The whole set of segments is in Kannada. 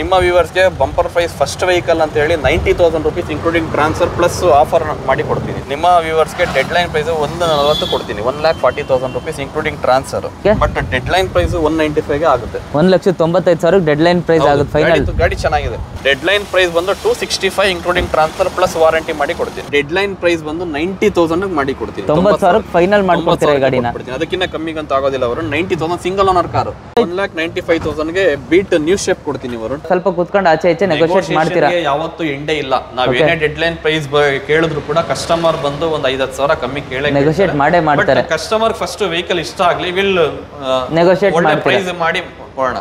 ನಿಮ್ಮ ವ್ಯೂವರ್ಸ್ಗೆ ಬಂಪರ್ ಪ್ರೈಸ್ ಫಸ್ಟ್ ವೆಹಿಕಲ್ ಅಂತ ಹೇಳಿ 90,000 rupees including transfer plus offer ಮಾಡಿ ಕೊಡ್ತೀನಿ. ನಿಮ್ಮ ವ್ಯೂವರ್ಸ್ಗೆ ಡೆಡ್ಲೈನ್ ಪ್ರೈಸ್ 140 ಕೊಡ್ತೀನಿ, 1,40,000 rupees including transfer. But deadline price 195 ಆಗುತ್ತೆ, 1,95,000 ಡೆಡ್ಲೈನ್ ಪ್ರೈಸ್ ಆಗುತ್ತೆ. ಫೈನಲ್ ಗಾಡಿ ಚೆನ್ನಾಗಿದೆ. ಡೆಡ್ಲೈನ್ ಪ್ರೈಸ್ ಬಂದು 265 ಇನ್ಕ್ಲೂಡಿಂಗ್ ಟ್ರಾನ್ಸ್ಫರ್ ಪ್ಲಸ್ ವಾರಂಟಿ ಮಾಡಿ ಕೊಡ್ತೀನಿ. ಡೆಡ್ಲೈನ್ ಪ್ರೈಸ್ ಬಂದು 90,000 ಮಾಡಿ ಕೊಡ್ತೀನಿ, 90,000 ಫೈನಲ್ ಮಾಡಿ ಕೊಡ್ತೀರಾ ಗಾಡಿನ. ಅದಕ್ಕಿಂತ ಕಮ್ಮಿಗೆ ಅಂತ ಆಗೋದಿಲ್ಲ ಅವರು. 90,000 ಸಿಂಗಲ್ ಓನರ್ ಕಾರು 1,95,000 ಗೆ ಬೀಟ್ ನ್ಯೂ ಶೇಪ್ ಕೊಡ್ತೀನಿ. ಅವರು ಸ್ವಲ್ಪ ಕುತ್ಕೊಂಡು ಆಚೆ ಆಚೆ ನೆಗೋಶಿಯೇಟ್ ಮಾಡ್ತೀರಾ, ಯಾವತ್ತೂ ಎಂಡೇ ಇಲ್ಲ. ನಾವು ಏನೇ ಡೆಡ್ಲೈನ್ ಪ್ರೈಸ್ ಕೇಳಿದ್ರು ಕೂಡ ಕಸ್ಟಮರ್ ಬಂದು ಒಂದು 5-10,000 ಕಮ್ಮಿ ಕೇಳೇ ನೆಗೋಶಿಯೇಟ್ ಮಾಡೇ ಮಾಡ್ತಾರೆ. ಕಸ್ಟಮರ್ ಫಸ್ಟ್ ವೆಹಿಕಲ್ ಇಷ್ಟ ಆಗಲಿ ವಿಲ್ ನೆಗೋಶಿಯೇಟ್ ಮಾಡಿ ಪ್ರೈಸ್ ಮಾಡಿ ಕೊಡೋಣ.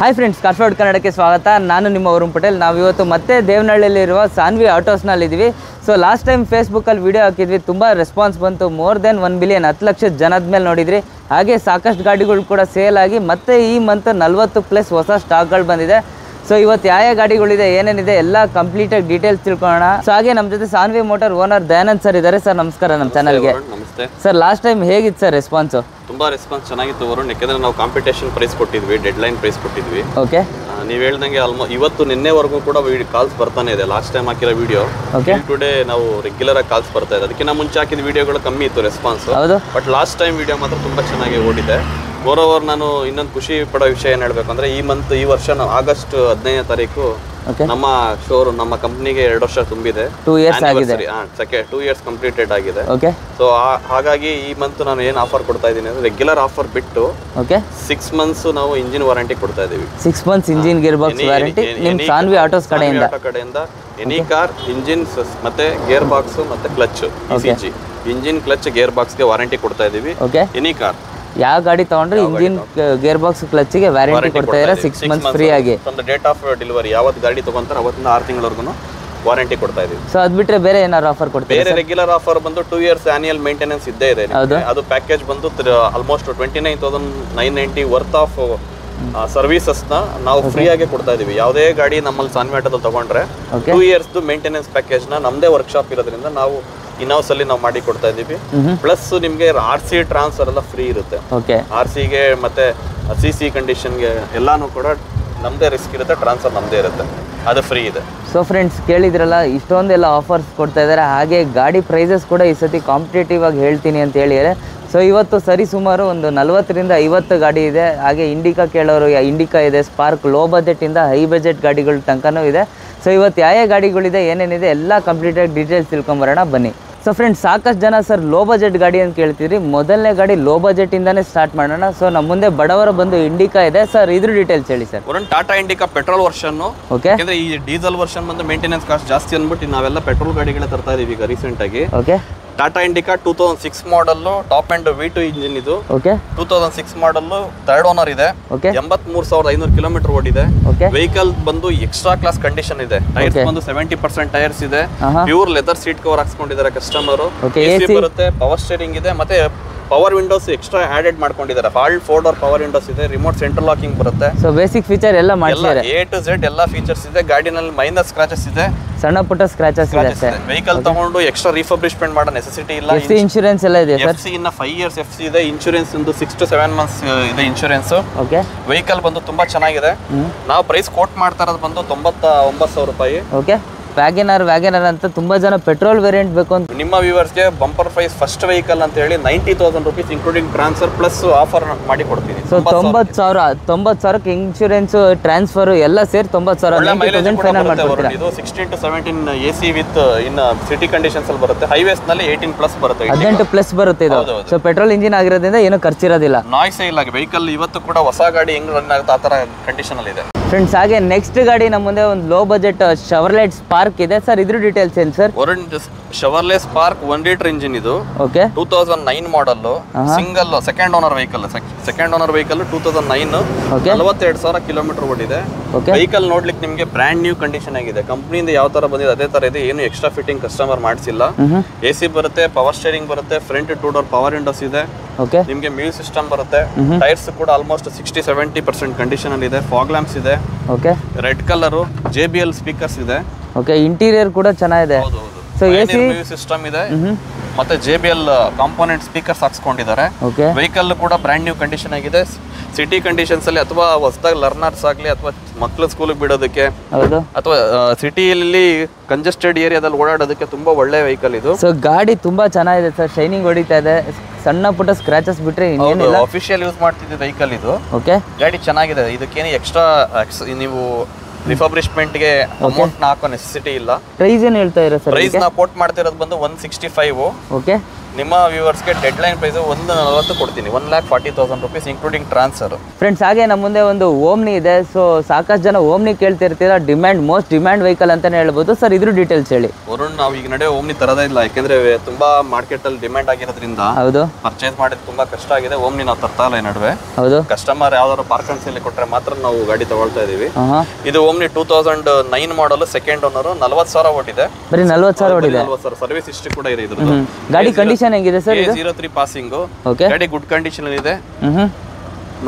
ಹಾಯ್ ಫ್ರೆಂಡ್ಸ್, ಕಾರ್ ಫಾರ್ ಕನ್ನಡಕ್ಕೆ ಸ್ವಾಗತ. ನಾನು ನಿಮ್ಮ ವರುಣ್ ಪಟೇಲ್. ನಾವಿವತ್ತು ಮತ್ತೆ ದೇವನಹಳ್ಳಿಯಲ್ಲಿರುವ ಸಾನ್ವಿ ಆಟೋಸ್ನಲ್ಲಿದ್ದೀವಿ. ಸೊ ಲಾಸ್ಟ್ ಟೈಮ್ ಫೇಸ್ಬುಕ್ಕಲ್ಲಿ ವಿಡಿಯೋ ಹಾಕಿದ್ವಿ, ತುಂಬ ರೆಸ್ಪಾನ್ಸ್ ಬಂತು. ಮೋರ್ ದೆನ್ 1 ಮಿಲಿಯನ್, 10 ಲಕ್ಷ ಜನದ ಮೇಲೆ ನೋಡಿದ್ರಿ. ಹಾಗೆ ಸಾಕಷ್ಟು ಗಾಡಿಗಳು ಕೂಡ ಸೇಲ್ ಆಗಿ ಮತ್ತೆ ಈ ಮಂತ್ 40+ ಹೊಸ ಸ್ಟಾಕ್ಗಳು ಬಂದಿದೆ. ಸೊ ಇವತ್ತು ಯಾವ ಗಾಡಿಗಳಿದೆ, ಏನೇನಿದೆ ಎಲ್ಲ ಕಂಪ್ಲೀಟಾಗಿ ಡೀಟೇಲ್ಸ್ ತಿಳ್ಕೊಳ್ಳೋಣ. ಸೊ ಹಾಗೆ ನಮ್ಮ ಜೊತೆ Sanvi motor owner Dayanand sir ಇದ್ದಾರೆ. ಸರ್ ನಮಸ್ಕಾರ ನಮ್ಮ ಚಾನಲ್ಗೆ. ನಮಸ್ತೆ ಸರ್. ಲಾಸ್ಟ್ ಟೈಮ್ ಹೇಗಿತ್ತು ಸರ್ ರೆಸ್ಪಾನ್ಸು? ತುಂಬಾ ರೆಸ್ಪಾನ್ಸ್ ಚೆನ್ನಾಗಿತ್ತು ವರುಣ್, ಯಾಕೆಂದ್ರೆ ನಾವು ಕಾಂಪಿಟೇಷನ್ ಪ್ರೈಸ್ ಕೊಟ್ಟಿದ್ವಿ, ಡೆಡ್ಲೈನ್ ಪ್ರೈಸ್ ಕೊಟ್ಟಿದ್ವಿ. ಓಕೆ, ನೀವು ಹೇಳ್ದಂಗೆ ಆಲ್ಮೋಸ್ಟ್ ಇವತ್ತು ನಿನ್ನೆವರೆಗೂ ಕೂಡ ಕಾಲ್ಸ್ ಬರ್ತಾನೆ ಇದೆ. ಲಾಸ್ಟ್ ಟೈಮ್ ಹಾಕಿರೋ ವಿಡಿಯೋ ಟುಡೇ ನಾವು ರೆಗ್ಯುಲರ್ ಆಗಿ ಕಾಲ್ಸ್ ಬರ್ತಾ ಇದೆ. ಅದಕ್ಕಿಂತ ಮುಂಚೆ ಹಾಕಿದ ವಿಡಿಯೋಗಳು ಕಮ್ಮಿ ಇತ್ತು response, but last time video ಮಾತ್ರ ತುಂಬಾ ಚೆನ್ನಾಗಿ ಓಡಿದೆ. ಮೋರೋವರ್ ನಾನು ಇನ್ನೊಂದು ಖುಷಿ ಪಡೋ ವಿಷಯ ಏನು ಹೇಳ್ಬೇಕಂದ್ರೆ, ಈ ವರ್ಷ ನಾವು ಆಗಸ್ಟ್ 15ನೇ ತಾರೀಕು ನಮ್ಮ ಶೋರೂಮ್, ನಮ್ಮ ಕಂಪ್ನಿಗೆ 2 ವರ್ಷ ತುಂಬಿದೆ. 2 ಇಯರ್ಸ್ ಕಂಪ್ಲೀಟೆಡ್ ಆಗಿದೆ. ಸೊ ಹಾಗಾಗಿ ಈ ಮಂತ್ ನಾನು ಏನು ಆಫರ್ ಕೊಡ್ತಾ ಇದ್ದೀನಿ ಅಂದ್ರೆ, ರೆಗ್ಯುಲರ್ ಆಫರ್ ಬಿಟ್ಟು 6 ಮಂತ್ಸ್ ನಾವು ಇಂಜಿನ್ ವಾರಂಟಿ ಕೊಡ್ತಾ ಇದೀವಿ. 6 months engine gear box warranty ನಿಮ್ಮ ಸಾನ್ವಿ ಆಟೋಸ್ ಕಡೆಯಿಂದ. ಎನಿ ಕಾರ್ ಇಂಜಿನ್ ಮತ್ತೆ ಗೇರ್ ಬಾಕ್ಸ್ ಮತ್ತೆ ಕ್ಲಚ್, ಇಂಜಿನ್ ಕ್ಲಚ್ ಗೇರ್ ಬಾಕ್ಸ್ಗೆ ವಾರಂಟಿ ಕೊಡ್ತಾ ಇದೀವಿ. ಎನಿ ಕಾರ್ ಯಾವ ಗಾಡಿ ತಗೊಂಡ್ರೆ ಇಂಜಿನ್ ಗೇರ್ ಬಾಕ್ಸ್ ಕ್ಲಚ್ ಗೆ ವ್ಯಾರಂಟಿ ಕೊಡ್ತಾ ಇದ್ದಾರೆ 6 ಮಂತ್ಸ್ ಫ್ರೀ ಆಗಿ. ಡೇಟ್ ಆಫ್ ಡೆಲಿವರಿ ಯಾವತ್ತು ಗಾಡಿ ತಗೊಂತಾರೆ ಅವತ್ತಿನ 6 ತಿಂಗಳವರೆಗೂ ವಾರಂಟಿ ಕೊಡ್ತಾ ಇದೀವಿ. ಸೊ ಅದು ಬಿಟ್ರೆ ಬೇರೆ ಏನಾದ್ರು ಆಫರ್ ಕೊಡ್ತೀವಿ? ಬೇರೆ ರೆಗ್ಯುಲರ್ ಆಫರ್ ಬಂದು 2 ಇಯರ್ಸ್ ಆನ್ಯಲ್ ಮೇಂಟೆನೆನ್ಸ್ ಇದ್ದೇ ಇದೆ. ಅದು ಪ್ಯಾಕೇಜ್ ಬಂದು ಆಲ್ಮೋಸ್ಟ್ 29,990 ವರ್ತ್ ಆಫ್ ಸರ್ವಿಸಸ್ ನಾವು ಫ್ರೀ ಆಗಿ ಕೊಡ್ತಾ ಇದೀವಿ. ಯಾವುದೇ ಗಾಡಿ ನಮ್ಮಲ್ಲಿ ಸಾನ್ವಿ ಆಟೋದಲ್ಲಿ ತಗೊಂಡ್ರೆ 2 ಇಯರ್ಸ್ ಮೇಂಟೆನೆನ್ಸ್ ಪ್ಯಾಕೇಜ್ ನಮ್ದೇ ವರ್ಕ್ಶಾಪ್ ಇರೋದ್ರಿಂದ ನಾವು ಇನ್ಹೌಸ್ ಅಲ್ಲಿ ನಾವು ಮಾಡಿ ಕೊಡ್ತಾ ಇದೀವಿ. ಪ್ಲಸ್ ನಿಮ್ಗೆ RC ಟ್ರಾನ್ಸ್ಫರ್ ಎಲ್ಲ ಫ್ರೀ ಇರುತ್ತೆ. RC ಗೆ ಮತ್ತೆ CC ಕಂಡೀಷನ್ಗೆ ಎಲ್ಲಾನು ಕೂಡ ನಮ್ದೇ ರಿಸ್ಕ್ ಇರುತ್ತೆ, ಟ್ರಾನ್ಸ್ಫರ್ ನಮ್ದೇ ಇರುತ್ತೆ, ಅದು ಫ್ರೀ ಇದೆ. ಸೊ ಫ್ರೆಂಡ್ಸ್ ಕೇಳಿದ್ರಲ್ಲ, ಇಷ್ಟೊಂದೆಲ್ಲ ಆಫರ್ಸ್ ಕೊಡ್ತಾ ಇದ್ದಾರೆ. ಹಾಗೆ ಗಾಡಿ ಪ್ರೈಸಸ್ ಕೂಡ ಈ ಸತಿ ಕಾಂಪಿಟೇಟಿವ್ ಆಗಿ ಹೇಳ್ತೀನಿ ಅಂತ ಹೇಳಿದರೆ. ಸೊ ಇವತ್ತು ಸರಿ ಸುಮಾರು ಒಂದು 40-50 ಗಾಡಿ ಇದೆ. ಹಾಗೆ ಇಂಡಿಕಾ ಕೇಳೋರು ಇಂಡಿಕಾ ಇದೆ, ಸ್ಪಾರ್ಕ್ ಲೋ ಬಜೆಟಿಂದ ಹೈ ಬಜೆಟ್ ಗಾಡಿಗಳ ತನಕನೂ ಇದೆ. ಸೊ ಇವತ್ತು ಯಾವ ಗಾಡಿಗಳಿದೆ, ಏನೇನಿದೆ ಎಲ್ಲ ಕಂಪ್ಲೀಟಾಗಿ ಡೀಟೇಲ್ಸ್ ತಿಳ್ಕೊಂಬರೋಣ, ಬನ್ನಿ. ಸೊ ಫ್ರೆಂಡ್ಸ್, ಸಾಕಷ್ಟು ಜನ ಸರ್ ಲೋ ಬಜೆಟ್ ಗಾಡಿ ಅಂತ ಕೇಳ್ತಿದ್ರಿ. ಮೊದಲನೇ ಗಾಡಿ ಲೋ ಬಜೆಟಿಂದಾನೇ ಸ್ಟಾರ್ಟ್ ಮಾಡೋಣ. ಸೊ ನಮ್ಮ ಮುಂದೆ ಬಡವರ ಬಂದು ಇಂಡಿಕಾ ಇದೆ ಸರ್, ಇದ್ರ ಡೀಟೇಲ್ಸ್ ಹೇಳಿ ಸರ್. ಒಂದು Tata Indica petrol version. Okay, ಈ ಡೀಸೆಲ್ ವರ್ಷನ್ ಬಂದು ಮೇಂಟೆನೆನ್ಸ್ ಕಾಸ್ಟ್ ಜಾಸ್ತಿ ಅಂದ್ಬಿಟ್ಟು ನಾವೆಲ್ಲ ಪೆಟ್ರೋಲ್ ಗಾಡಿಗಳೇ ತರ್ತಾ ಇದೀವಿ ಈಗ ರೀಸೆಂಟ್ ಆಗಿ. Okay, Tata Indica 2006 model, top and V2 engine ಇದು. 2006 ಮಾಡಲ್, 3rd ಓನರ್ ಇದೆ. 83,500 ಕಿಲೋಮೀಟರ್ ಓಡಿದೆ. ವೆಹಿಕಲ್ ಬಂದು ಎಕ್ಸ್ಟ್ರಾ ಕ್ಲಾಸ್ ಕಂಡೀಷನ್ ಇದೆ. ಟೈರ್ಸ್ ಬಂದು 70% ಟೈರ್ಸ್ ಇದೆ. ಪ್ಯೂರ್ ಲೆದರ್ ಸೀಟ್ ಕವರ್ ಹಾಕ್ಸ್ಕೊಂಡಿದ್ದಾರೆ ಕಸ್ಟಮರ್. AC ಬರುತ್ತೆ, ಪವರ್ ಸ್ಟೇರಿಂಗ್ ಇದೆ, ಮತ್ತೆ ಪವರ್ ವಿಂಡೋಸ್ ಎಕ್ಸ್ಟ್ರಾ ಆಡೆಡ್ ಮಾಡ್ಕೊಂಡಿದ್ದಾರೆ. ಆಲ್ 4 ಡೋರ್ ಪವರ್ ವಿಂಡೋಸ್ ಇದೆ, ರಿಮೋಟ್ ಸೆಂಟ್ರಲ್ ಲಾಕಿಂಗ್ ಬರುತ್ತೆ. ಸೊ ಬೇಸಿಕ್ ಫೀಚರ್ ಎಲ್ಲ ಮಾಡಿದ್ದಾರೆ, A to Z ಎಲ್ಲ ಫೀಚರ್ಸ್ ಇದೆ ಗಾಡಿನಲ್ಲಿ. ಮೈನಸ್ ಸ್ಕ್ರಾಚಸ್ ಇದೆ, ಸಣ್ಣ ಪುಟ್ಟ ಸ್ಕ್ರಾಚಸ್ ಇದೆ. ವೆಹಿಕಲ್ ತಗೊಂಡು ಎಕ್ಸ್ಟ್ರಾ ರಿಫರ್ಬಿಶ್ಮೆಂಟ್ ಮಾಡೋ ನೆಸೆಸಿಟಿ ಇಲ್ಲ. ಇನ್ಶೂರೆನ್ಸ್ ಎಲ್ಲ ಇದೆ ಸರ್. FC ಇನ್ನ 5 ಇಯರ್ಸ್ FC ಇದೆ. ಇನ್ಶೂರೆನ್ಸ್ ಒಂದು 6 to 7 months ಇದೆ ಇನ್ಶೂರೆನ್ಸ್. ಓಕೆ, ವೆಹಿಕಲ್ ಬಂದು ತುಂಬಾ ಚೆನ್ನಾಗಿದೆ. ನಾವು ಪ್ರೈಸ್ ಕೋಟ್ ಮಾಡ್ತಾ ಇರೋದು ಬಂದು 99,000 ರೂಪಾಯಿ. ಓಕೆ, ವ್ಯಾಗನ್ ಆರ್ ಅಂತ ತುಂಬಾ ಜನ ಪೆಟ್ರೋಲ್ ವೇರಿಯಂಟ್ ಬೇಕು ಅಂತ. ನಿಮ್ಮ ವ್ಯೂವರ್ಸ್ಗೆ ಬಂಪರ್ ಪ್ರೈಸ್ ಫಸ್ಟ್ ವೆಹಿಕಲ್ ಅಂತ ಹೇಳಿ 90,000 rupees including transfer plus offer ಮಾಡಿ ಕೊಡ್ತೀನಿ. ಸೊ 90,000 ಇನ್ಶೂರೆನ್ಸ್ ಟ್ರಾನ್ಸ್ಫರ್ ಎಲ್ಲ ಸೇರಿ 90,000. 16 to 17 AC with in city conditions ಅಲ್ಲಿ ಬರುತ್ತೆ. ಹೈವೇಸ್ ನಲ್ಲಿ 18+ ಬರುತ್ತೆ, 18+ ಬರುತ್ತೆ ಇದು. ಸೊ ಪೆಟ್ರೋಲ್ ಇಂಜಿನ್ ಆಗಿರೋದ್ರಿಂದ ಏನೋ ಖರ್ಚಿರೋದಿಲ್ಲ, ನಾಯ್ಸ್ ಇಲ್ಲ ವೆಹಿಕಲ್. ಇವತ್ತು ಕೂಡ ಹೊಸ ಗಾಡಿ ಹೆಂಗ್ ರನ್ ಆಗುತ್ತೆ ಆ ತರ ಕಂಡೀಷನ್ ಅಲ್ಲಿ ಇದೆ ಫ್ರೆಂಡ್ಸ್. ಹಾಗೆ ನೆಕ್ಸ್ಟ್ ಗಾಡಿ ನಮ್ಮ ಮುಂದೆ ಒಂದು ಲೋ ಬಜೆಟ್ ಶೆವರ್ಲೆಟ್ ಸ್ಪಾರ್ಕ್ ಇದೆ ಸರ್, ಇದ್ರ ಡೀಟೇಲ್ಸ್ ಏನು sir? Chevrolet Spark 1 litre engine ಇದು. Okay, 2009 model, single second owner vehicle 2009, 42,000 kilometre ಓಡಿದೆ. ವೆಹಿಕಲ್ ನೋಡ್ಲಿಕ್ಕೆ ನಿಮಗೆ ಬ್ರ್ಯಾಂಡ್ ನ್ಯೂ ಕಂಡೀಷನ್ ಆಗಿದೆ. ಕಂಪ್ನಿಯಿಂದ ಯಾವ ತರ ಬಂದಿದೆ ಅದೇ ತರ ಇದೆ, ಏನು ಎಕ್ಸ್ಟ್ರಾ ಫಿಟ್ಟಿಂಗ್ ಕಸ್ಟಮರ್ ಮಾಡಿಸಿಲ್ಲ. AC ಬರುತ್ತೆ, ಪವರ್ ಸ್ಟೇರಿಂಗ್ ಬರುತ್ತೆ, ಫ್ರಂಟ್ 2 ಡೋರ್ ಪವರ್ ವಿಂಡೋಸ್ ಇದೆ. ನಿಮಗೆ ಮ್ಯೂಸಿಕ್ ಸಿಸ್ಟಮ್ ಬರುತ್ತೆ. ಟೈರ್ಸ್ ಕೂಡ ಆಲ್ಮೋಸ್ಟ್ 60-70% ಕಂಡೀಷನ್ ಅಲ್ಲಿ ಇದೆ. ಫಾಗ್ ಲ್ಯಾಂಪ್ಸ್ ಇದೆ. ರೆಡ್ ಕಲರ್, JBL ಸ್ಪೀಕರ್ಸ್ ಇದೆ. ಇಂಟೀರಿಯರ್ ಕೂಡ ಚೆನ್ನಾಗಿದೆ. ಸೊ AC ಮ್ಯೂಸಿಕ್ ಸಿಸ್ಟಮ್ ಇದೆ. ಮತ್ತೆ JBL ಕಾಂಪೋನೆಂಟ್ ಸ್ಪೀಕರ್ಸ್ ಹಾಕಿಸ್ಕೊಂಡಿದ್ದಾರೆ. ವೆಹಿಕಲ್ ಕೂಡ ಬ್ರಾಂಡ್ ನ್ಯೂ ಕಂಡೀಷನ್ ಆಗಿದೆ. ಸಿಟಿ ಕಂಡೀಷನ್ಸ್ ಅಲ್ಲಿ ಅಥವಾ ಹೊಸದಾಗಿ ಲರ್ನರ್ಸ್ ಆಗಲಿ ಅಥವಾ ಮಕ್ಕಳು ಸ್ಕೂಲಿಗೆ ಬಿಡೋದಕ್ಕೆ ಅಥವಾ ಸಿಟಿಯಲ್ಲಿ ಕಂಜೆಸ್ಟೆಡ್ ಏರಿಯಾದಲ್ಲಿ ಓಡಾಡೋದಕ್ಕೆ ತುಂಬಾ ಒಳ್ಳೆ ವೆಹಿಕಲ್ ಇದು. ಸರ್ ಗಾಡಿ ತುಂಬಾ ಚೆನ್ನಾಗಿದೆ ಸರ್, ಶೈನಿಂಗ್ ಹೊಡಿತಾ ಇದೆ, ಸಣ್ಣ ಪುಟ್ಟ ಸ್ಕ್ರಾಚಸ್ ಬಿಟ್ರೆ ಇನ್ನೇನಿಲ್ಲ. ಆಫೀಷಿಯಲ್ ಯೂಸ್ ಮಾಡ್ತಿದ್ದ ವೆಹಿಕಲ್ ಇದು. ಗಾಡಿ ಚೆನ್ನಾಗಿದೆ, ಇದಕ್ಕೇನು ಎಕ್ಸ್ಟ್ರಾ ನೀವು ರಿಫರ್ಬಿಶ್ಮೆಂಟ್ ಗೆ ಅಮೌಂಟ್ ನ ಹಾಕೋ ನೆಸೆಸಿಟಿ ಇಲ್ಲ. ಪ್ರೈಸ್ ಏನು ಹೇಳ್ತಾ ಇರೋ ಸರ್? ಪ್ರೈಸ್ ನ ಕೋಟ್ ಮಾಡ್ತಿರೋದು ಬಂದು 165. ಓಕೆ, ನಿಮ್ಮ ವ್ಯೂವರ್ಸ್ ಗೆ ಡೆಡ್ ಲೈನ್ ಪ್ರೈಸ್ 140 ಕೊಡ್ತೀನಿ, 1,40,000 ರೂಪೀಸ್ ಇನ್ಕ್ಲೂಡಿಂಗ್ ಟ್ರಾನ್ಸ್ಫರ್. ಫ್ರೆಂಡ್ಸ್, ಹಾಗೆ ನಮ್ಮ ಮುಂದೆ ಒಂದು ಓಮ್ನಿ ಇದೆ. ಸೊ ಸಾಕಷ್ಟು ಜನ ಓಮ್ನಿ ಕೇಳ್ತಿರ್ತೀರಾ, ಡಿಮ್ಯಾಂಡ್ ಮೋಸ್ಟ್ ಡಿಮ್ಯಾಂಡ್ ವೆಹಿಕಲ್ ಅಂತಾನೆ ಹೇಳ್ಬೋದು. ಸರ್ ಇದ್ರ ಡೀಟೇಲ್ಸ್ ಹೇಳಿ. ವರುಣ್, ನಾವು ಈಗ ನಡೆ ಓಮ್ನಿ ತರದೇ ಇಲ್ಲ, ಯಾಕೆಂದ್ರೆ ತುಂಬಾ ಮಾರ್ಕೆಟ್ ಅಲ್ಲಿ ಡಿಮ್ಯಾಂಡ್ ಆಗಿರೋದ್ರಿಂದ ಪರ್ಚೇಸ್ ಮಾಡೋದು ತುಂಬಾ ಕಷ್ಟ ಆಗಿದೆ. ಓಮ್ನಿ ನಾವು ತರ್ತಾ ಇಲ್ಲ ನಡುವೆ. ಕಸ್ಟಮರ್ ಯಾವ್ದಾದ್ರು ಪಾರ್ಕನ್ಸ್ ಅಲ್ಲಿ ಕೊಟ್ರೆ ಮಾತ್ರ ನಾವು ಗಾಡಿ ತಗೊಳ್ತಾ ಇದೀವಿ. ಇದು ಓಮ್ನಿ 2009 ಮಾಡಲ್, ಸೆಕೆಂಡ್ ಓನರ್, 40,000 ಓಡಿದೆ. ಬರೀ 40,000 ಓಡಿದೆ, 40,000 ಸರ್ವಿಸ್ ಹಿಸ್ಟರಿ ಕೂಡ ಇದೆ. ಇದ್ರದ್ದು ಗಾಡಿ ಕಂಡೀಷನ್ ಹೇಗಿದೆ ಸರ್? 03 ಪಾಸಿಂಗ್. ಓಕೆ, ಗಾಡಿ ಗುಡ್ ಕಂಡೀಷನ್ ಅಲ್ಲಿ ಇದೆ.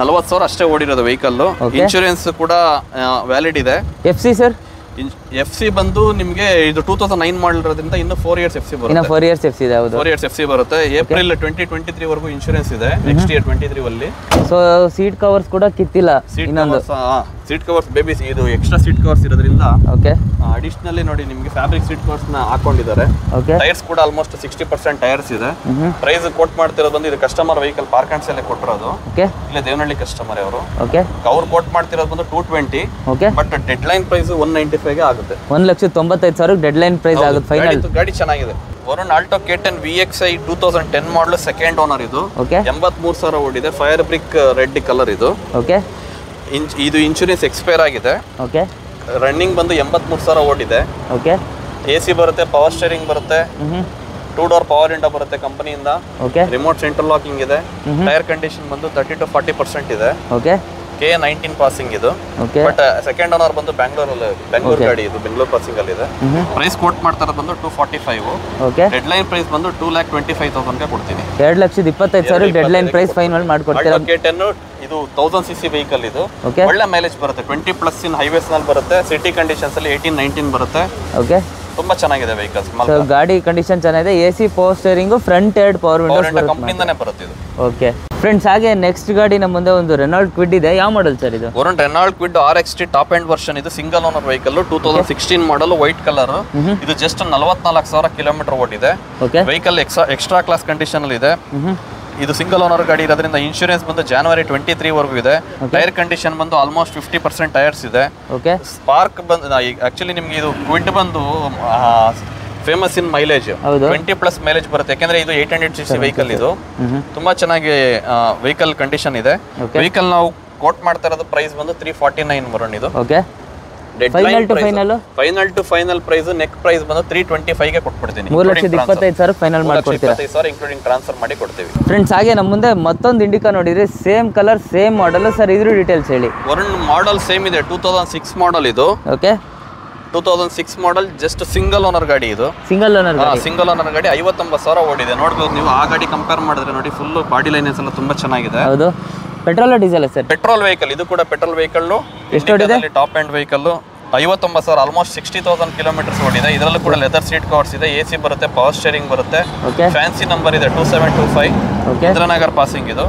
40,000 ಅಷ್ಟೇ ಓಡಿರೋದು ವೆಹಿಕಲ್. ಇನ್ಶೂರೆನ್ಸ್ ಕೂಡ ವ್ಯಾಲಿಡ್ ಇದೆ. FC sir? ಎಫ್ಸಿ ಬಂದು ನಿಮಗೆ ಇದು 2009 ಮಾಡಲ್ ಇರೋದ್ರಿಂದ ಇನ್ನು 4 years ಎಫ್ಸಿ ಬರುತ್ತೆ. ಇನ್ನು 4 years ಎಫ್ಸಿ ಇದೆ. ಹೌದು, 4 years ಎಫ್ಸಿ ಬರುತ್ತೆ. ಏಪ್ರಿಲ್ 2023 ವರೆಗೂ ಇನ್ಶೂರೆನ್ಸ್ ಇದೆ, ನೆಕ್ಸ್ಟ್ ಇಯರ್ 2023 ಅಲ್ಲಿ. ಸೋ ಸೀಟ್ ಕವರ್ಸ್ ಕೂಡ ಕಿತ್ತಿಲ್ಲ, ಇನ್ನೊಂದು ಸೀಟ್ ಕವರ್ಸ್ ಬೇಬಿ ಇದು ಎಕ್ಸ್ಟ್ರಾ ಸೀಟ್ ಕವರ್ಸ್ ಇರೋದ್ರಿಂದ ಓಕೆ ಅಡಿಷನಲಿ ನೋಡಿ ನಿಮಗೆ ಫ್ಯಾಬ್ರಿಕ್ ಸೀಟ್ ಕವರ್ಸ್ ನ ಹಾಕೊಂಡಿದ್ದಾರೆ. ಟೈರ್ಸ್ ಕೂಡ ಆಲ್ಮೋಸ್ಟ್ 60% ಟೈರ್ಸ್ ಇದೆ. ಪ್ರೈಸ್ ಕೋಟ್ ಮಾಡ್ತಿರೋದು ಬಂದು ಇದು customer vehicle park and sale ಕೊಟ್ಟಿರೋದು. ಓಕೆ, ಇಲ್ಲ ದೇವನಹಳ್ಳಿ ಕಸ್ಟಮರ್ ಅವರು. ಓಕೆ, ಅವರು ಕೋಟ್ ಮಾಡ್ತಿರೋದು ಬಂದು 220. Okay, but dead line price 195 ಗೆ ಆಗುತ್ತೆ. 1,95,000 ಡೆಡ್ ಲೈನ್ ಪ್ರೈಸ್ ಆಗುತ್ತೆ ಫೈನಲ್. ಗಾಡಿ ಚೆನ್ನಾಗಿದೆ. ವರುಣ್, ಆಲ್ಟೋ K10 VXi 2010 ಮಾಡಲ್, ಸೆಕೆಂಡ್ ಓನರ್ ಇದು. 83,000 ಓಡಿದೆ. ಫೈರ್ ಬ್ರಿಕ್ ರೆಡ್ ಕಲರ್ ಇದು. ಓಕೆ, ಇದು ಇನ್ಶೂರೆನ್ಸ್ ಎಕ್ಸ್ಪೈರ್ ಆಗಿದೆ. ಓಕೆ, ರನ್ನಿಂಗ್ ಬಂದು 83,000 ಓಡಿದೆ. ಓಕೆ, AC ಬರುತ್ತೆ, ಪವರ್ ಸ್ಟೇರಿಂಗ್ ಬರುತ್ತೆ, 2 door ಪವರ್ ಇಂಡೋ ಬರುತ್ತೆ ಕಂಪನಿಯಿಂದ. ಓಕೆ, ರಿಮೋಟ್ ಸೆಂಟರ್ ಲಾಕಿಂಗ್ ಇದೆ. ಟೈರ್ ಕಂಡೀಷನ್ ಬಂದು 30 to 40% ಇದೆ. ಓಕೆ, K19 ಪಾಸಿಂಗ್ ಇದು. ಬಟ್ ಸೆಕೆಂಡ್ ಓನರ್ ಬಂದು ಬೆಂಗಳೂರು ಗಾಡಿ ಇದು, ಬೆಂಗಳೂರು ಪಾಸಿಂಗ್ ಅಲ್ಲಿ ಇದೆ. ಪ್ರೈಸ್ ಕೋಟ್ ಮಾಡ್ತಾರ ಬಂದು 245. ಓಕೆ, ಡೆಡ್ ಲೈನ್ ಪ್ರೈಸ್ ಬಂದು 2,25,000 ಗೆ ಕೊಡ್ತೀನಿ. 2,25,000 ಡೆಡ್ ಲೈನ್ ಪ್ರೈಸ್ ಫೈನಲ್ ಮಾಡ್ಕೊಡ್ತೀರಾ. K10 ಇದು 1000cc ವೆಹಿಕಲ್ ಇದು. ಒಳ್ಳೆ ಮೈಲೇಜ್ ಬರುತ್ತೆ, 20+ ಇನ್ ಹೈವೇಸ್ ನಲ್ಲಿ ಬರುತ್ತೆ. ಸಿಟಿ ಕಂಡೀಷನ್ಸ್ ಅಲ್ಲಿ 18-19 ಬರುತ್ತೆ. ಓಕೆ, ತುಂಬಾ ಚೆನ್ನಾಗಿದೆ ವೆಹಿಕಲ್ಸ್. ಸೋ ಗಾಡಿ ಕಂಡೀಷನ್ ಚೆನ್ನಾಗಿದೆ. AC ಪವರ್ ಸ್ಟೀರಿಂಗ್, ಫ್ರಂಟ್ ಎರಡ್ ಪವರ್ ವಿಂಡೋಸ್ ಬರುತ್ತೆ, ಕಂಪನಿಯಿಂದನೇ ಬರುತ್ತೆ ಇದು. ಓಕೆ ಫ್ರೆಂಡ್ಸ್, ಹಾಗೆ ನೆಕ್ಸ್ಟ್ ಗಾಡಿ ನಮ್ಮ ಮುಂದೆ ಒಂದು ರೆನಾಲ್ಟ್ ಕ್ವಿಡ್ ಇದೆ. ಯಾವ ಮಾಡೆಲ್ ಸರ್ ಇದು? Varun, Renault Kwid RXT top end version ಇದು. Single owner vehicle, 2016 model, white colour ಇದು. ಜಸ್ಟ್ 44,000 ಕಿಲೋಮೀಟರ್ ಓಡಿದೆ. ವೆಹಿಕಲ್ ಎಕ್ಸ್ಟ್ರಾ ಕ್ಲಾಸ್ ಕಂಡೀಷನ್ ಅಲ್ಲಿ ಇದೆ. ಇದು ಸಿಂಗಲ್ ಓನರ್ ಗಾಡಿ ಇರೋದ್ರಿಂದ ಇನ್ಶೂರೆನ್ಸ್ ಬಂದು January 2023 ವರೆಗೂ ಇದೆ. ಟೈರ್ ಕಂಡೀಷನ್ ಬಂದು ಆಲ್ಮೋಸ್ಟ್ 50% ಟೈರ್ಸ್ ಇದೆ. ಸ್ಪಾರ್ಕ್ ಬಂದು ಆಕ್ಚುಲಿ ನಿಮ್ಗೆ ಇದು ಕ್ವಿಡ್ ಬಂದು ಫೇಮಸ್ ಇನ್ ಮೈಲೇಜ್, 20+ ಮೈಲೇಜ್ ಬರುತ್ತೆ. ಯಾಕೆಂದ್ರೆ ಇದು 800cc ವೆಹಿಕಲ್ ಇದು. ತುಂಬಾ ಚೆನ್ನಾಗಿ ವೆಹಿಕಲ್ ಕಂಡೀಷನ್ ಇದೆ. ವೆಹಿಕಲ್ ನಾವು ಕೋಟ್ ಮಾಡ್ತಾ ಇರೋದು ಪ್ರೈಸ್ ಬಂದು 349 ಬರೋಣ ಇದು. Final to final price neck price ಬಂದು 325 ಗೆ ಕೊಟ್ಬಿಡ್ತೀನಿ. 3,25,000 ಫೈನಲ್ ಮಾಡ್ಕೊಡ್ತೀರಾ ಸರ್, ಇನ್ಕ್ಲೂಡಿಂಗ್ ಟ್ರಾನ್ಸ್ಫರ್ ಮಾಡಿ ಕೊಡ್ತೀವಿ. ಫ್ರೆಂಡ್ಸ್, ಹಾಗೆ ನಮ್ಮ ಮುಂದೆ ಮತ್ತೊಂದು ಇಂಡಿಕಾ ನೋಡಿದ್ರೆ, same colour same model. Sir ಇದ್ರ ಡೀಟೇಲ್ಸ್ ಹೇಳಿ. ವರುಣ್, ಮಾಡೆಲ್ ಸೇಮ್ ಇದೆ, 2006 ಮಾಡೆಲ್ ಇದು. Okay, 2006 model, just single owner ಗಾಡಿ ಇದು. ಸಿಂಗಲ್ ಓನರ್ ಗಾಡಿ, 59,000 ಓಡಿದೆ. ನೋಡ್ಬೋದು ನೀವು ಆ ಗಾಡಿ ಕಂಪೇರ್ ಮಾಡಿದ್ರೆ ನೋಡಿ ಫುಲ್ ಬಾಡಿ ಲೈನ್ಸ್ ಎಲ್ಲ ತುಂಬಾ ಚೆನ್ನಾಗಿದೆ. ಹೌದು, petrol diesel sir? Petrol vehicle ಇದು ಕೂಡ. ಪೆಟ್ರೋಲ್ ವೆಹಿಕಲ್ ಎಷ್ಟು ಓಡಿದೆ? Top end vehicle, 59,000, almost 60,000 kilometres ಓಡಿದೆ. ಇದರಲ್ಲೂ ಕೂಡ ಲೆದರ್ ಸೀಟ್ ಕವರ್ಸ್ ಇದೆ, AC ಬರುತ್ತೆ, ಪವರ್ ಸ್ಟೇರಿಂಗ್ ಬರುತ್ತೆ. ಫ್ಯಾನ್ಸಿ ನಂಬರ್ ಇದೆ 2725, ಚಂದ್ರನಗರ್ ಪಾಸಿಂಗ್ ಇದು.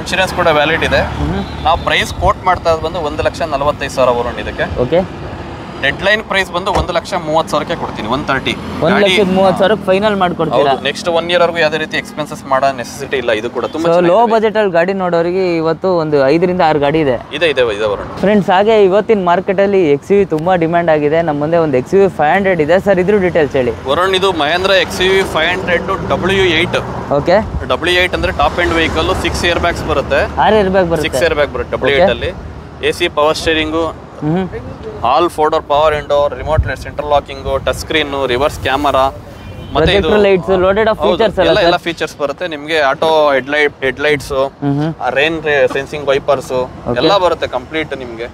ಇನ್ಶೂರೆನ್ಸ್ ಕೂಡ ವ್ಯಾಲಿಡ್ ಇದೆ. ನಾವು ಪ್ರೈಸ್ ಕೋಟ್ ಮಾಡ್ತಾ ಇರೋದು ಬಂದು 1,45,000 ಓರೋಣ ಇದಕ್ಕೆ. ಡೆಡ್ ಲೈನ್ ಪ್ರೈಸ್ ಬಂದು 1,30,000 ಕೊಡ್ತೀನಿ, 130. 1,30,000 ಫೈನಲ್ ಮಾಡ್ಕೊಡ್ತೀರಾ? ನೆಕ್ಸ್ಟ್ 1 year ವರೆಗೂ ಯಾವುದೇ ರೀತಿ ಎಕ್ಸ್ಪೆನ್ಸಸ್ ಮಾಡೋ ನೆಸೆಸಿಟಿ ಇಲ್ಲ. ಇದು ಕೂಡ ತುಂಬಾ ಲೋ ಬಜೆಟ್ ಅಲ್ಲಿ ಗಾಡಿ ನೋಡೋರಿಗೆ ಇವತ್ತು ಒಂದು 5-6 ಗಾಡಿ ಇದೆ. ಫ್ರೆಂಡ್ಸ್, ಹಾಗೆ ಇವತ್ತಿನ ಮಾರ್ಕೆಟ್ ಅಲ್ಲಿ XUV ತುಂಬಾ ಡಿಮ್ಯಾಂಡ್ ಆಗಿದೆ. ನಮ್ಮ ಮುಂದೆ ಒಂದು XUV 500 ಇದೆ. ಸರ್ ಇದ್ರ ಡೀಟೇಲ್ಸ್ ಹೇಳಿ. ವರುಣ್, ಇದು Mahendra XUV 500 W8. Okay, W8 ಅಂದ್ರೆ ಟಾಪ್ ಎಂಡ್ ವೆಹಿಕಲ್. 6 airbags ಬರುತ್ತೆ, 6 airbags ಬರುತ್ತೆ, 6 airbags ಬರುತ್ತೆ W8 ಅಲ್ಲಿ. AC power steering, all 4 door power window, remote centre locking, touch screen, reverse camera, ಮತ್ತೆ ಇದು ಲೈಟ್ಸ್, ಲೋಡೆಡ್ ಆಫ್ ಫೀಚರ್ಸ್ ಎಲ್ಲ ಫೀಚರ್ಸ್ ಬರುತ್ತೆ ನಿಮಗೆ. Auto headlights, rain sensing wipers ಎಲ್ಲ ಬರುತ್ತೆ ಕಂಪ್ಲೀಟ್ ನಿಮಗೆ.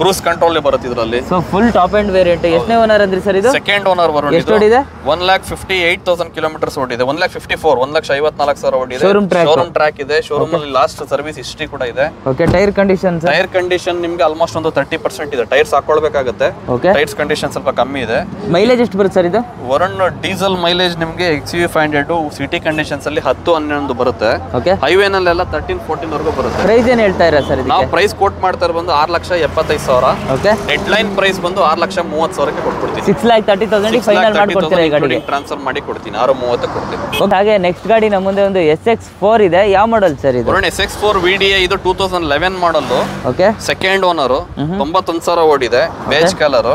ಕ್ರೂಸ್ ಕಂಟ್ರೋಲ್ ಬರುತ್ತೆ ಇದರಲ್ಲಿ. So full top end variant. ಎಷ್ಟನೇ ಓನರ್ ಅಂದ್ರಿ ಸರ್ ಇದು? ಸೆಕೆಂಡ್ ಓನರ್ ಬರೋಣ. ಎಷ್ಟು ಓಡಿದೆ? 158000 ಕಿಲೋಮೀಟರ್ಸ್ ಓಡಿದೆ. 154 154000 ಓಡಿದೆ. ಶೋರೂಮ್ ಟ್ರ್ಯಾಕ್ ಇದೆ. ಶೋರೂಮ್ ಅಲ್ಲಿ ಲಾಸ್ಟ್ ಸರ್ವಿಸ್ ಹಿಸ್ಟರಿ ಕೂಡ ಇದೆ. Okay. Tyre condition sir? Tyre condition ನಿಮಗೆ ಆಲ್ಮೋಸ್ಟ್ ಒಂದು 30% ಇದೆ. ಟೈರ್ಸ್ ಹಾಕೊಳ್ಳಬೇಕಾಗುತ್ತೆ. ಟೈರ್ಸ್ ಕಂಡೀಷನ್ ಸ್ವಲ್ಪ ಕಮ್ಮಿ ಇದೆ. ಮೈಲೇಜ್ ಎಷ್ಟು ಬರುತ್ತೆ ಸರ್ ಇದು? ವರನ್ ಡೀಸೆಲ್ ಮೈಲೇಜ್ ನಿಮಗೆ XUV 500 ಸಿಟಿ ಕಂಡೀಷನ್ಸ್ ಅಲ್ಲಿ 10 11 ಬರುತ್ತೆ. ಹೈವೇ ನಲ್ಲಿ ಎಲ್ಲ 13 14 ವರೆಗೂ ಬರುತ್ತೆ. ಪ್ರೈಸ್ ಏನು ಹೇಳ್ತಾ ಇರಾ ಸರ್ ಇದಕ್ಕೆ? ನಾವು ಪ್ರೈಸ್ ಕೋಟ್ ಮಾಡ್ತಾ ಇರೋದು 6,75,000. ಓಕೆ. ಹೆಡ್ ಲೈನ್ ಪ್ರೈಸ್ ಬಂದು 6,30,000ಕ್ಕೆ ಕೊಡ್ಕೊಡ್ತೀನಿ. 6,30,000ಗೆ ಫೈನಲ್ ಮಾಡಿ ಕೊಡ್ತೀರಾ ಈ ಗಾಡಿಗೆ? ಟ್ರಾನ್ಸ್‌ಫರ್ ಮಾಡಿ ಕೊಡ್ತೀನಿ. 6,30,000ಕ್ಕೆ ಕೊಡ್ತೀನಿ. ಓಕೆ. ಹಾಗೆ ನೆಕ್ಸ್ಟ್ ಗಾಡಿ ನಮ್ಮ ಮುಂದೆ ಒಂದು SX4 ಇದೆ. ಯಾವ ಮಾಡೆಲ್ ಸರ್ ಇದು? ನೋಡಿ SX4 VDI ಇದು 2011 ಮಾಡೆಲ್. ಓಕೆ. Second owner. 91,000 ಓಡಿದೆ. Beige colour.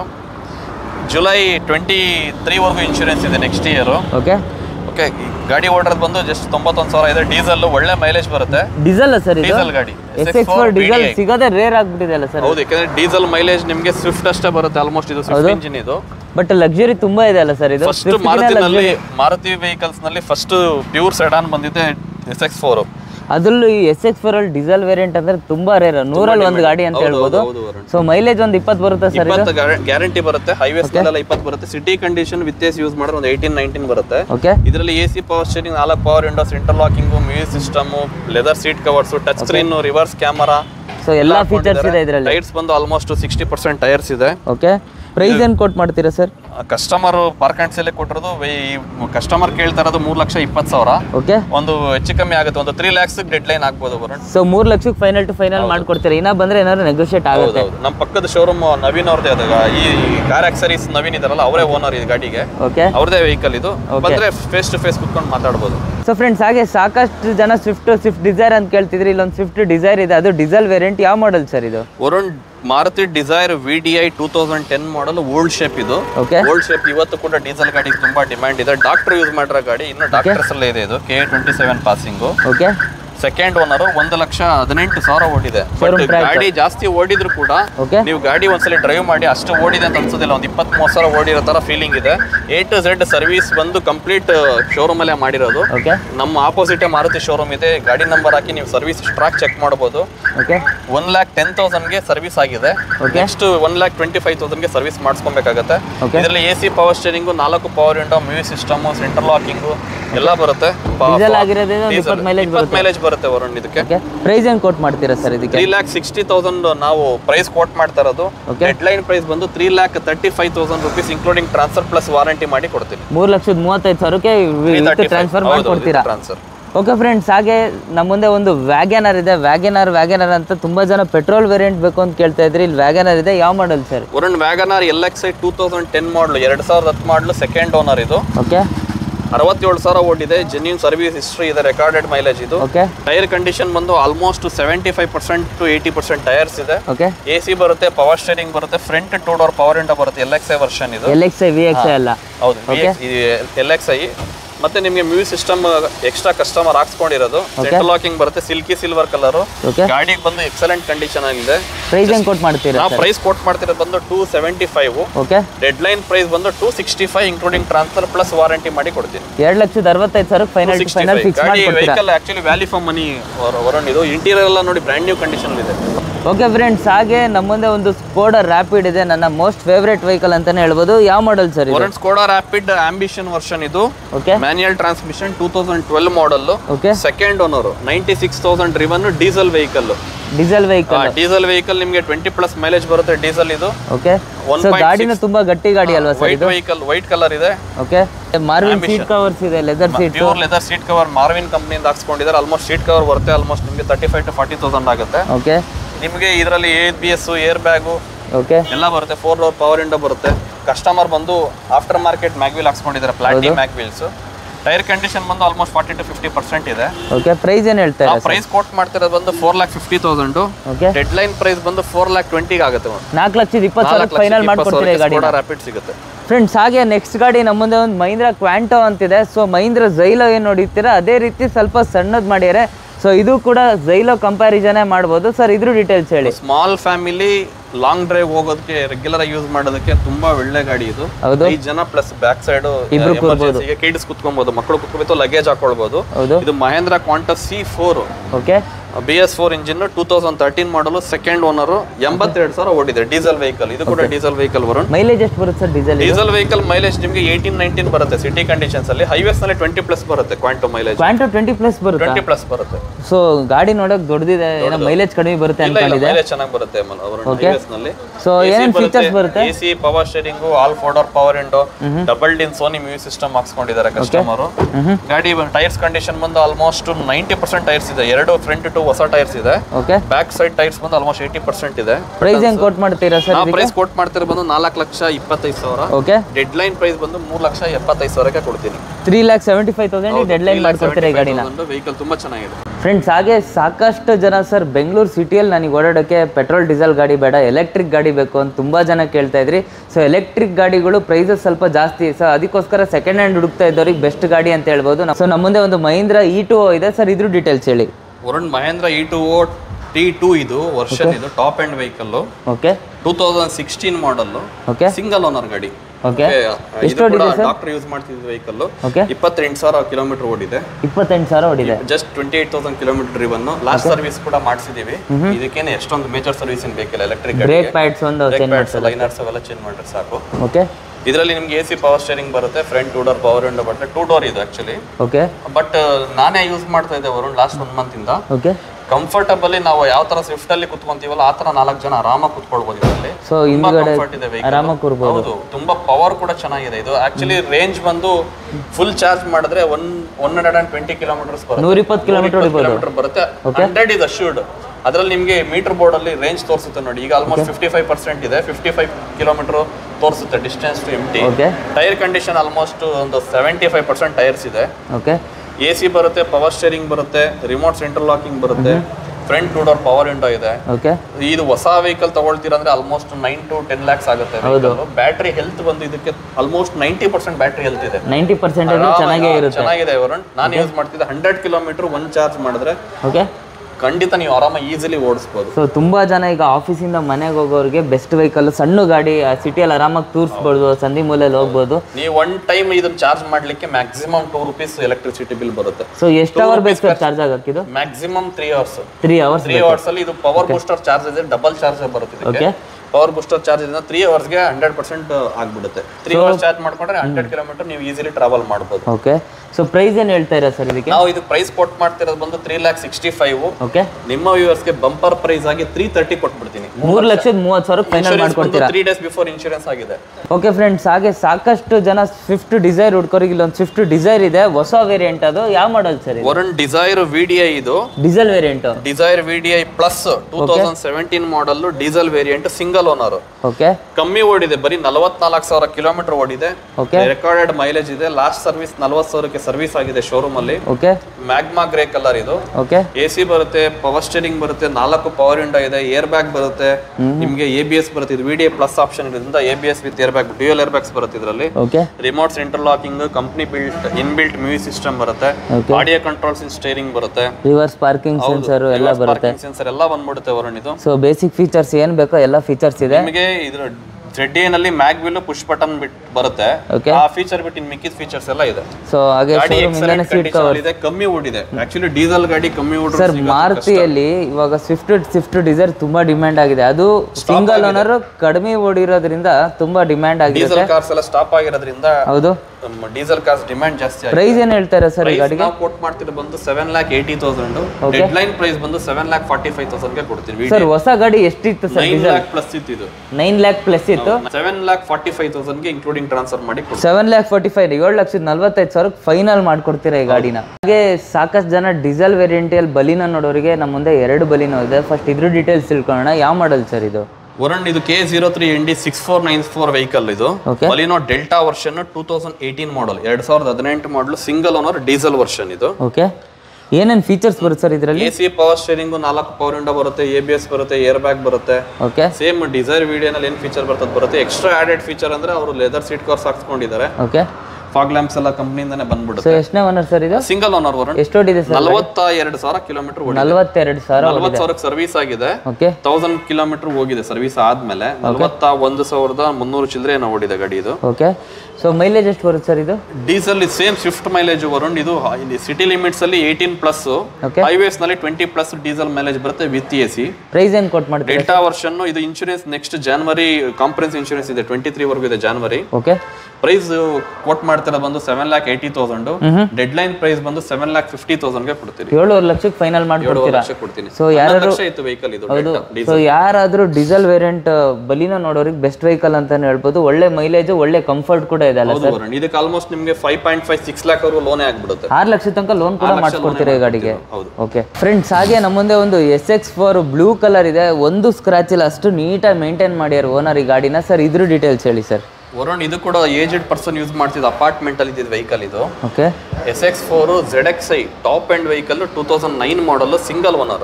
ಜುಲೈ 23 ವರೆಗೂ ಇನ್ಶೂರೆನ್ಸ್ ಇದೆ ನೆಕ್ಸ್ಟ್ ಇಯರ್. ಓಕೆ. ಓಕೆ. ಗಾಡಿ ಓಡೋದು ಬಂದು ಜಸ್ಟ್ 91,000 ಇದೆ. ಡೀಸೆಲ್ ಒಳ್ಳೆ ಮೈಲೇಜ್ ಬರುತ್ತೆ. ಡೀಸೆಲ್ ಸರ್ ಇದು? ಡೀಸೆಲ್ ಗಾಡಿ. SX4 ಡೀಸೆಲ್ ಸಿಗೋದೇ ರೇರ್ ಆಗಿಬಿಟ್ಟಿದೆ ಅಲ್ಲ ಸರ್? ಹೌದು, ಯಾಕಂದ್ರೆ ಡೀಸೆಲ್ ಮೈಲೇಜ್ ನಿಮಗೆ ಸ್ವಿಫ್ಟ್ ಅಷ್ಟೇ ಬರುತ್ತೆ. ಆಲ್ಮೋಸ್ಟ್ ಇದು ಸ್ವಿಫ್ಟ್ ಇಂಜಿನ್ ಇದು, ಬಟ್ ಲಕ್ಸುರಿ ತುಂಬಾ ಇದೆ ಅಲ್ಲ ಸರ್ ಇದು? ಫಸ್ಟ್ ಮಾರುತಿ ವೆಹಿಕಲ್ಸ್ ನಲ್ಲಿ ಫಸ್ಟ್ ಪ್ಯೂರ್ ಸೆಡಾನ್ ಬಂದಿದೆ SX4. ಅದರಲ್ಲೂ ಈ SX4 ಅಲ್ಲಿ ಡೀಸೆಲ್ ವೇರಿಯಂಟ್ ಅಂದ್ರೆ ತುಂಬಾ ರೇರ್, 100ರಲ್ಲಿ ಒಂದು ಗಾಡಿ ಅಂತ ಹೇಳ್ಬೋದು. ಸೊ ಮೈಲೇಜ್ ಒಂದು 20 ಬರುತ್ತೆ ಸರ್ ಇದು? 20 ಗ್ಯಾರಂಟಿ ಬರುತ್ತೆ. ಹೈವೇಸ್ ನಲ್ಲಿ 20 ಬರುತ್ತೆ. ಸಿಟಿ ಕಂಡೀಷನ್ ವಿತ್ ಎಸ್ ಯೂಸ್ ಮಾಡಿದ್ರೆ ಒಂದು 18-19 ಬರುತ್ತೆ. ಇದರಲ್ಲಿ AC power steering, 4 power windows, interlocking, music system, leather seat covers, touch screen, reverse camera, so ಎಲ್ಲಾ ಫೀಚರ್ಸ್ ಇದೆ ಇದರಲ್ಲಿ. ಟೈರ್ಸ್ ಬಂದು ಆಲ್ಮೋಸ್ಟ್ 60% ಟೈರ್ಸ್ ಇದೆ. ಓಕೆ. ಪ್ರೈಸ್ ಏನು ಕೋಟ್ ಮಾಡ್ತೀರಾ sir? Customer park and sale ಕೊಟ್ಟಿರೋದು, ಕಸ್ಟಮರ್ ಕೇಳ್ತಾ ಇರೋದು 3,20,000. ಓಕೆ. ಒಂದು ಹೆಚ್ಚು ಕಮ್ಮಿ ಆಗುತ್ತೆ, ಒಂದು 3 lakhs ಡೆಡ್ ಲೈನ್ ಆಗ್ಬೋದು ಬರೋಣ. So 3 lakhs final to final ಮಾಡ್ಕೊಡ್ತೀರಾ? ಇನ್ನ ಬಂದ್ರೆ ಏನಾದ್ರು ನೆಗೋಷಿಯೇಟ್ ಆಗುತ್ತೆ? ನಮ್ಮ ಪಕ್ಕದ ಶೋರೂಮ್ ನವೀನ್ ಅವ್ರದೇ ಅದಾಗ ಈ ಕಾರ್ ಆಕ್ಸರೀಸ್ ನವೀನ್ ಇದಾರಲ್ಲ, ಅವರೇ ಓನರ್ ಈ ಗಾಡಿಗೆ. ಓಕೆ. ಅವ್ರದೇ ವೆಹಿಕಲ್ ಇದು, ಬಂದ್ರೆ ಫೇಸ್ ಟು ಫೇಸ್ ಕುತ್ಕೊಂಡು ಮಾತಾಡ್ಬೋದು. ಸೊ ಫ್ರೆಂಡ್ಸ್, ಹಾಗೆ ಸಾಕಷ್ಟು ಜನ ಸ್ವಿಫ್ಟ್ ಡಿಸೈರ್ ಅಂತ ಕೇಳ್ತಿದ್ರಿ. ಇಲ್ಲೊಂದು ಸ್ವಿಫ್ಟ್ ಡಿಸೈರ್ ಇದೆ, ಅದು ಡೀಸೆಲ್ ವೇರಿಯಂಟ್. ಯಾವ ಮಾಡೆಲ್ ಸರ್ ಇದು? Varun Maruti Dzire VDI 2010 model, old shape ಇದು. ಓಲ್ಡ್ ಶೇಪ್ ಇವತ್ತು ಕೂಡ ಡೀಸೆಲ್ ಗಾಡಿಗೆ ತುಂಬಾ ಡಿಮ್ಯಾಂಡ್ ಇದೆ. ಡಾಕ್ಟರ್ ಯೂಸ್ ಮಾಡಿರೋ ಗಾಡಿ, ಇನ್ನು ಡಾಕ್ಟರ್ಸ್ ಅಲ್ಲೇ ಇದೆ ಇದು. K27 passing. Okay. Second owner, 1,18,000 ಓಡಿದೆ. ಬಟ್ ಗಾಡಿ ಜಾಸ್ತಿ ಓಡಿದ್ರು ಕೂಡ ನೀವು ಗಾಡಿ ಒಂದ್ಸಲ ಡ್ರೈವ್ ಮಾಡಿ ಅಷ್ಟು ಓಡಿದೆ ಅಂತ ಅನ್ಸೋದಿಲ್ಲ. ಒಂದು 20-30,000 ಓಡಿರೋ ತರ ಫೀಲಿಂಗ್ ಇದೆ. A to Z ಸರ್ವಿಸ್ ಬಂದು ಕಂಪ್ಲೀಟ್ ಶೋರೂಮ್ ಅಲ್ಲೇ ಮಾಡಿರೋದು. ನಮ್ಮ ಆಪೋಸಿಟ್ ಮಾರುತಿ ಶೋರೂಮ್ ಇದೆ. ಗಾಡಿ ನಂಬರ್ ಹಾಕಿ ನೀವು ಸರ್ವಿಸ್ ಟ್ರ್ಯಾಕ್ ಚೆಕ್ ಮಾಡಬಹುದು. 1,10,000ಗೆ ಸರ್ವಿಸ್ ಆಗಿದೆ. ನೆಕ್ಸ್ಟ್ 1,25,000ಗೆ ಸರ್ವಿಸ್ ಮಾಡಿಸ್ಕೊಬೇಕಾಗತ್ತೆ. ಇದರಲ್ಲಿ AC power steering, 4 power window, music system, centre locking ಎಲ್ಲ ಬರುತ್ತೆ. ಮೈಲೇಜ್ ಬರುತ್ತೆ ವರುಣ್ ಇದಕ್ಕೆ. ಪ್ರೈಸ್ ಏನು ಕೋಟ್ ಮಾಡ್ತೀರಾ ಸರ್ ಇದಕ್ಕೆ? 3,60,000 ನಾವು ಪ್ರೈಸ್ ಕೋಟ್ ಮಾಡ್ತಾ ಇರೋದು. ಡೆಡ್ ಲೈನ್ ಪ್ರೈಸ್ ಬಂದು 3,35,000 rupees including transfer plus warranty ಮಾಡಿ ಕೊಡ್ತೀನಿ. 3,35,000ಕ್ಕೆ ಟ್ರಾನ್ಸ್ಫರ್ ಮಾಡಿ ಕೊಡ್ತೀರಾ? ಓಕೆ ಫ್ರೆಂಡ್ಸ್, ಹಾಗೆ ನಮ್ಮ ಮುಂದೆ ಒಂದು ವ್ಯಾಗನರ್ ಇದೆ. ವ್ಯಾಗನರ್ ಅಂತ ತುಂಬಾ ಜನ ಪೆಟ್ರೋಲ್ ವೇರಿಯಂಟ್ ಬೇಕು ಅಂತ ಕೇಳ್ತಾ ಇದ್ರಿ. ಇಲ್ಲಿ ವ್ಯಾಗನರ್ ಇದೆ. ಯಾವ model sir? Varun Wagon R LXi 2010 ಮಾಡಲು, 2010 ಮಾಡಲು, ಸೆಕೆಂಡ್ ಓನರ್ ಇದು. ಓಕೆ. 67,000 ಓಡಿದೆ. ಜೆನ್ಯೂನ್ ಸರ್ವಿಸ್ ಹಿಸ್ಟ್ರಿ ಇದೆ. ರೆಕಾರ್ಡೆಡ್ ಮೈಲೇಜ್ ಇದು. ಟೈರ್ ಕಂಡೀಷನ್ ಬಂದು ಆಲ್ಮೋಸ್ಟ್ 75% to 80% ಟೈರ್ಸ್ ಇದೆ. AC ಬರುತ್ತೆ, ಪವರ್ ಸ್ಟೀರಿಂಗ್ ಬರುತ್ತೆ, ಫ್ರಂಟ್ 2 door ಪವರ್ ಇಂಡೋ ಬರುತ್ತೆ. LXi ವರ್ಷನ್ ಇದು. LXi VXi ಅಲ್ಲ? ಹೌದು, ಇದು LXi. ಮತ್ತೆ ನಿಮಗೆ ಮ್ಯೂಸಿಕ್ ಸಿಸ್ಟಮ್ ಎಕ್ಸ್ಟ್ರಾ ಕಸ್ಟಮರ್ ಹಾಕ್ಸ್ಕೊಂಡಿರೋದು. ಸೆಂಟರ್ ಲಾಕಿಂಗ್ ಬರುತ್ತೆ, ಸಿಲ್ಕಿ ಸಿಲ್ವರ್ ಕಲರ್. ಗಾಡಿಗೆ ಬಂದು ಎಕ್ಸಲೆಂಟ್ ಕಂಡೀಷನ್ ಆಗಿದೆ. ಪ್ರೈಸ್ ಏನು ಕೋಟ್ ಮಾಡ್ತೀರಾ? ನಾವು ಪ್ರೈಸ್ ಕೋಟ್ ಮಾಡ್ತಿರೋದು ಬಂದು 275. ಓಕೆ. ಡೆಡ್ ಲೈನ್ ಪ್ರೈಸ್ ಬಂದು 265 ಇನ್ಕ್ಲೂಡಿಂಗ್ ಟ್ರಾನ್ಸ್ಫರ್ ಪ್ಲಸ್ ವಾರಂಟಿ ಮಾಡಿ ಕೊಡ್ತೀನಿ. 2,65,000 ಫೈನಲ್ ಫಿಕ್ಸ್ ಮಾಡಿ ಕೊಡ್ತೀರಾ? Vehicle actually value for money Varun ಇದು. ಇಂಟೀರಿಯರ್ ಎಲ್ಲ ನೋಡಿ ಬ್ರ್ಯಾಂಡ್ ನ್ಯೂ ಕಂಡೀಷನ್ ಇದೆ. ಓಕೆ ಫ್ರೆಂಡ್ಸ್, ಹಾಗೆ ನಮ್ಮ ಮುಂದೆ ಒಂದು ಸ್ಕೋಡಾ ರ್ಯಾಪಿಡ್ ಇದೆ. ನನ್ನ ಮೋಸ್ಟ್ ಫೇವರೇಟ್ ವೆಹಿಕಲ್ ಅಂತಾನೆ ಹೇಳ್ಬೋದು. ಯಾವ ಮಾಡೆಲ್ ಸರ್ ಇದು? ಸ್ಕೋಡಾ ರ್ಯಾಪಿಡ್ ಆಂಬಿಷನ್ ವರ್ಷನ್ ಇದು. Manual transmission, 2012 model, second owner, 96,000 driven, diesel vehicle. Diesel vehicle ನಿಮಗೆ 20+ ಮೈಲೇಜ್ ಬರುತ್ತೆ ಡೀಸೆಲ್ ಇದು. ಓಕೆ. ಸೋ ಗಾಡಿನ ತುಂಬಾ ಗಟ್ಟಿ ಗಾಡಿ ಅಲ್ವಾ ಸರ್ ಇದು? ವೈಟ್ ಕಲರ್ ಇದೆ. ಓಕೆ. ಮಾರ್ವಿನ್ ಸೀಟ್ ಕವರ್ಸ್ ಇದೆ. ಲೆದರ್ ಸೀಟ್ ಕವರ್ ಮಾರ್ವಿನ್ ಕಂಪನಿಯಿಂದ ಹಾಕ್ಸ್ಕೊಂಡಿದ್ದಾರೆ. ಆಲ್ಮೋಸ್ಟ್ ಸೀಟ್ ಕವರ್ ಬರುತ್ತೆ ಆಲ್ಮೋಸ್ಟ್ ನಿಮಗೆ 35,000 to 40,000 ಆಗುತ್ತೆ. ಓಕೆ. ನಿಮಗೆ ಇದರಲ್ಲಿ ABS, ಏರ್ ಬ್ಯಾಗು ಎಲ್ಲ ಬರುತ್ತೆ. 4 door ಪವರ್ ಇಂಡೋ ಬರುತ್ತೆ. ಕಸ್ಟಮರ್ ಬಂದು ಆಫ್ಟರ್ ಮಾರ್ಕೆಟ್ ಮ್ಯಾಗ್ವಿಲ್ ಹಾಕ್ಸ್ಕೊಂಡಿದ್ದಾರೆ, ಪ್ಲಾಟಿ ಮ್ಯಾಗ್ವಿಲ್ಸ್. ಟೈರ್ ಕಂಡೀಷನ್ ಬಂದು ಆಲ್ಮೋಸ್ಟ್ 40% to 50% ಇದೆ. ಓಕೆ. ಪ್ರೈಸ್ ಏನು ಹೇಳ್ತಾರೆ? ಆ ಪ್ರೈಸ್ ಕೋಟ್ ಮಾಡ್ತಿರೋದು ಬಂದು 4,50,000. ಓಕೆ. ಡೆಡ್ ಲೈನ್ ಪ್ರೈಸ್ ಬಂದು 4,20,000 ಆಗುತ್ತೆ. 4,20,000 ಫೈನಲ್ ಮಾಡ್ಕೊಡ್ತೀರಾ ಗಾಡಿ? ರಾಪಿಡ್ ಸಿಗುತ್ತೆ ಫ್ರೆಂಡ್ಸ್. ಹಾಗೆ ನೆಕ್ಸ್ಟ್ ಗಾಡಿ ನಮ್ಮ ಮುಂದೆ ಒಂದು ಮಹೀಂದ್ರಾ ಕ್ವಾಂಟೋ ಅಂತಿದೆ. ಸೊ ಮಹೀಂದ್ರಾ ಝೈಲೋ ಏನು ನೋಡಿರ್ತೀರಾ ಅದೇ ರೀತಿ ಸ್ವಲ್ಪ ಸಣ್ಣದು ಮಾಡಿದರೆ. ಸೊ ಇದು ಕೂಡ ಝೈಲೋ ಕಂಪ್ಯಾರಿಸನ್ ಮಾಡಬಹುದು ಸರ್. ಇದ್ರ ಡೀಟೇಲ್ಸ್ ಹೇಳಿ. ಸ್ಮಾಲ್ ಫ್ಯಾಮಿಲಿ ಲಾಂಗ್ ಡ್ರೈವ್ ಹೋಗೋದಕ್ಕೆ ರೆಗ್ಯುಲರ್ ಆಗಿ ಯೂಸ್ ಮಾಡೋದಕ್ಕೆ ತುಂಬಾ ಒಳ್ಳೆ ಗಾಡಿ ಇದು. 5 ಜನ ಪ್ಲಸ್ ಬ್ಯಾಕ್ ಸೈಡ್ ಕಿಡ್ಸ್ ಕುತ್ಕೊಬಹುದು, ಮಕ್ಕಳು ಕುತ್ಕೋಬೇಕು, ಲಗೇಜ್ ಹಾಕೊಳ್ಬಹುದು. ಇದು ಮಹೇಂದ್ರ ಕ್ವಾಂಟೋ C4. ಓಕೆ. BS4 engine 2013 model second owner 82000 ಓಡಿದೆ डीजल वेहिकल ಇದು ಕೂಡ डीजल वेहिकल ಬರುತ್ತೆ ಮೈಲೇಜ್ ಎಷ್ಟು ಬರುತ್ತೆ ಸರ್ डीजल vehicle ಮೈಲೇಜ್ ನಿಮಗೆ 18 19 ಬರುತ್ತೆ ಸಿಟಿ ಕಂಡೀಷನ್ಸ್ ಅಲ್ಲಿ ಹೈವೇಸ್ ನಲ್ಲಿ 20 ಪ್ಲಸ್ ಬರುತ್ತೆ ಕ್ವಾಂಟೋ ಮೈಲೇಜ್ ಕ್ವಾಂಟೋ 20 ಪ್ಲಸ್ ಬರುತ್ತೆ 20 ಪ್ಲಸ್ ಬರುತ್ತೆ ಸೋ ಗಾಡಿ ನೋಡೋಕೆ ದೊಡ್ಡದಿದೆ ಏನೋ ಮೈಲೇಜ್ ಕಡಿಮೆ ಬರುತ್ತೆ ಅನ್ಕೊಂಡಿದೆ ಮೈಲೇಜ್ ಚೆನ್ನಾಗಿ ಬರುತ್ತೆ ಹೈವೇಸ್ ನಲ್ಲಿ ಸೋ ಏನೇನ್ ಫೀಚರ್ಸ್ ಬರುತ್ತೆ AC power steering all four door power window double din Sony music system ಹಾಕಿಸ್ಕೊಂಡಿದ್ದಾರೆ ಕಸ್ಟಮರ್ ಗಾಡಿ ಟೈರ್ಸ್ ಕಂಡೀಷನ್ ಬಂದು ಆಲ್ಮೋಸ್ಟ್ 90% ಟೈರ್ಸ್ ಇದೆ ಎರಡು ಫ್ರಂಟ್ ಟು ಹೊಸ ಟೈರ್ಸ್ ಇದೆ ಓಕೆ ಬ್ಯಾಕ್ ಸೈಡ್ ಟೈರ್ಸ್ ಬಂದು ಆಲ್ಮೋಸ್ಟ್ 80% ಇದೆ ಪ್ರೈಸ್ ಏನು ಕೋಟ್ ಮಾಡ್ತೀರಾ ಸರ್ ಇದಕ್ಕೆ ಪ್ರೈಸ್ ಕೋಟ್ ಮಾಡ್ತಿರೋ ಬಂದು 425000 ಓಕೆ ಡೆಡ್ ಲೈನ್ ಪ್ರೈಸ್ ಬಂದು 375000 ಕ್ಕೆ ಕೊಡ್ತೀನಿ 375000 ಡೆಡ್ ಲೈನ್ ಮಾಡ್ಕೊಳ್ತೀರಾ ಈ ಗಾಡಿನ ಒಂದು vehicle ತುಂಬಾ ಚೆನ್ನಾಗಿದೆ ಫ್ರೆಂಡ್ಸ್ ಹಾಗೆ ಸಾಕಷ್ಟು ಜನ ಸರ್ ಬೆಂಗಳೂರು ಸಿಟಿಯಲ್ಲಿ ನನಗೆ ಓಡಾಡೋಕೆ ಪೆಟ್ರೋಲ್ ಡೀಸೆಲ್ ಗಾಡಿ ಬೇಡ ಎಲೆಕ್ಟ್ರಿಕ್ ಗಾಡಿ ಬೇಕು ಅಂತ ತುಂಬಾ ಜನ ಕೇಳ್ತಾ ಇದ್ರಿ ಸೊ ಎಲೆಕ್ಟ್ರಿಕ್ ಗಾಡಿಗಳು ಪ್ರೈಸಸ್ ಸ್ವಲ್ಪ ಜಾಸ್ತಿ ಸರ್ ಅದಕ್ಕೋಸ್ಕರ ಸೆಕೆಂಡ್ ಹ್ಯಾಂಡ್ ಹುಡುಕ್ತಾ ಇದ್ದವರಿಗೆ ಬೆಸ್ಟ್ ಗಾಡಿ ಅಂತ ಹೇಳ್ಬೋದು ಸೊ ನಮ್ಮ ಮುಂದೆ ಒಂದು ಮಹೀಂದ್ರ E2 ಇದೆ ಸರ್ ಇದ್ರ ಡೀಟೇಲ್ಸ್ ಹೇಳಿ ವರುಣ್ ಮಹೀಂದ್ರ E2 T2 ಇದು ವರ್ಷನ್ ಇದು top end vehicle okay 2016 model okay single owner ಗಾಡಿ ಓಕೆ ಇದು ಕೂಡ ಡಾಕ್ಟರ್ ಯೂಸ್ ಮಾಡ್ತಿದ್ದ ವೆಹಿಕಲ್ 28000 ಕಿಲೋಮೀಟರ್ ಓಡಿದೆ 28000 ಓಡಿದೆ just 28000 kilometre driven last service ಕೂಡ ಮಾಡ್ಸಿದೀವಿ ಇದಕ್ಕೇನೆ ಎಷ್ಟೊಂದು ಮೇಜರ್ ಸರ್ವಿಸ್ ಏನು ಬೇಕಿಲ್ಲ ಎಲೆಕ್ಟ್ರಿಕ್ ಗಾಡಿ ಬ್ರೇಕ್ ಪ್ಯಾಡ್ಸ್ ಒಂದು ಚೇಂಜ್ ಮಾಡ್ಸಲ್ಲ ಲೈನರ್ಸ್ ಅವೆಲ್ಲ ಚೇಂಜ್ ಮಾಡ್ರೆ ಸಾಕು ಓಕೆ ಇದರಲ್ಲಿ ನಿಮಗೆ AC ಪವರ್ ಸ್ಟೀರಿಂಗ್ ಬರುತ್ತೆ front two door power window ಬರುತ್ತೆ ಟೂ ಡೋರ್ ಇದೆ ಆಕ್ಚುಲಿ ಓಕೆ ಬಟ್ ನಾನೇ ಯೂಸ್ ಮಾಡ್ತಾ ಇದ್ದೆ ವರುಣ್ ಲಾಸ್ಟ್ 1 ಮಂತ್ ಇಂದ ಓಕೆ ಕಂಫರ್ಟಬಲಿ ನಾವು ಯಾವ ತರ ಸ್ವಿಫ್ಟ್ ಅಲ್ಲಿ ಕೂತ್ಕೊಂತೀವಲ್ಲ ಆ ತರ 4 ಜನ ಆರಾಮಾಗಿ ಕೂತ್ಕೊಳ್ಳಬಹುದು ಇದರಲ್ಲಿ ಸೋ ಹಿಂಗಡೆ ಆರಾಮಾಗಿ ಕೂರಬಹುದು ಹೌದು ತುಂಬಾ ಪವರ್ ಕೂಡ ಚೆನ್ನಾಗಿದೆ ಇದು ಆಕ್ಚುಲಿ ರೇಂಜ್ ಬಂದು ಫುಲ್ ಚಾರ್ಜ್ ಮಾಡಿದ್ರೆ 120 ಕಿಲೋಮೀಟರ್ಸ್ ಬರುತ್ತೆ 120 ಕಿಲೋಮೀಟರ್ ಬರುತ್ತೆ 100 ಇಸ್ ಅಶ್ಯೂರ್ಡ್ ಅದರಲ್ಲಿ ನಿಮಗೆ ಮೀಟರ್ ಬೋರ್ಡ್ ಅಲ್ಲಿ ರೇಂಜ್ ತೋರಿಸುತ್ತೆ ನೋಡಿ ಈಗ ಆಲ್ಮೋಸ್ಟ್ 55% ಇದೆ 55 ಕಿಲೋಮೀಟರ್ ತೋರಿಸುತ್ತೆ distance to empty tyre condition almost ಒಂದು 75% ಟೈರ್ಸ್ ಇದೆ ಓಕೆ AC ಬರುತ್ತೆ ಪವರ್ ಸ್ಟೀರಿಂಗ್ ಬರುತ್ತೆ ರಿಮೋಟ್ ಸೆಂಟ್ರಲ್ ಲಾಕಿಂಗ್ ಬರುತ್ತೆ front two door power window ಇದೆ ಓಕೆ ಇದು ಹೊಸ ವೆಹಿಕಲ್ ತಗೊಳ್ತೀರಾ ಅಂದ್ರೆ ಆಲ್ಮೋಸ್ಟ್ 9 ಟು 10 ಲಕ್ಷ ಆಗುತ್ತೆ ಬ್ಯಾಟರಿ ಹೆಲ್ತ್ ಬಂದು ಇದಕ್ಕೆ ಆಲ್ಮೋಸ್ಟ್ 90% ಬ್ಯಾಟರಿ ಹೆಲ್ತ್ ಇದೆ 90% ಅದು ಚೆನ್ನಾಗಿದೆ ವರುಣ್ ನಾನು ಯೂಸ್ ಮಾಡ್ತಿದ್ದೆ 100 ಕಿಲೋಮೀಟರ್ ಒಂದು ಚಾರ್ಜ್ ಮಾಡಿದ್ರೆ ಓಕೆ ಖಂಡಿತ ನೀವು ಆರಾಮಾಗಿ ಈಸಿಲಿ ಓಡಿಸಬಹುದು ಸೊ ತುಂಬಾ ಜನ ಈಗ ಆಫೀಸಿಂದ ಮನೆಗೆ ಹೋಗೋರಿಗೆ ಬೆಸ್ಟ್ ವೆಹಿಕಲ್ ಸಣ್ಣ ಗಾಡಿ ಸಿಟಿಯಲ್ಲಿ ಆರಾಮಾಗಿ ತೂರಿಸ್ಬಹುದು ಸಂಧಿ ಮೂಲಲ್ಲಿ ಹೋಗ್ಬೋದು ನೀವು ಒನ್ ಟೈಮ್ ಇದನ್ನ ಚಾರ್ಜ್ ಮಾಡಲಿಕ್ಕೆ ಮ್ಯಾಕ್ಸಿಮಮ್ 2 ರೂಪೀಸ್ ಎಲೆಕ್ಟ್ರಿಸಿಟಿ ಬಿಲ್ ಬರುತ್ತೆ ಸೊ ಎಷ್ಟು ಅವರ್ ಬೇಕು ಚಾರ್ಜ್ ಆಗಕ್ಕೆ ಇದು ಮ್ಯಾಕ್ಸಿಮಮ್ 3 ಅವರ್ಸ್ ಅಲ್ಲಿ ಇದು ಪವರ್ ಬೂಸ್ಟರ್ ಚಾರ್ಜ್ ಇದೆ ಡಬಲ್ ಚಾರ್ಜ್ ಬರುತ್ತೆ ಇದಕ್ಕೆ ಪವರ್ ಬೂಸ್ಟರ್ ಚಾರ್ಜ್ ಇಂದ 3 ಅವರ್ಸ್ ಗೆ 100% ಆಗಿಬಿಡುತ್ತೆ 3 ಅವರ್ಸ್ ಚಾರ್ಜ್ ಮಾಡ್ಕೊಂಡ್ರೆ 100 ಕಿಲೋಮೀಟರ್ ನೀವು ಈಜಿಲಿ ಟ್ರಾವೆಲ್ ಮಾಡಬಹುದು ಓಕೆ ಸೋ ಪ್ರೈಸ್ ಏನು ಹೇಳ್ತಾ ಇರಾ ಸರ್ ಇದಕ್ಕೆ ನಾವು ಇದು ಪ್ರೈಸ್ ಕೋಟ್ ಮಾಡ್ತಿರೋದು ಬಂದು 365 ಓಕೆ ನಿಮ್ಮ ವ್ಯೂವರ್ಸ್ ಗೆ ಬಂಪರ್ ಪ್ರೈಸ್ ಆಗಿ 330 ಕೊಟ್ಬಿಡ್ತೀನಿ 330000 ಫೈನಲ್ ಮಾಡ್ಕೊಳ್ತೀರಾ 3 ಡೇಸ್ ಬಿಫೋರ್ ಇನ್ಶೂರೆನ್ಸ್ ಆಗಿದೆ ಓಕೆ ಫ್ರೆಂಡ್ಸ್ ಹಾಗೆ ಸಾಕಷ್ಟು ಜನ Swift Dzire ಹುಡುಕರಿಗೆ ಇಲ್ಲೊಂದು Swift Dzire ಇದೆ ಹೊಸ ವೇರಿಯಂಟ್ ಅದು ಯಾವ ಮಾಡೆಲ್ ಸರ್ ಇದು ವರುಣ್ Dzire VDI ಇದು diesel variant Dzire VDI Plus 2017 model diesel variant single owner okay ಕಮ್ಮಿ ಓಡಿದೆ ಬರಿ 44000 ಕಿಲೋಮೀಟರ್ ಓಡಿದೆ ರೆಕಾರ್ಡೆಡ್ ಮೈಲೇಜ್ ಇದೆ ಲಾಸ್ಟ್ ಸರ್ವಿಸ್ 40000 ಕ್ಕೆ ಸರ್ವಿಸ್ ಆಗಿದೆ ಶೋರೂಮ್ ಅಲ್ಲಿ ಓಕೆ ಮ್ಯಾಗ್ಮಾ ಗ್ರೇ ಕಲರ್ ಇದು ಓಕೆ AC ಬರುತ್ತೆ ಪವರ್ ಸ್ಟೀರಿಂಗ್ ಬರುತ್ತೆ 4 ಪವರ್ ವಿಂಡೋ ಇದೆ ಏರ್ ಬ್ಯಾಗ್ ಬರುತ್ತೆ ನಿಮಗೆ ABS ಬರುತ್ತೆ ಇದು VDI Plus ಆಪ್ಷನ್ ಇರೋದ್ರಿಂದ ABS with air bag dual air bags ಬರುತ್ತೆ ಇದರಲ್ಲಿ okay remote central locking company built in built music system ಬರುತ್ತೆ ಆಡಿಯೋ ಕಂಟ್ರೋಲ್ಸ್ ಸ್ಟೀರಿಂಗ್ ಬರುತ್ತೆ ರಿವರ್ಸ್ ಪಾರ್ಕಿಂಗ್ ಸೆನ್ಸರ್ ಎಲ್ಲ ಬರುತ್ತೆ ಸೆನ್ಸರ್ ಎಲ್ಲ ಬಂದ್ಬಿಡುತ್ತೆ ವರುಣ್ ಇದು ಸೋ ಬೇಸಿಕ್ ಫೀಚರ್ಸ್ ಏನು ಬೇಕೋ ಎಲ್ಲ ಫೀಚರ್ಸ್ ನಿಮಗೆ ಇದರ ಥ್ರೆಡ್ ನಲ್ಲಿ ಮ್ಯಾಗ್ ವೀಲ್ ಪುಶ್ ಬಟನ್ ಬಿಟ್ ಬರುತ್ತೆ ಆ ಫೀಚರ್ ಬಿಟ್ ಇನ್ ಮಿಕ್ಕಿದ ಫೀಚರ್ಸ್ ಎಲ್ಲ ಇದೆ ಸೋ ಹಾಗೆ ಶೋರೂಮ್ ಇಂದನೇ ಸೀಟ್ ಕವರ್ ಇದೆ ಕಮ್ಮಿ ಓಡಿದೆ ಆಕ್ಚುಲಿ ಡೀಸೆಲ್ ಗಾಡಿ ಕಮ್ಮಿ ಓಡೋದು ಸರ್ ಮಾರುತಿಯಲ್ಲಿ ಇವಾಗ Swift Dzire ತುಂಬಾ ಡಿಮ್ಯಾಂಡ್ ಆಗಿದೆ ಅದು ಸಿಂಗಲ್ ಓನರ್ ಕಡಿಮೆ ಓಡಿರೋದ್ರಿಂದ ತುಂಬಾ ಡಿಮ್ಯಾಂಡ್ ಆಗಿದೆ ಡೀಸೆಲ್ ಕಾರ್ಸ್ ಎಲ್ಲ ಸ್ಟಾಪ್ ಆಗಿರೋದ್ರಿಂದ ಹೌದು ಡೀಸೆಲ್ ಕಾಸ್ಟ್ ಡಿಮ್ಯಾಂಡ್ ಜಾಸ್ತಿ ಆಗಿದೆ ಪ್ರೈಸ್ ಏನು ಹೇಳ್ತಾರೆ ಸರ್ ಈ ಗಾಡಿಗೆ ನಾವು ಕೋಟ್ ಮಾಡ್ತಿರೋದು ಬಂದು 780000 ಡೆಡ್ ಲೈನ್ ಪ್ರೈಸ್ ಬಂದು 745000 ಗೆ ಕೊಡ್ತೀವಿ ಸರ್ ಹೊಸ ಗಾಡಿ ಎಷ್ಟು ಇತ್ತು ಸರ್ 9 ಲಕ್ಷ ಪ್ಲಸ್ ಇತ್ತು ಇದು 9 ಲಕ್ಷ ಪ್ಲಸ್ ಇತ್ತು 745000 ಗೆ ಇನ್ಕ್ಲೂಡಿಂಗ್ ಟ್ರಾನ್ಸ್‌ಫರ್ ಮಾಡಿ ಕೊಡ್ತೀವಿ 745 745000 ಫೈನಲ್ ಮಾಡ್ಕೊಡ್ತೀರಾ ಈ ಗಾಡಿನ ಹಾಗೆ ಸಾಕಷ್ಟು ಜನ ಡೀಸೆಲ್ ವೇರಿಯಂಟ್ ಅಲ್ಲಿ ಬಲಿನೋ ನೋಡೋರಿಗೆ ನಮ್ಮ ಮುಂದೆ 2 ಬಲಿನೋ ಇದೆ ಫಸ್ಟ್ ಇದ್ರ ಡೀಟೇಲ್ಸ್ ತಿಳ್ಕೊಳ್ಳೋಣ ಯಾವ ಮಾಡೆಲ್ ಸರ್ ಇದು ವರುಣ್ ಇದು K03ND 6494 ವೆಹಿಕಲ್ ಇದು Baleno Delta version 2018 model 2018 model single owner diesel version ಇದು ಓಕೆ ಏನೇನ್ ಫೀಚರ್ಸ್ ಬರುತ್ತೆ ಸರ್ ಇದರಲ್ಲಿ AC power steering 4 power window ಬರುತ್ತೆ ABS ಬರುತ್ತೆ ಏರ್ ಬ್ಯಾಗ್ ಬರುತ್ತೆ ಓಕೆ ಸೇಮ್ Dzire VDI ನಲ್ಲಿ ಏನು ಫೀಚರ್ ಬರ್ತದ ಬರುತ್ತೆ ಎಕ್ಸ್ಟ್ರಾ ಆಡೆಡ್ ಫೀಚರ್ ಅಂದ್ರೆ ಅವರು ಲೆದರ್ ಸೀಟ್ ಕವರ್ಸ್ ಹಾಕಿಸ್ಕೊಂಡಿದ್ದಾರೆ ಓಕೆ ಫಾಗ್ ಲ್ಯಾಂಪ್ಸ್ ಎಲ್ಲ ಕಂಪನಿಯಿಂದನೇ ಬಂದ್ಬಿಡುತ್ತೆ. ಸರ್ ಎಷ್ಟನೇ ಓನರ್ ಸರ್ ಇದು? Single owner Varun. ಎಷ್ಟು ಓಡಿದೆ ಸರ್? 42000 ಕಿಲೋಮೀಟರ್ ಓಡಿದೆ. 42000 ಓಡಿದೆ. 40000 ಸರ್ವಿಸ್ ಆಗಿದೆ. 1000 ಕಿಲೋಮೀಟರ್ ಹೋಗಿದೆ ಸರ್ವಿಸ್ ಆದ್ಮೇಲೆ. 41300 ಚಿಲ್ಲರೆ ಏನೋ ಓಡಿದೆ ಗಾಡಿ ಇದು. ಓಕೆ. ಸೋ ಮೈಲೇಜ್ ಎಷ್ಟು ಬರುತ್ತೆ ಸರ್ ಇದು? Diesel same Swift mileage Varun ಇದು. ಸಿಟಿ ಲಿಮಿಟ್ಸ್ ಅಲ್ಲಿ 18+, ಹೈವೇಸ್ ನಲ್ಲಿ 20+ ಡೀಸೆಲ್ ಮೈಲೇಜ್ ಬರುತ್ತೆ ವಿತ್ ಎಸಿ. ಪ್ರೈಸ್ ಏನು ಕೋಟ್ ಮಾಡ್ತೀರಾ? ಡೆಲ್ಟಾ ವರ್ಷನ್ ಇದು. ಇನ್ಶೂರೆನ್ಸ್ ನೆಕ್ಸ್ಟ್ ಜನವರಿ ಕಾಂಪ್ರೆನ್ಸ್ ಇನ್ಶೂರೆನ್ಸ್ ಇದೆ 23 ವರೆಗೂ ಇದೆ ಜನವರಿ. ಓಕೆ. ಪ್ರೈಸ್ ಕೋಟ್ ಮಾಡ್ತಾರೆ ಬಂದು 7,80,000. ಡೆಡ್ ಲೈನ್ ಪ್ರೈಸ್ ಬಂದು 7,50,000 ಗೆ ಕೊಡ್ತೀವಿ. 7 ಲಕ್ಷಕ್ಕೆ ಫೈನಲ್ ಮಾಡಿ ಕೊಡ್ತೀವಿ. ಸೋ ಯಾರಾದರೂ ಡೀಸೆಲ್ ವೇರಿಯಂಟ್ ಬಲಿನ ನೋಡೋರಿಗೆ ಬೆಸ್ಟ್ ವೆಹಿಕಲ್ ಅಂತಾನೆ ಹೇಳ್ಬಹುದು. ಒಳ್ಳೆ ಮೈಲೇಜ್, ಒಳ್ಳೆ ಕಂಫರ್ಟ್ ಕೂಡ ಇದೆ ಅಲ್ಲ ಸರ್? ಇದಕ್ಕೆ ಆಲ್ಮೋಸ್ಟ್ ನಿಮಗೆ 5.56 ಲಕ್ಷ ವರೆಗೂ ಲೋನ್ ಆಗಿಬಿಡುತ್ತೆ. 6 ಲಕ್ಷ ತನಕ ಲೋನ್ ಕೂಡ ಮಾಡ್ಕೊಡ್ತೀರಾ ಈ ಗಾಡಿಗೆ. ಓಕೆ ಫ್ರೆಂಡ್ಸ್, ಹಾಗೆ ನಮ್ಮೊಂದೆ ಒಂದು SX4 ಬ್ಲೂ ಕಲರ್ ಇದೆ. ಒಂದು ಸ್ಕ್ರಾಚ್ ಇಲ್ಲ, ಅಷ್ಟು ನೀಟಾಗಿ ಮೇಂಟೈನ್ ಮಾಡ್ಯಾರ ಓನರ್ ಈ ಗಾಡಿನ. ಸರ್ ಇದ್ರ ಡೀಟೇಲ್ಸ್ ಹೇಳಿ ಸರ್. ವರುಣ್, ಇದು ಕೂಡ ಏಜ್ಡ್ ಪರ್ಸನ್ ಯೂಸ್ ಮಾಡ್ತಿದ್ದ ಅಪಾರ್ಟ್ಮೆಂಟ್ ಅಲ್ಲಿ ಇದ್ದಿದ್ದ ವೆಹಿಕಲ್ ಇದು. Okay. SX4 ZXi top end vehicle, 2009 model, single owner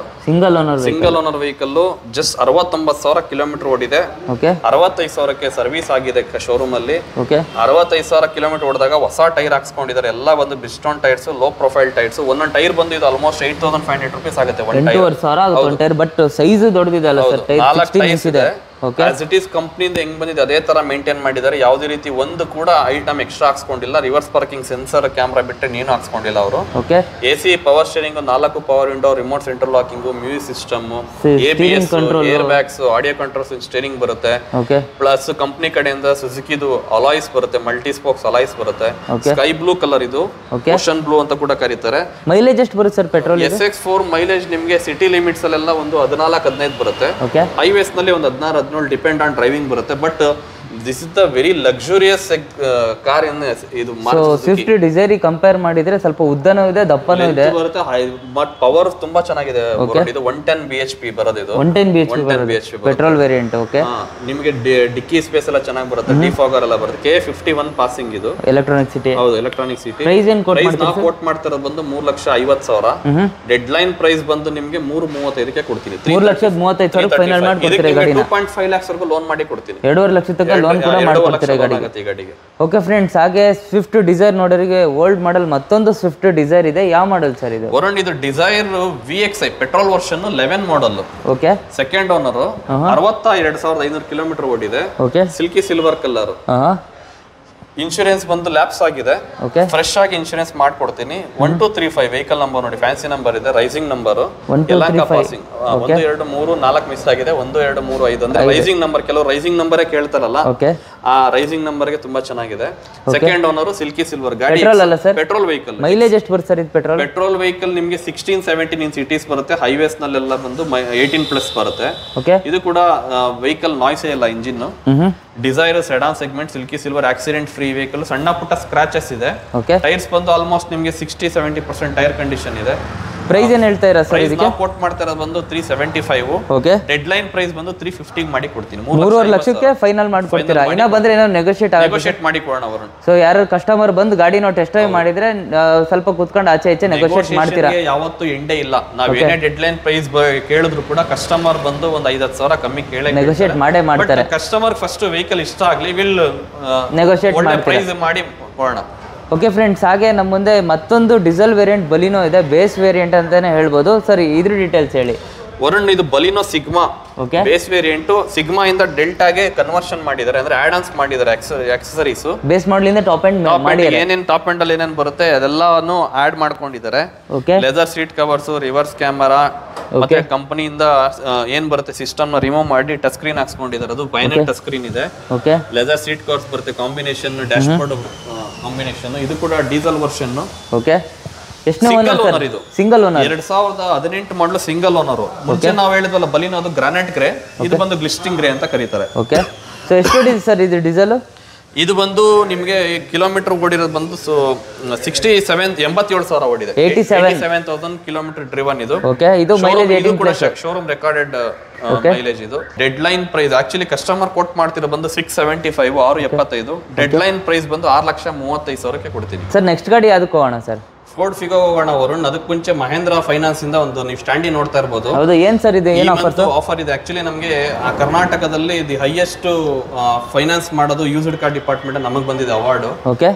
vehicle. Just 69000 kilometre ಓಡಿದೆ. 65000ಕ್ಕೆ ಸರ್ವಿಸ್ ಆಗಿದೆ ಶೋರೂಮ್ ಅಲ್ಲಿ. 65000 ಕಿಲೋಮೀಟರ್ ಓಡಿದಾಗ ಹೊಸ ಟೈರ್ ಹಾಕ್ಸ್ಕೊಂಡಿದ್ದಾರೆ ಎಲ್ಲ. ಒಂದು Bridgestone tyres, low profile tyres. ಒಂದೊಂದು ಟೈರ್ ಬಂದು ಇದು ಆಲ್ಮೋಸ್ಟ್ 8500 ರೂಪೀಸ್ ಆಗುತ್ತೆ ಒಂದು ಟೈರ್. ಬಟ್ ಸೈಜ್ ದೊಡ್ಡದಿದೆ ಅಲ್ಲ ಸರ್? 4 ಟೈರ್ಸ್ ಇದೆ. ಆಸ್ ಇಟ್ ಈಸ್ ಕಂಪನಿಯಿಂದ ಹೆಂಗ್ ಬಂದಿದೆ ಅದೇ ತರ ಮೇಂಟೈನ್ ಮಾಡಿದ್ದಾರೆ. ಯಾವುದೇ ರೀತಿ ಒಂದು ಕೂಡ ಐಟಮ್ ಎಕ್ಸ್ಟ್ರಾ ಹಾಕ್ಸ್ಕೊಂಡಿಲ್ಲ. ರಿವರ್ಸ್ ಪಾರ್ಕಿಂಗ್ ಸೆನ್ಸರ್ ಕ್ಯಾಮ್ರಾ ಬಿಟ್ಟರೆ ನೀನು ಹಾಕ್ಸ್ಕೊಂಡಿಲ್ಲ ಅವರು. AC power steering, 4 power window, remote centre locking, music system, ABS, air bags, audio controls in steering ಬರುತ್ತೆ. ಪ್ಲಸ್ ಕಂಪನಿ ಕಡೆಯಿಂದ ಸುಜುಕಿದು ಅಲಾಯ್ಸ್ ಬರುತ್ತೆ, ಮಲ್ಟಿ ಸ್ಪೋಕ್ಸ್ ಅಲಾಯ್ಸ್ ಬರುತ್ತೆ. ಸ್ಕೈ ಬ್ಲೂ ಕಲರ್ ಇದು, ಓಷನ್ ಬ್ಲೂ ಅಂತ ಕೂಡ ಕರೀತಾರೆ. ಮೈಲೇಜ್ ಎಷ್ಟು ಬರುತ್ತೆ ಸರ್ ಪೆಟ್ರೋಲ್? SX4 ಮೈಲೇಜ್ ನಿಮಗೆ ಸಿಟಿ ಲಿಮಿಟ್ಸ್ ಅಲ್ಲೆಲ್ಲ ಒಂದು 14-15 ಬರುತ್ತೆ. ಹೈವೇಸ್ ನಲ್ಲಿ ಒಂದು 16-17 ಡಿಪೆಂಡ್ ಆನ್ ಡ್ರೈವಿಂಗ್ ಬರುತ್ತೆ. But this is the very luxurious car. ಇದು ಸ್ವಿಫ್ಟ್ ಡಿಸೈರ್ ಕಂಪೇರ್ ಮಾಡಿದ್ರೆ ಸ್ವಲ್ಪ ಉದ್ದನೂ ಇದೆ, ದಪ್ಪನೂ ಇದೆ, ಬಟ್ ಪವರ್ ತುಂಬಾ ಚೆನ್ನಾಗಿದೆ. ಇದು 110 BHP ಬರೋದು. ಇದು 110 BHP ಪೆಟ್ರೋಲ್ ವೇರಿಯಂಟ್. ಓಕೆ. ನಿಮಗೆ ಡಿಕ್ಕಿ ಸ್ಪೇಸ್ ಎಲ್ಲ ಚೆನ್ನಾಗಿ ಬರುತ್ತೆ, ಡಿಫಾಗರ್ ಎಲ್ಲ ಬರುತ್ತೆ. K51 ಪಾಸಿಂಗ್ ಇದು. Electronic City. ಹೌದು, ಎಲೆಕ್ಟ್ರಾನಿಕ್ ಸಿಟಿ. ಪ್ರೈಸ್ ಏನು ಕೋಟ್ ಮಾಡ್ತಾರೆ ಬಂದು 3,50,000. ಡೆಡ್ ಲೈನ್ ಪ್ರೈಸ್ ಬಂದು ನಿಮಗೆ 3,35,000 ಕೊಡ್ತೀನಿ. 3,35,000 ಫೈನಲ್ ಮಾಡಿ ಕೊಡ್ತೀರಾ ಗಾಡಿ? 2.5 lakhs ವರೆಗೂ ಲೋನ್ ಮಾಡಿ ಕೊಡ್ತೀನಿ. 2.5 ಲಕ್ಷ ತನಕ ಲೋನ್ ಕೂಡ ಮಾಡ್ಕೊಡ್ತೀರಾ ಗಾಡಿಗೆ. ಓಕೆ ಫ್ರೆಂಡ್ಸ್, ಹಾಗೆ ಸ್ವಿಫ್ಟ್ ಡಿಸೈರ್ ನೋಡೋರಿಗೆ ಓಲ್ಡ್ ಮಾಡೆಲ್ ಮತ್ತೊಂದು ಸ್ವಿಫ್ಟ್ ಡಿಸೈರ್ ಇದೆ. ಯಾವ ಮಾಡೆಲ್ ಸರ್ ಇದು? ವರುಣ್, ಇದು Dzire VXi petrol version, 11 model. Okay. Second owner, 62500 kilometre ಓಡಿದೆ. Silky silver colour. ಇನ್ಶೂರೆನ್ಸ್ ಬಂದು ಲ್ಯಾಪ್ಸ್ ಆಗಿದೆ. ಫ್ರೆಶ್ ಆಗಿ ಇನ್ಶೂರೆನ್ಸ್ ಮಾಡ್ಕೊಡ್ತೀನಿ. 1235 ವೆಹಿಕಲ್ ನಂಬರ್ ನೋಡಿ, ಫ್ಯಾನ್ಸಿ ನಂಬರ್ ಇದೆ, ರೈಸಿಂಗ್ ನಂಬರ್. 1 2 3 4 ಮಿಸ್ ಆಗಿದೆ. 1 2 3 5 ಅಂದ್ರೆ ರೈಸಿಂಗ್ ನಂಬರ್. ಕೆಲವು ರೈಸಿಂಗ್ ನಂಬರೇ ಕೇಳ್ತಾರಲ್ಲ, ಆ ರೈಸಿಂಗ್ ನಂಬರ್ ಗೆ ತುಂಬಾ ಚೆನ್ನಾಗಿದೆ. ಸೆಕೆಂಡ್ ಓನರ್, ಸಿಲ್ಕಿ ಸಿಲ್ವರ್ ಗಾಡಿ. Petrol vehicle. ಮೈಲೇಜ್ ಎಷ್ಟು ಬರುತ್ತೆ ಸರ್ ಇದು ಪೆಟ್ರೋಲ್? ಪೆಟ್ರೋಲ್ ವೆಹಿಕಲ್ ನಿಮಗೆ 16-17 ಇನ್ ಸಿಟೀಸ್ ಬರುತ್ತೆ. ಹೈವೇಸ್ ನಲ್ಲೆಲ್ಲ ಬಂದು 18+ ಬರುತ್ತೆ. ಇದು ಕೂಡ ವೆಹಿಕಲ್ ನಾಯ್ಸೇ ಇಲ್ಲ engine. Dzire sedan segment, silky silver, accident free vehicle. ಸಣ್ಣ ಪುಟ್ಟ ಸ್ಕ್ರಾಚಸ್ ಇದೆ. ಟೈರ್ಸ್ ಬಂದು ಆಲ್ಮೋಸ್ಟ್ ನಿಮಗೆ 60-70% ಟೈರ್ ಕಂಡೀಷನ್ ಇದೆ. ಪ್ರೈಸ್ ಏನ್ ಹೇಳ್ತಾ ಇರ ಸರ್ ಇದಕ್ಕೆ? ಕೋಟ್ ಮಾಡ್ತಾ ಇರೋದು ಬಂದು 375. ಓಕೆ. ಡೆಡ್ ಲೈನ್ ಪ್ರೈಸ್ ಬಂದು 350 ಗೆ ಮಾಡಿ ಕೊಡ್ತೀನಿ. 3.5 ಲಕ್ಷಕ್ಕೆ ಫೈನಲ್ ಮಾಡಿ ಕೊಡ್ತೀರಾ? ಇನ್ನ ಬಂದ್ರೆ ಏನೋ ನೆಗೋಶಿಯೇಟ್ ಮಾಡಿ ಕೊಡೋಣ ವರುಣ್. ಸೋ ಯಾರು ಕಸ್ಟಮರ್ ಬಂದು ಗಾಡಿ ನೋ ಟೆಸ್ಟ್ ಡ್ರೈವ್ ಮಾಡಿದ್ರೆ ಸ್ವಲ್ಪ ಕೂತ್ಕೊಂಡು ಆಚೆ ನೆಗೋಶಿಯೇಟ್ ಮಾಡ್ತೀರಾ? ಯಾವತ್ತೂ ಎಂಡೇ ಇಲ್ಲ. ನಾವು ಏನೇ ಡೆಡ್ ಲೈನ್ ಪ್ರೈಸ್ ಕೇಳಿದ್ರು ಕೂಡ ಕಸ್ಟಮರ್ ಬಂದು ಒಂದು 5-10 ಸಾವಿರ ಕಮ್ಮಿ ಕೇಳೇ ನೆಗೋಶಿಯೇಟ್ ಮಾಡೇ ಮಾಡ್ತಾರೆ. ಕಸ್ಟಮರ್ ಫಸ್ಟ್ ವೆಹಿಕಲ್ ಇಷ್ಟ ಆಗಲಿ ವಿಲ್ ನೆಗೋಶಿಯೇಟ್ ಮಾಡಿ ಕೊಡೋಣ. ಓಕೆ ಫ್ರೆಂಡ್ಸ್, ಹಾಗೆ ನಮ್ಮ ಮುಂದೆ ಮತ್ತೊಂದು ಡೀಸೆಲ್ ವೇರಿಯಂಟ್ ಬಲಿನೋ ಇದೆ, ಬೇಸ್ ವೇರಿಯಂಟ್ ಅಂತಾನೆ ಹೇಳ್ಬೋದು. ಸರಿ, ಇದ್ರ ಡೀಟೇಲ್ಸ್ ಹೇಳಿ ವರುಣ್. ಇದು Baleno Sigma base variant. Sigma ಇಂದ ಡೆಲ್ಟಾಗೆ ಕನ್ವರ್ಷನ್ ಮಾಡಿದ್ದಾರೆ, ಅಂದ್ರೆ ಆಡ್ ಆನ್ಸ್ ಮಾಡಿದ್ದಾರೆ ಆಕ್ಸೆಸರೀಸ್. ಬೇಸ್ ಮಾಡಲ್ ಇಂದ ಟಾಪ್ ಎಂಡ್ ಮಾಡಿದ್ದಾರೆ. ಏನೇನ್ ಟಾಪ್ ಎಂಡ್ ಅಲ್ಲಿ ಏನೇನ್ ಬರುತ್ತೆ ಅದೆಲ್ಲಾನು ಆಡ್ ಮಾಡ್ಕೊಂಡಿದ್ದಾರೆ. Leather seat covers, reverse camera, ಮತ್ತೆ ಕಂಪನಿಯಿಂದ ಏನ್ ಬರುತ್ತೆ ಸಿಸ್ಟಮ್ ನ ರಿಮೂವ್ ಮಾಡಿ ಟಚ್ ಸ್ಕ್ರೀನ್ ಹಾಕ್ಸ್ಕೊಂಡಿದ್ದಾರೆ. ಅದು ಬೈನೆಟ್ ಟಚ್ ಸ್ಕ್ರೀನ್ ಇದೆ. ಲೆದರ್ ಸೀಟ್ ಕವರ್ಸ್ ಬರುತ್ತೆ ಕಾಂಬಿನೇಷನ್, ಡ್ಯಾಶ್ ಬೋರ್ಡ್ ಕಾಂಬಿನೇಷನ್. ಇದು ಕೂಡ diesel version. Okay. Single owner, 2018 model single owner. ಮುಂಚೆ ನಾವು ಹೇಳಿದ್ವಲ್ಲ ಬಲಿನೋದು ಗ್ರಾನೈಟ್ ಗ್ರೇ, ಇದು ಬಂದು ಗ್ಲಿಸ್ಟಿಂಗ್ ಗ್ರೇ ಅಂತ ಕರೀತಾರೆ. ಓಕೆ. ಸೊ ಎಷ್ಟಿದೆ ಸರ್ ಇದು ಡೀಸೆಲ್? ಇದು ಬಂದು ನಿಮಗೆ ಕಿಲೋಮೀಟರ್ ಓಡಿರೋದು ಬಂದು 87,000 ಓಡಿದೆ. 87,000 ಕಿಲೋಮೀಟರ್ ಡ್ರಿವನ್ ಇದು. ಓಕೆ. ಇದು ಮೈಲೇಜ್ ಇದು ಕೂಡ ಶೋರೂಮ್ ರೆಕಾರ್ಡೆಡ್ ಮೈಲೇಜ್ ಇದು. Dead line price actually customer quote ಮಾಡ್ತಿರೋ ಬಂದು 675, 675. ಡೆಡ್ ಲೈನ್ ಪ್ರೈಸ್ ಬಂದು 6,35,000 ಕೊಡ್ತೀನಿ. ಸರ್ ನೆಕ್ಸ್ಟ್ ಗಾಡಿ ಯಾವ್ದಕ್ಕೆ ಹೋಗೋಣ ಸರ್? ಫೋರ್ಡ್ ಫಿಗೋ ಹೋಗೋಣ ವರುಣ್. ಅದಕ್ಕೆ ಮುಂಚೆ ಮಹೇಂದ್ರ ಫೈನಾನ್ಸ್ ಇಂದ ಒಂದು ನೀವು ಸ್ಟ್ಯಾಂಡಿ ನೋಡ್ತಾ ಇರಬಹುದು. ಹೌದು, ಏನು ಸರ್ ಇದೆ, ಏನು ಆಫರ್ ಇದೆ? ಆಕ್ಚುಲಿ ನಮಗೆ ಕರ್ನಾಟಕದಲ್ಲಿ ದಿ ಹೈಯೆಸ್ಟ್ ಫೈನಾನ್ಸ್ ಮಾಡೋದು ಯೂಸ್ಡ್ ಕಾರ್ ಡಿಪಾರ್ಟ್ಮೆಂಟ್ ನಮಗೆ ಬಂದಿದೆ ಅವಾರ್ಡ್.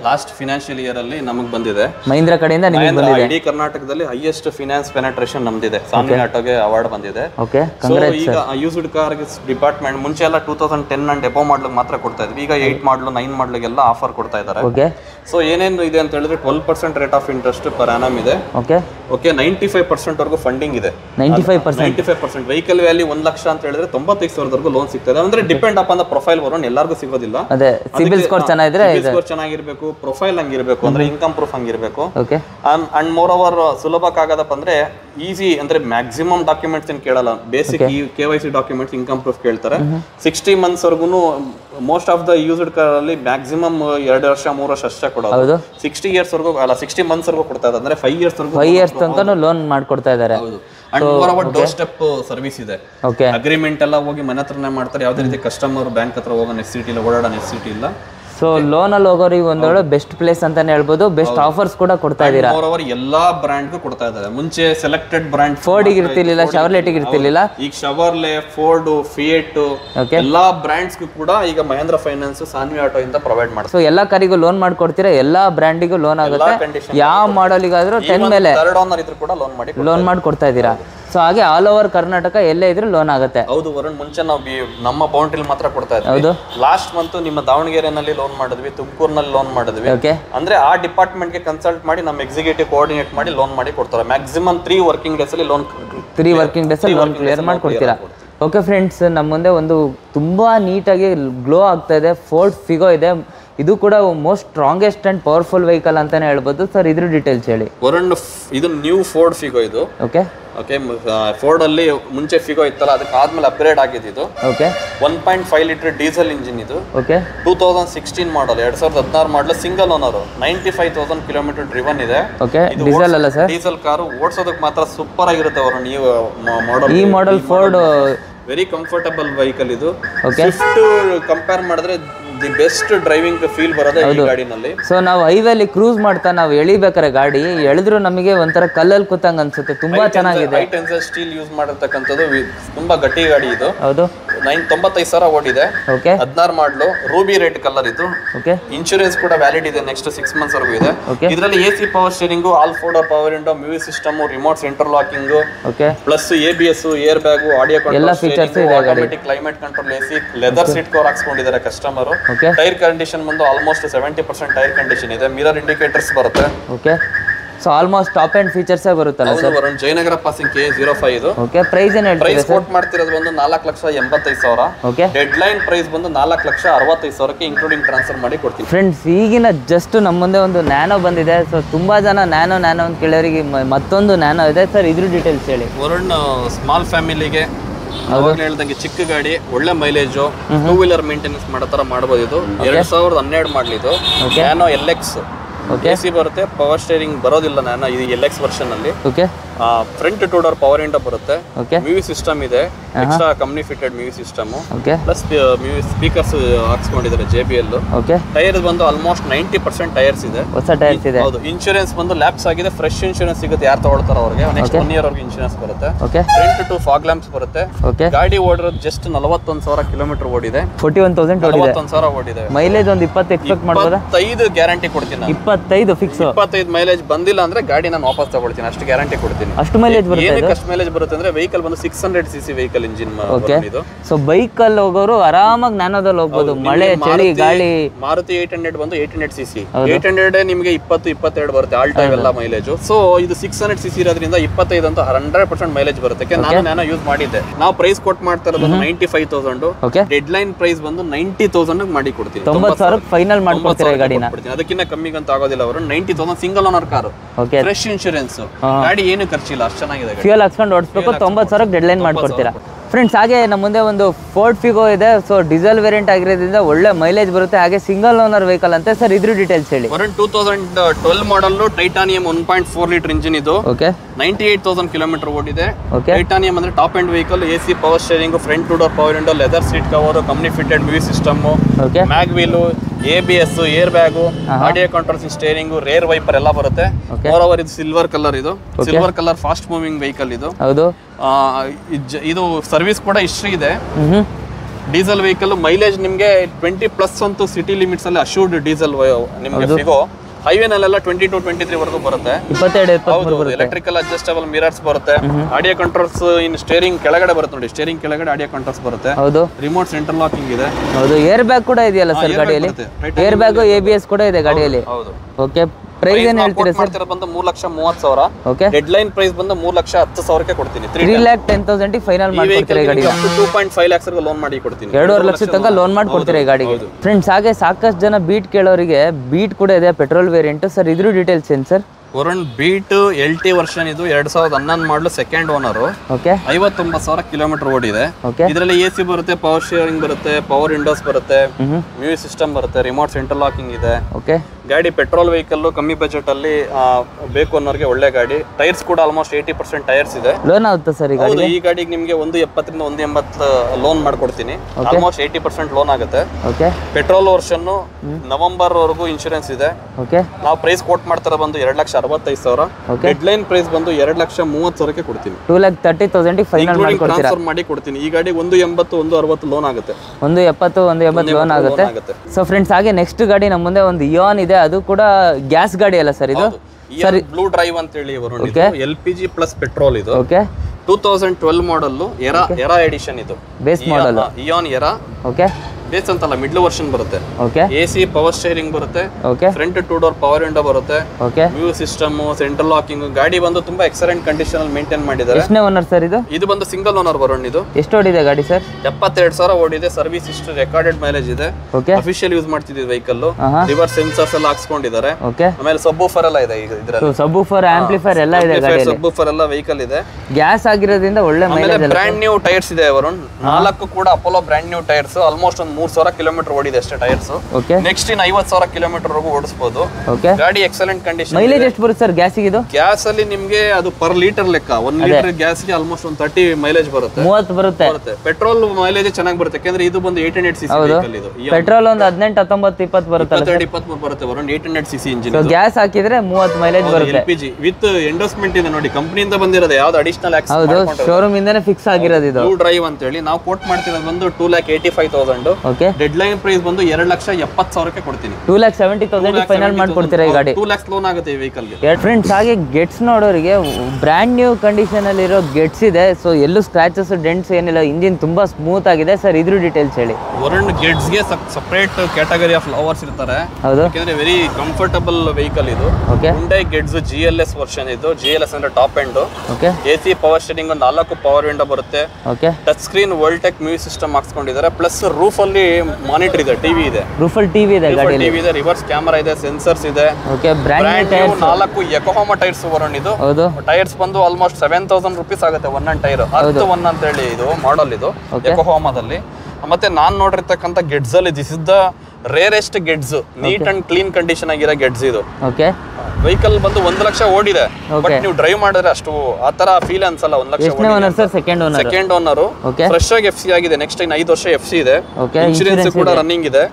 ಲಾಸ್ಟ್ ಫೈನಾನ್ಷಿಯಲ್ ಇಯರ್ ಅಲ್ಲಿ ನಮಗೆ ಬಂದಿದೆ ಮಹೀಂದ್ರ ಕಡೆಯಿಂದ. ನಿಮಗೆ ಬಂದಿದೆ ಇಡೀ ಕರ್ನಾಟಕದಲ್ಲಿ ಹೈಯೆಸ್ಟ್ ಫೈನಾನ್ಸ್ ಪೆನೆಟ್ರೇಷನ್ ನಮ್ದಿದೆ. ಸಾನ್ವಿ ಆಟೋಗೆ ಅವಾರ್ಡ್ ಬಂದಿದೆ. Okay, congrats sir. ಈಗ ಯೂಸ್ಡ್ ಕಾರ್ ಡಿಪಾರ್ಟ್ಮೆಂಟ್ ಮುಂಚೆ ಎಲ್ಲ 2010 ಅಂಡ್ ಎಬೋ ಮಾಡಲ್ ಮಾತ್ರ ಕೊಡ್ತಾ ಇದ್ವಿ. ಈಗ 8 ಮಾಡಲ್ 9 ಮಾಡಲ್ ಗೆಲ್ಲ ಆಫರ್ ಕೊಡ್ತಾ ಇದ್ದಾರೆ. ಓಕೆ, ಸೋ ಏನೇನು ಇದೆ ಅಂತ ಹೇಳಿದ್ರೆ 12% rate of interest per annum ಇದೆ. ಓಕೆ ಓಕೆ 95% ವರೆಗೂ ಫಂಡಿಂಗ್ ಇದೆ. 95% ವೆಹಿಕಲ್ ವ್ಯಾಲ್ಯೂ 1 ಲಕ್ಷ ಅಂತ ಹೇಳಿದ್ರೆ 95000 ವರೆಗೂ ಲೋನ್ ಸಿಗ್ತದೆ. ಅಂದ್ರೆ depend up on the profile Varun, ಎಲ್ಲರಿಗೂ ಸಿಗೋದಿಲ್ಲ. ಅದೇ ಸಿಬಿಲ್ ಸ್ಕೋರ್ ಚೆನ್ನಾಗಿದ್ರೆ ಸಿಬಿಲ್ ಸ್ಕೋರ್ ಚೆನ್ನಾಗಿರಬೇಕು, ಪ್ರೊಫೈಲ್ ಹಂಗಿರಬೇಕು, ಅಂದ್ರೆ ಇನ್ಕಮ್ ಪ್ರೂಫ್ ಹಂಗಿರಬೇಕು. ಓಕೆ ಅಂಡ್ ಮೋರ್ ಓವರ್ ಸುಲಭಕ್ಕಾಗದಪ್ಪ ಅಂದ್ರೆ ಈಸಿ, ಅಂದ್ರೆ ಮ್ಯಾಕ್ಸಿಮಮ್ ಡಾಕ್ಯುಮೆಂಟ್ಸ್ ಏನು ಕೇಳಲ್ಲ. ಬೇಸಿಕ್ ಈ KYC ಡಾಕ್ಯುಮೆಂಟ್ಸ್, ಇನ್ಕಮ್ ಪ್ರೂಫ್ ಕೇಳ್ತಾರೆ. 60 ಮಂತ್ಸ್ ವರೆಗೂ most of the used car ಅಲ್ಲಿ ಮ್ಯಾಕ್ಸಿಮಮ್ 2 ವರ್ಷ 3 ವರ್ಷ ಅಷ್ಟೇ ಕೊಡೋದು. 60 years ವರೆಗೂ ಅಲ್ಲ, 60 months ವರೆಗೂ ಕೊಡ್ತಾ ಇದ್ದಾರೆ. ಅಂದ್ರೆ 5 years ವರೆಗೂ 5 years ತನಕನೂ ಲೋನ್ ಮಾಡ್ಕೊಡ್ತಾ ಇದ್ದಾರೆ. And moreover doorstep service ಇದೆ. ಅಗ್ರಿಮೆಂಟ್ ಎಲ್ಲ ಹೋಗಿ ಮನೆ ಹತ್ರನೇ ಮಾಡ್ತಾರೆ. ಯಾವುದೇ ರೀತಿ ಕಸ್ಟಮರ್ ಬ್ಯಾಂಕ್ ಹತ್ರ ಹೋಗೋ ನೆಸೆಸಿಟಿ ಇಲ್ಲ, ಓಡಾಡೋ ನೆಸೆಸಿಟಿ ಇಲ್ಲ. ಸೊ ಲೋನ್ ಅಲ್ಲಿ ಹೋಗೋರಿಗೆ ಒಂದೊಳ್ಳೆ ಬೆಸ್ಟ್ ಪ್ಲೇಸ್ ಅಂತಾನೆ ಹೇಳ್ಬೋದು. ಬೆಸ್ಟ್ ಆಫರ್ಸ್ ಕೂಡ ಕೊಡ್ತಾ ಇದ್ದೀರಾ. ಎಲ್ಲಾ ಬ್ರಾಂಡ್ ಕೊಡ್ತಾ ಇದ್ದಾರೆ. ಮುಂಚೆ ಸೆಲೆಕ್ಟೆಡ್ ಬ್ರಾಂಡ್ ಫೋರ್ಡ್ ಇರ್ತಿರ್ಲಿಲ್ಲ, ಶವರ್ಲೆಟ್ ಇರ್ತಿರ್ಲಿಲ್ಲ. ಈಗ ಶವರ್ಲೆ, ಫೋರ್ಡ್, ಫಿಯೆಟ್ ಎಲ್ಲಾ ಬ್ರಾಂಡ್ಸ್ ಕೂಡ ಈಗ ಮಹೇಂದ್ರ ಫೈನಾನ್ಸ್ ಸಾನ್ವಿ ಆಟೋ ಇಂದ ಪ್ರೊವೈಡ್ ಮಾಡ್ತಾರೆ. ಸೊ ಎಲ್ಲಾ ಕಾರಿಗೂ ಲೋನ್ ಮಾಡ್ಕೊಡ್ತೀರಾ, ಎಲ್ಲಾ ಬ್ರಾಂಡಿಗೂ ಲೋನ್ ಆಗುತ್ತೆ. ಯಾವ ಮಾಡಲಿಗಾದ್ರೂ 10 ಮೇಲೆ ಲೋನ್ ಮಾಡಿ ಕೊಡ್ತಾ ಇದ್ದೀರಾ. ಸೊ ಹಾಗೆ ಆಲ್ ಓವರ್ ಕರ್ನಾಟಕ ಎಲ್ಲೇ ಇದ್ರೂ ಲೋನ್ ಆಗುತ್ತೆ. ಹೌದು ವರುಣ್, ಮುಂಚೆ ನಾವು ನಮ್ಮ ಬೌಂಡ್ರಿಲಿ ಮಾತ್ರ ಕೊಡ್ತಾ ಇದ್ವಿ. ಹೌದು, ಲಾಸ್ಟ್ ಮಂತ್ ನಿಮ್ಮ ದಾವಣಗೆರೆನಲ್ಲಿ ಲೋನ್ ಮಾಡಿದ್ವಿ, ತುಮಕೂರಿನಲ್ಲಿ ಲೋನ್ ಮಾಡಿದ್ವಿ. ಅಂದ್ರೆ ಆ ಡಿಪಾರ್ಟ್ಮೆಂಟ್ಗೆ ಕನ್ಸಲ್ಟ್ ಮಾಡಿ ನಮ್ಮ ಎಕ್ಸಿಕ್ಯೂಟಿವ್ ಕೋಆರ್ಡಿನೇಟ್ ಮಾಡಿ ಲೋನ್ ಮಾಡಿ ಕೊಡ್ತಾರೆ. ಮ್ಯಾಕ್ಸಿಮಮ್ 3 working days ಅಲ್ಲಿ loan 3 working days loan clear ಮಾಡಿ ಕೊಡ್ತೀರಾ. ಓಕೆ ಫ್ರೆಂಡ್ಸ್, ನಮ್ಮ ಮುಂದೆ ಒಂದು ತುಂಬಾ ನೀಟಾಗಿ ಗ್ಲೋ ಆಗ್ತಾ ಇದೆ ಫೋರ್ಡ್ ಫಿಗೋ ಇದೆ. ಇದು ಕೂಡ most strongest and powerful vehicle ಅಂತಾನೆ ಹೇಳ್ಬೋದು. ಸರ್ ಇದ್ರ ಡೀಟೇಲ್ಸ್ ಹೇಳಿ ವರುಣ್. ಇದು ನ್ಯೂ ಫೋರ್ಡ್ ಫಿಗೋ ಇದು. ಓಕೆ ಓಕೆ ಫೋರ್ಡ್ ಅಲ್ಲಿ ಮುಂಚೆ ಫಿಗೋ ಇತ್ತಲ್ಲ, ಅದಕ್ಕೆ ಆದ್ಮೇಲೆ ಅಪ್ಗ್ರೇಡ್ ಆಗಿದೆ ಇದು. ಓಕೆ 1.5 liter ಡೀಸೆಲ್ ಇಂಜಿನ್ ಇದು. Okay 2016 model, 2016 model, single owner, 95,000 kilometer driven ಇದೆ. ಓಕೆ ಡೀಸೆಲ್ ಅಲ್ಲ ಸರ್, ಡೀಸೆಲ್ ಕಾರು ಓಡಿಸೋದಕ್ಕೆ ಮಾತ್ರ ಸೂಪರ್ ಆಗಿರುತ್ತೆ ವರುಣ್ ಈ ಮಾಡಲ್. ಈ model Ford very comfortable vehicle ಇದು. ಸ್ವಿಫ್ಟ್ ಕಂಪೇರ್ ಮಾಡಿದ್ರೆ ದಿ ಬೆಸ್ಟ್ ಡ್ರೈವಿಂಗ್ ಫೀಲ್ ಬರೋದೇ ಈ ಗಾಡಿನಲ್ಲಿ. ಸೊ ನಾವು ಹೈವೇಲಿ ಕ್ರೂಸ್ ಮಾಡ್ತಾ ನಾವು ಎಳಿಬೇಕಾರೆ ಗಾಡಿ ಎಳೆದ್ರು ನಮಗೆ ಒಂಥರ ಕಲ್ಲಲ್ಲಿ ಕೂತಂಗ್ ಅನ್ಸುತ್ತೆ. ತುಂಬಾ ಚೆನ್ನಾಗಿದೆ. ಹೈ ಟೆನ್ಸೈಲ್ ಸ್ಟೀಲ್ ಯೂಸ್ ಮಾಡಿರ್ತಕ್ಕಂಥದ್ದು. ತುಂಬಾ ಗಟ್ಟಿ ಗಾಡಿ ಇದು. ಹೌದು, 95,000 ಓಡಿದೆ. Okay 16 model, ruby red colour ಇದು. ಓಕೆ ಇನ್ಶೂರೆನ್ಸ್ ಕೂಡ ವ್ಯಾಲಿಡ್ ಇದೆ, ನೆಕ್ಸ್ಟ್ 6 months ವರೆಗೂ ಇದೆ. ಇದರಲ್ಲಿ AC power steering, all four door power window, music system, remote centre locking, okay plus ABS, air bag, audio control, automatic climate control, AC, leather seat cover ಹಾಕಿಸ್ಕೊಂಡಿದ್ದಾರೆ ಕಸ್ಟಮರ್. ಟೈರ್ ಕಂಡೀಷನ್ ಬಂದು ಆಲ್ಮೋಸ್ಟ್ 70% ಟೈರ್ ಕಂಡೀಷನ್ ಇದೆ. ಮಿರರ್ ಇಂಡಿಕೇಟರ್ಸ್ ಬರುತ್ತೆ. Okay so almost top end features ಬರುತ್ತಲ್ಲ sir. Varun, Jayanagar passing K05 ಇದು. ಓಕೆ ಪ್ರೈಸ್ ಏನು ಹೇಳ್ತೀರಾ? ಪ್ರೈಸ್ ಕೋಟ್ ಮಾಡ್ತಿರೋದು ಒಂದು 4,85,000. ಓಕೆ ಡೆಡ್ ಲೈನ್ ಪ್ರೈಸ್ ಬಂದು 4,65,000ಕ್ಕೆ ಇನ್ಕ್ಲೂಡಿಂಗ್ ಟ್ರಾನ್ಸ್ಫರ್ ಮಾಡಿ ಕೊಡ್ತೀವಿ. ಫ್ರೆಂಡ್ಸ್, ಈಗಿನ ಜಸ್ಟ್ ನಮ್ಮ ಮುಂದೆ ಒಂದು ನ್ಯಾನೋ ಬಂದಿದೆ. ಸೊ ತುಂಬಾ ಜನ ನ್ಯಾನೋ ಅಂತ ಕೇಳೋರಿಗೆ ಮತ್ತೊಂದು ನ್ಯಾನೋ ಇದೆ. ಸರ್ ಇದ್ರ ಡೀಟೇಲ್ಸ್ ಹೇಳಿ ವರುಣ್. ಸ್ಮಾಲ್ ಫ್ಯಾಮಿಲಿಗೆ ಹೇಳ್ದಂಗೆ ಚಿಕ್ಕ ಗಾಡಿ, ಒಳ್ಳೆ ಮೈಲೇಜ್, 2-wheeler ಮೇಂಟೆನೆನ್ಸ್ ಮಾಡತರ ಮಾಡಬಹುದು ಇದು. 2012 ಮಾಡಲಿ ಇದು. ನ್ಯಾನೋ LX AC ಬರುತ್ತೆ, ಪವರ್ ಸ್ಟೇರಿಂಗ್ ಬರೋದಿಲ್ಲ ನ್ಯಾನೋ ಇದು LX ವರ್ಷನ್ ಅಲ್ಲಿ. Okay front 2-door power window ಬರುತ್ತೆ, ಮ್ಯೂಸಿಕ್ ಸಿಸ್ಟಮ್ ಇದೆ, extra company fitted music system, plus music speakers ಹಾಕ್ಸ್ಕೊಂಡಿದ್ದಾರೆ JBL. ಓಕೆ ಟೈರ್ಸ್ ಬಂದು ಆಲ್ಮೋಸ್ಟ್ 90% ಟೈರ್ಸ್ ಇದೆ, ಹೊಸ ಟೈರ್ಸ್ ಇದೆ. ಹೌದು, ಇನ್ಶೂರೆನ್ಸ್ ಬಂದು ಲ್ಯಾಪ್ಸ್ ಆಗಿದೆ, ಫ್ರೆಶ್ ಇನ್ಶೂರೆನ್ಸ್ ಸಿಗುತ್ತೆ. ಯಾರು ತಗೊಳ್ತಾರೋ ಅವರಿಗೆ ನೆಕ್ಸ್ಟ್ 1 year ವರೆಗೂ ಇನ್ಶೂರೆನ್ಸ್ ಬರುತ್ತೆ. ಫ್ರಂಟ್ 2 ಫಾಗ್ ಲ್ಯಾಂಪ್ಸ್ ಬರುತ್ತೆ. ಗಾಡಿ ಓಡಿರೋದು ಜಸ್ಟ್ 41,000 kilometer ಓಡಿದೆ, 41,000 ಓಡಿದೆ. ಮೈಲೇಜ್ ಒಂದು 20 ಎಕ್ಸ್ಪೆಕ್ಟ್ ಮಾಡಬಹುದು. 25 ಗ್ಯಾರಂಟಿ ಕೊಡ್ತೀನಿ, 25 ಫಿಕ್ಸ್. 25 ಮೈಲೇಜ್ ಬಂದಿಲ್ಲ ಅಂದ್ರೆ ಗಾಡಿ ನಾನು ವಾಪಸ್ ತಗೊಳ್ತೀನಿ, ಅಷ್ಟು ಗ್ಯಾರಂಟಿ ಕೊಡ್ತೀನಿ. ಅಷ್ಟು ಮೈಲೇಜ್ ಬರುತ್ತೆ. ಏನು ಕಷ್ಟ ಮೈಲೇಜ್ ಬರುತ್ತೆ ಅಂದ್ರೆ ವೆಹಿಕಲ್ ಬಂದು 600cc ವೆಹಿಕಲ್ ಇಂಜಿನ್ ಇದು. ಸೊ ಬೈಕ್ ಅಲ್ಲಿ ಹೋಗೋರು ಆರಾಮಾಗಿ ನ್ಯಾನೋದಲ್ಲಿ ಹೋಗಬಹುದು, ಮಳೆ ಚಳಿ ಗಾಳಿ. ಮಾರುತಿ 800 ಬಂದು 800cc, 800 ನಿಮಗೆ 20-22 ಬರುತ್ತೆ ಆಲ್ ಟೈಮ್ ಎಲ್ಲ ಮೈಲೇಜ್. ಸೊ ಇದು 600cc ಇರೋದ್ರಿಂದ 25 ಅಂತ 100% ಮೈಲೇಜ್ ಬರುತ್ತೆ. ನಾನು ನ್ಯಾನೋ ಯೂಸ್ ಮಾಡಿದ್ದೆ. ನಾವು ಪ್ರೈಸ್ ಕೊಟ್ ಮಾಡ್ತಾ ಇರೋದು 95,000. ಡೆಡ್ ಲೈನ್ ಪ್ರೈಸ್ ಬಂದು 90,000 ಮಾಡಿ ಕೊಡ್ತೀನಿ, 90,000 ಫೈನಲ್ ಮಾಡ್ಕೊಡ್ತೀನಿ ಗಾಡಿನ. ಅದಕ್ಕಿಂತ ಕಮ್ಮಿಗೆ ಆಗೋದಿಲ್ಲ ಅವರು. 90,000 single owner car, fresh insurance, ಗಾಡಿ ಏನು ಖರ್ಚಿಲ್ಲ, ಅಷ್ಟು ಚೆನ್ನಾಗಿದೆ. ಫ್ಯೂಯಲ್ ಹಾಕ್ಸ್ಕೊಂಡು ಓಡಿಸ್ಬೇಕು, 90,000 ಡೆಡ್ ಲೈನ್ ಮಾಡ್ಕೊಡ್ತೀರಾ. ಫ್ರೆಂಡ್ಸ್, ಹಾಗೆ ನಮ್ಮ ಮುಂದೆ ಒಂದು ಫೋರ್ಡ್ ಫಿಗೋ ಇದೆ. ಸೊ ಡೀಸೆಲ್ ವೇರಿಯಂಟ್ ಆಗಿರೋದ್ರಿಂದ ಒಳ್ಳೆ ಮೈಲೇಜ್ ಬರುತ್ತೆ, ಹಾಗೆ ಸಿಂಗಲ್ ಓನರ್ ವೆಹಿಕಲ್ ಅಂತೆ. ಸರ್ ಇದ್ರ ಡೀಟೇಲ್ಸ್ ಹೇಳಿ. 2012 ಮಾಡಲ್, ಟೈಟಾನಿಯಂ, 1.4 liter ಇಂಜಿನ್ ಇದು. ಓಕೆ 98,000 kilometer ಓಡಿದೆ. ಟೈಟಾನಿಯಂ ಅಂದ್ರೆ top end vehicle. AC power steering, front 2-door power window, leather seat cover, company fitted music system, mag wheel, ABS, air bag, audio controls, steering, rear wiper ಎಲ್ಲ ಬರುತ್ತೆ. ಮೋರ್ ಓವರ್ ಇದು ಸಿಲ್ವರ್ ಕಲರ್, ಇದು silver colour fast moving vehicle ಇದು. ಹೌದು, ಇದು ಸರ್ವಿಸ್ ಕೂಡ ಹಿಸ್ಟ್ರಿ ಇದೆ. ಡೀಸೆಲ್ ವೆಹಿಕಲ್, ಮೈಲೇಜ್ ನಿಮಗೆ 20+ ಅಂತೂ ಸಿಟಿ ಲಿಮಿಟ್ಸ್ ಅಲ್ಲಿ ಅಶ್ಯೂರ್ಡ್ ಡೀಸೆಲ್ ನಿಮಗೆ ಸಿಗೋ. ಹೈವೇನಲ್ಲೆಲ್ಲ 22-23 ವರೆಗೂ ಬರುತ್ತೆ. 22 ಬರುತ್ತೆ. ಎಲೆಕ್ಟ್ರಿಕಲ್ ಅಡ್ಜಸ್ಟಬಲ್ ಮಿರರ್ಸ್ ಬರುತ್ತೆ. ಆಡಿಯೋ ಕಂಟ್ರೋಲ್ಸ್ ಇನ್ ಸ್ಟೇರಿಂಗ್ ಕೆಳಗಡೆ ಬರುತ್ತೆ ನೋಡಿ. ಸ್ಟೇರಿಂಗ್ ಕೆಳಗಡೆ ಆಡಿಯೋ ಕಂಟ್ರೋಲ್ಸ್ ಬರುತ್ತೆ. ಹೌದು, ರಿಮೋಟ್ ಸೆಂಟರ್ ಲಾಕಿಂಗ್ ಇದೆ. ಹೌದು, ಏರ್ ಬ್ಯಾಗ್ ಕೂಡ ಇದೆಯಲ್ಲ ಸರ್ ಗಾಡಿಯಲ್ಲಿ. ಏರ್ ಬ್ಯಾಗ್, ABS ಕೂಡ ಇದೆ ಗಾಡಿಯಲ್ಲಿ. ಹೌದು. ಓಕೆ, ಪ್ರೈಸ್ ಏನು ಹೇಳ್ತೀರಾ ಸರ್? ಇದರ ಬಂದು 3,30,000. ಓಕೆ, ಡೆಡ್ ಲೈನ್ ಪ್ರೈಸ್ ಬಂದು 3,10,000 ಗೆ ಕೊಡ್ತೀನಿ. 3,10,000 ಫೈನಲ್ ಮಾಡಿ ಕೊಡ್ತೀರಾ ಗಾಡಿಗೆ? 2.5 lakhs ವರೆಗೂ ಲೋನ್ ಮಾಡಿ ಕೊಡ್ತೀನಿ. 2.5 ಲಕ್ಷ ತನಕ ಲೋನ್ ಮಾಡಿ ಕೊಡ್ತೀರಾ ಈ ಗಾಡಿಗೆ? ಫ್ರೆಂಡ್ಸ್, ಹಾಗೆ ಸಾಕಷ್ಟು ಜನ ಬೀಟ್ ಕೇಳೋರಿಗೆ ಬೀಟ್ ಕೂಡ ಇದೆ, ಪೆಟ್ರೋಲ್ ವೇರಿಯಂಟ್. ಸರ್, ಇದ್ರ ಡೀಟೇಲ್ಸ್ ಏನು sir? Varun Beat LT version ಇದು. 2011 ಮಾಡಲು, ಸೆಕೆಂಡ್ ಓನರ್. ಓಕೆ, 59,000 ಕಿಲೋಮೀಟರ್ ಓಡಿದೆ. ಇದರಲ್ಲಿ AC ಬರುತ್ತೆ, ಪವರ್ ಶೇರಿಂಗ್ ಬರುತ್ತೆ, ಪವರ್ ವಿಂಡೋಸ್ ಬರುತ್ತೆ, ಮ್ಯೂಸಿಕ್ ಸಿಸ್ಟಮ್ ಬರುತ್ತೆ, ರಿಮೋಟ್ ಸೆಂಟರ್ ಲಾಕಿಂಗ್ ಇದೆ. ಓಕೆ, ಗಾಡಿ ಪೆಟ್ರೋಲ್ ವೆಹಿಕಲ್, ಕಮ್ಮಿ ಬಜೆಟ್ ಅಲ್ಲಿ ಬೇಕು ಅನ್ನೋರಿಗೆ ಒಳ್ಳೆ ಗಾಡಿ. ಟೈರ್ಸ್ ಕೂಡ ಆಲ್ಮೋಸ್ಟ್ 80% ಟೈರ್ಸ್ ಇದೆ. ಲೋನ್ ಆಗುತ್ತೆ ಸರ್ ಈ ಗಾಡಿಗೆ? ಈ ಗಾಡಿಗೆ ನಿಮಗೆ 170-180 ಲೋನ್ ಮಾಡ್ಕೊಡ್ತೀನಿ. ಆಲ್ಮೋಸ್ಟ್ 80% ಲೋನ್ ಆಗುತ್ತೆ. ಓಕೆ, ಪೆಟ್ರೋಲ್ ವರ್ಷನ್, ನವೆಂಬರ್ ವರೆಗೂ ಇನ್ಶೂರೆನ್ಸ್ ಇದೆ. ಓಕೆ, ನಾವು ಪ್ರೈಸ್ ಕೋಟ್ ಮಾಡ್ತಾರೆ ಬಂದು 2,65,000. ಡೆಡ್ ಲೈನ್ ಪ್ರೈಸ್ ಬಂದು 2,30,000 ಕೊಡ್ತೀನಿ. 2,30,000 ಫೈನಲ್ ಮಾಡಿ ಕೊಡ್ತೀರಾ? ಟ್ರಾನ್ಸ್‌ಫರ್ ಮಾಡಿ ಕೊಡ್ತೀನಿ. ಈ ಗಾಡಿ 180-160 ಲೋನ್ ಆಗುತ್ತೆ. 170-180 ಲೋನ್ ಆಗುತ್ತೆ. ಸೋ ಫ್ರೆಂಡ್ಸ್, ಹಾಗೆ ನೆಕ್ಸ್ಟ್ ಗಾಡಿ ನಮ್ಮ ಮುಂದೆ ಒಂದು ಇಯಾನ್ ಇದೆ. ಅದು ಕೂಡ ಗ್ಯಾಸ್ ಗಾಡಿ ಅಲ್ಲ ಸರ್ ಇದು? ಸರ್, ಬ್ಲೂ ಡ್ರೈವ್ ಅಂತ ಹೇಳಿ ಬರೋಣ. ಇದು LPG ಪ್ಲಸ್ ಪೆಟ್ರೋಲ್ ಇದು. ಓಕೆ, 2012 ಮಾಡೆಲ್, ಎರಾ ಎಡಿಷನ್ ಇದು. Base model Eon Era. Okay, base ಅಂತಲ್ಲ, ಮಿಡ್ಲ್ ವರ್ಷನ್ ಬರುತ್ತೆ. ಓಕೆ, AC ಪವರ್ ಸ್ಟೀರಿಂಗ್ ಬರುತ್ತೆ. Okay, front 2 door power window ಬರುತ್ತೆ. Okay, music system, central locking. ಗಾಡಿ ಬಂದು ತುಂಬಾ ಎಕ್ಸಲೆಂಟ್ ಕಂಡೀಷನ್ ಅಲ್ಲಿ ಮೇಂಟೈನ್ ಮಾಡಿದ್ದಾರೆ. ಎಷ್ಟನೇ ಓನರ್ ಸರ್ ಇದು? ಇದು ಬಂದು ಸಿಂಗಲ್ ಓನರ್ ಬರೋಣ. ಇದು ಎಷ್ಟು ಓಡಿದೆ ಗಾಡಿ ಸರ್? 72,000 ಓಡಿದೆ. ಸರ್ವಿಸ್ ಹಿಸ್ಟರಿ, ರೆಕಾರ್ಡೆಡ್ ಮೈಲೇಜ್ ಇದೆ. ಅಫಿಷಿಯಲ್ ಯೂಸ್ ಮಾಡ್ತಿದ್ವಿ ವೆಹಿಕಲ್. ರಿವರ್ಸ್ ಸೆನ್ಸರ್ಸ್ ಎಲ್ಲ ಹಾಕಿಸ್ಕೊಂಡಿದ್ದಾರೆ. ಆಮೇಲೆ ಸಬ್ವೂಫರ್ ಎಲ್ಲ ಇದೆ ಇದರಲ್ಲಿ. ಸಬ್ವೂಫರ್, ಆಂಪ್ಲಿಫೈರ್ ಎಲ್ಲ ಇದೆ ಗಾಡಿಯಲ್ಲಿ. ಸಬ್ವೂಫರ್ ಎಲ್ಲ ವೆಹಿಕಲ್ ಇದೆ. ಗ್ಯಾಸ್ ಆಗಿರೋದ್ರಿಂದ ಒಳ್ಳೆ ಮೈಲೇಜ್ ಇದೆ. ಬ್ರಾಂಡ್ ನ್ಯೂ ಟೈರ್ಸ್ ಇದೆ ವರುಣ್. 4 ಕೂಡ Apollo brand new tyres. Almost 3,000 kilometre ಓಡಿದೆ ಅಷ್ಟೇ ಟೈರ್ಸ್. ನೆಕ್ಸ್ಟ್ ಇನ್ 50,000 ಕಿಲೋಮೀಟರ್ ಓಡಿಸಬಹುದು. ಗಾಡಿ ಎಕ್ಸಲೆಂಟ್ ಕಂಡೀಷನ್. ಮೈಲೇಜ್ ಎಷ್ಟು ಬರುತ್ತೆ ಸರ್ ಗ್ಯಾಸ್ ಇದು? ಗ್ಯಾಸ್ ಅಲ್ಲಿ ನಿಮಗೆ ಅದು ಪರ್ ಲೀಟರ್ ಲೆಕ್ಕ. 1 ಲೀಟರ್ ಗ್ಯಾಸ್ ಗೆ ಆಲ್ಮೋಸ್ಟ್ 30 ಮೈಲೇಜ್ ಬರುತ್ತೆ. 30 ಬರುತ್ತೆ. ಪೆಟ್ರೋಲ್ ಮೈಲೇಜ್ ಚೆನ್ನಾಗಿ ಬರುತ್ತೆ. ಯಾಕಂದ್ರೆ ಇದು ಬಂದು 800 cc ವೆಹಿಕಲ್ ಇದು. ಪೆಟ್ರೋಲ್ ಒಂದು 18-19-20 ಬರುತ್ತೆ. 23-24 ಬರುತ್ತೆ Varun. 800 cc engine. So gas ಹಾಕಿದ್ರೆ 30 ಮೈಲೇಜ್ ಬರುತ್ತೆ. LPG ವಿತ್ ಎಂಡೋರ್ಸ್ಮೆಂಟ್ ಇದೆ ನೋಡಿ, ಕಂಪನಿಯಿಂದ ಬಂದಿರೋದು. ಯಾವ್ದು ಅಡಿಷನಲ್ ಆಕ್ಸ್ ಮಾಡ್ಕೊಂಡಿರೋದು ಶೋರೂಮ್ ಇಂದನೇ ಫಿಕ್ಸ್ ಆಗಿರೋದು ಇದು. ಬ್ಲೂ ಡ್ರೈವ್ ಅಂತ ಹೇಳಿ ನಾವು ಕೋಟ್ ಮಾಡ್ತಿರೋದು ಬಂದು 2,85,000. ಡೆಡ್ ಲೈನ್ ಪ್ರೈಸ್ ಬಂದು 2,70,000 ಕೊಡ್ತೀನಿ. 2,70,000 ಫೈನಲ್ ಮಾಡಿ ಕೊಡ್ತೀರಾ ಈ ಗಾಡಿ? 2 lakhs ಲೋನ್ ಆಗುತ್ತೆ ಈ ವೆಹಿಕಲ್ ಗೆ. ಫ್ರೆಂಡ್ಸ್, ಹಾಗೆ ಗೆಟ್ಸ್ ನೋಡೋರಿಗೆ ಬ್ರಾಂಡ್ ನ್ಯೂ ಕಂಡೀಷನ್ ಅಲ್ಲಿ ಇರೋ ಗೆಟ್ಸ್ ಇದೆ. ಸೊ ಎಲ್ಲೂ ಸ್ಕ್ರಾಚಸ್, ಡೆಂಟ್ಸ್ ಏನಿಲ್ಲ. ಇಂಜಿನ್ ತುಂಬಾ ಸ್ಮೂತ್ ಆಗಿದೆ. ಸರ್, ಇದ್ರ ಡೀಟೇಲ್ಸ್ ಹೇಳಿ. ವರುಣ್, ಗೆಟ್ಸ್ ಗೆ ಸೆಪರೇಟ್ ಕ್ಯಾಟಗರಿ ಆಫ್ ಲವರ್ಸ್ ಇರ್ತಾರೆ. ಹೌದು, ಯಾಕಂದ್ರೆ ವೆರಿ ಕಂಫರ್ಟಬಲ್ ವೆಹಿಕಲ್ ಇದು. Hyundai ಗೆಟ್ಸ್ GLS ವರ್ಷನ್ ಇದು. GLS ಅಂದ್ರೆ top end. AC power steering, 4 power window ಬರುತ್ತೆ. ಟಚ್ ಸ್ಕ್ರೀನ್, ವರ್ಲ್ಟೆಕ್ ಮ್ಯೂಸಿಕ್ ಸಿಸ್ಟಮ್ ಹಾಕಿಸ್ಕೊಂಡಿದ್ದಾರೆ. ಪ್ಲಸ್ ರೂಫ್ ಮಾನಿಟರ್ ಇದೆ, ಟಿವಿ ಇದೆ. ರೂಫ್ ಅಲ್ಲಿ ಟಿವಿ ಇದೆ ಗಾಡಿಯಲ್ಲಿ. ಟಿವಿ ಇದೆ, ರಿವರ್ಸ್ ಕ್ಯಾಮೆರಾ ಇದೆ, ಸೆನ್ಸರ್ಸ್ ಇದೆ. Okay, brand tyres, 4 Yokohama tyres Varun ಇದು. ಟೈರ್ಸ್ ಬಂದು ಆಲ್ಮೋಸ್ಟ್ 7,000 ರೂಪೀಸ್ ಆಗುತ್ತೆ ಒಂದೊಂದು ಟೈರ್. 10-1 ಅಂತ ಹೇಳಿ ಇದು ಮಾಡೆಲ್ ಇದು ಯಕೋಹಾಮಾದಲ್ಲಿ. ಮತ್ತೆ ನಾನು ನೋಡಿರ್ತಕ್ಕಂಥ ಗೆಟ್ಸ್ ಅಲ್ಲಿ this is the rarest Getz. Neat and clean condition ಆಗಿರೋ ಗೆಟ್ಸ್ ಇದು. ಓಕೆ, ವೆಹಿಕಲ್ ಬಂದು 1 ಲಕ್ಷ ಓಡಿದೆ. ಬಟ್ ನೀವು ಡ್ರೈವ್ ಮಾಡಿದ್ರೆ ಅಷ್ಟು ಆ ತರ ಫೀಲ್ ಅನ್ಸಲ್ಲ. 1 ಲಕ್ಷ ಓಡಿದೆ. ಸೆಕೆಂಡ್ ಓನರ್, ಫ್ರೆಶ್ ಆಗಿ FC ಆಗಿದೆ. ನೆಕ್ಸ್ಟ್ ಇನ್ 5 ವರ್ಷ FC ಇದೆ. ಇನ್ಶೂರೆನ್ಸ್ ಕೂಡ ರನ್ನಿಂಗ್ ಇದೆ.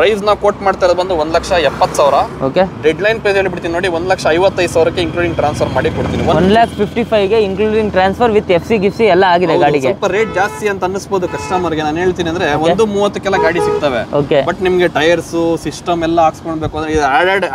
ಪ್ರೈಸ್ ನಾವು ಕೋಟ್ ಮಾಡ್ತಾ ಇರೋದು ಬಂದು 1,70,000. ಡೆಡ್ ಲೈನ್ ಪ್ರೈಸ್ ಹೇಳ್ಬಿಡ್ತೀನಿ ನೋಡಿ, 1,55,000 ಇನ್ಕ್ಲೂಡಿಂಗ್ ಟ್ರಾನ್ಸ್ಫರ್ ಮಾಡಿ ಕೊಡ್ತೀನಿ. 1,55,000 ಗೆ ಇನ್ಕ್ಲೂಡಿಂಗ್ ಟ್ರಾನ್ಸ್ಫರ್ ವಿತ್ FC ಗಿಫ್ಸಿ ಎಲ್ಲ ಆಗಿದೆ ಗಾಡಿಗೆ. ಸ್ವಲ್ಪ ರೇಟ್ ಜಾಸ್ತಿ ಅಂತ ಅನ್ನಿಸಬಹುದು ಕಸ್ಟಮರ್ಗೆ. ನಾನು ಹೇಳ್ತೀನಿ ಅಂದ್ರೆ 130 ಗಾಡಿ ಸಿಗ್ತವೆ. ಬಟ್ ನಿಮ್ಗೆ ಟೈರ್ಸ್, ಸಿಸ್ಟಮ್ ಎಲ್ಲ ಹಾಕ್ಸ್ಕೊಳ್ಬೇಕು ಅಂದ್ರೆ ಇದು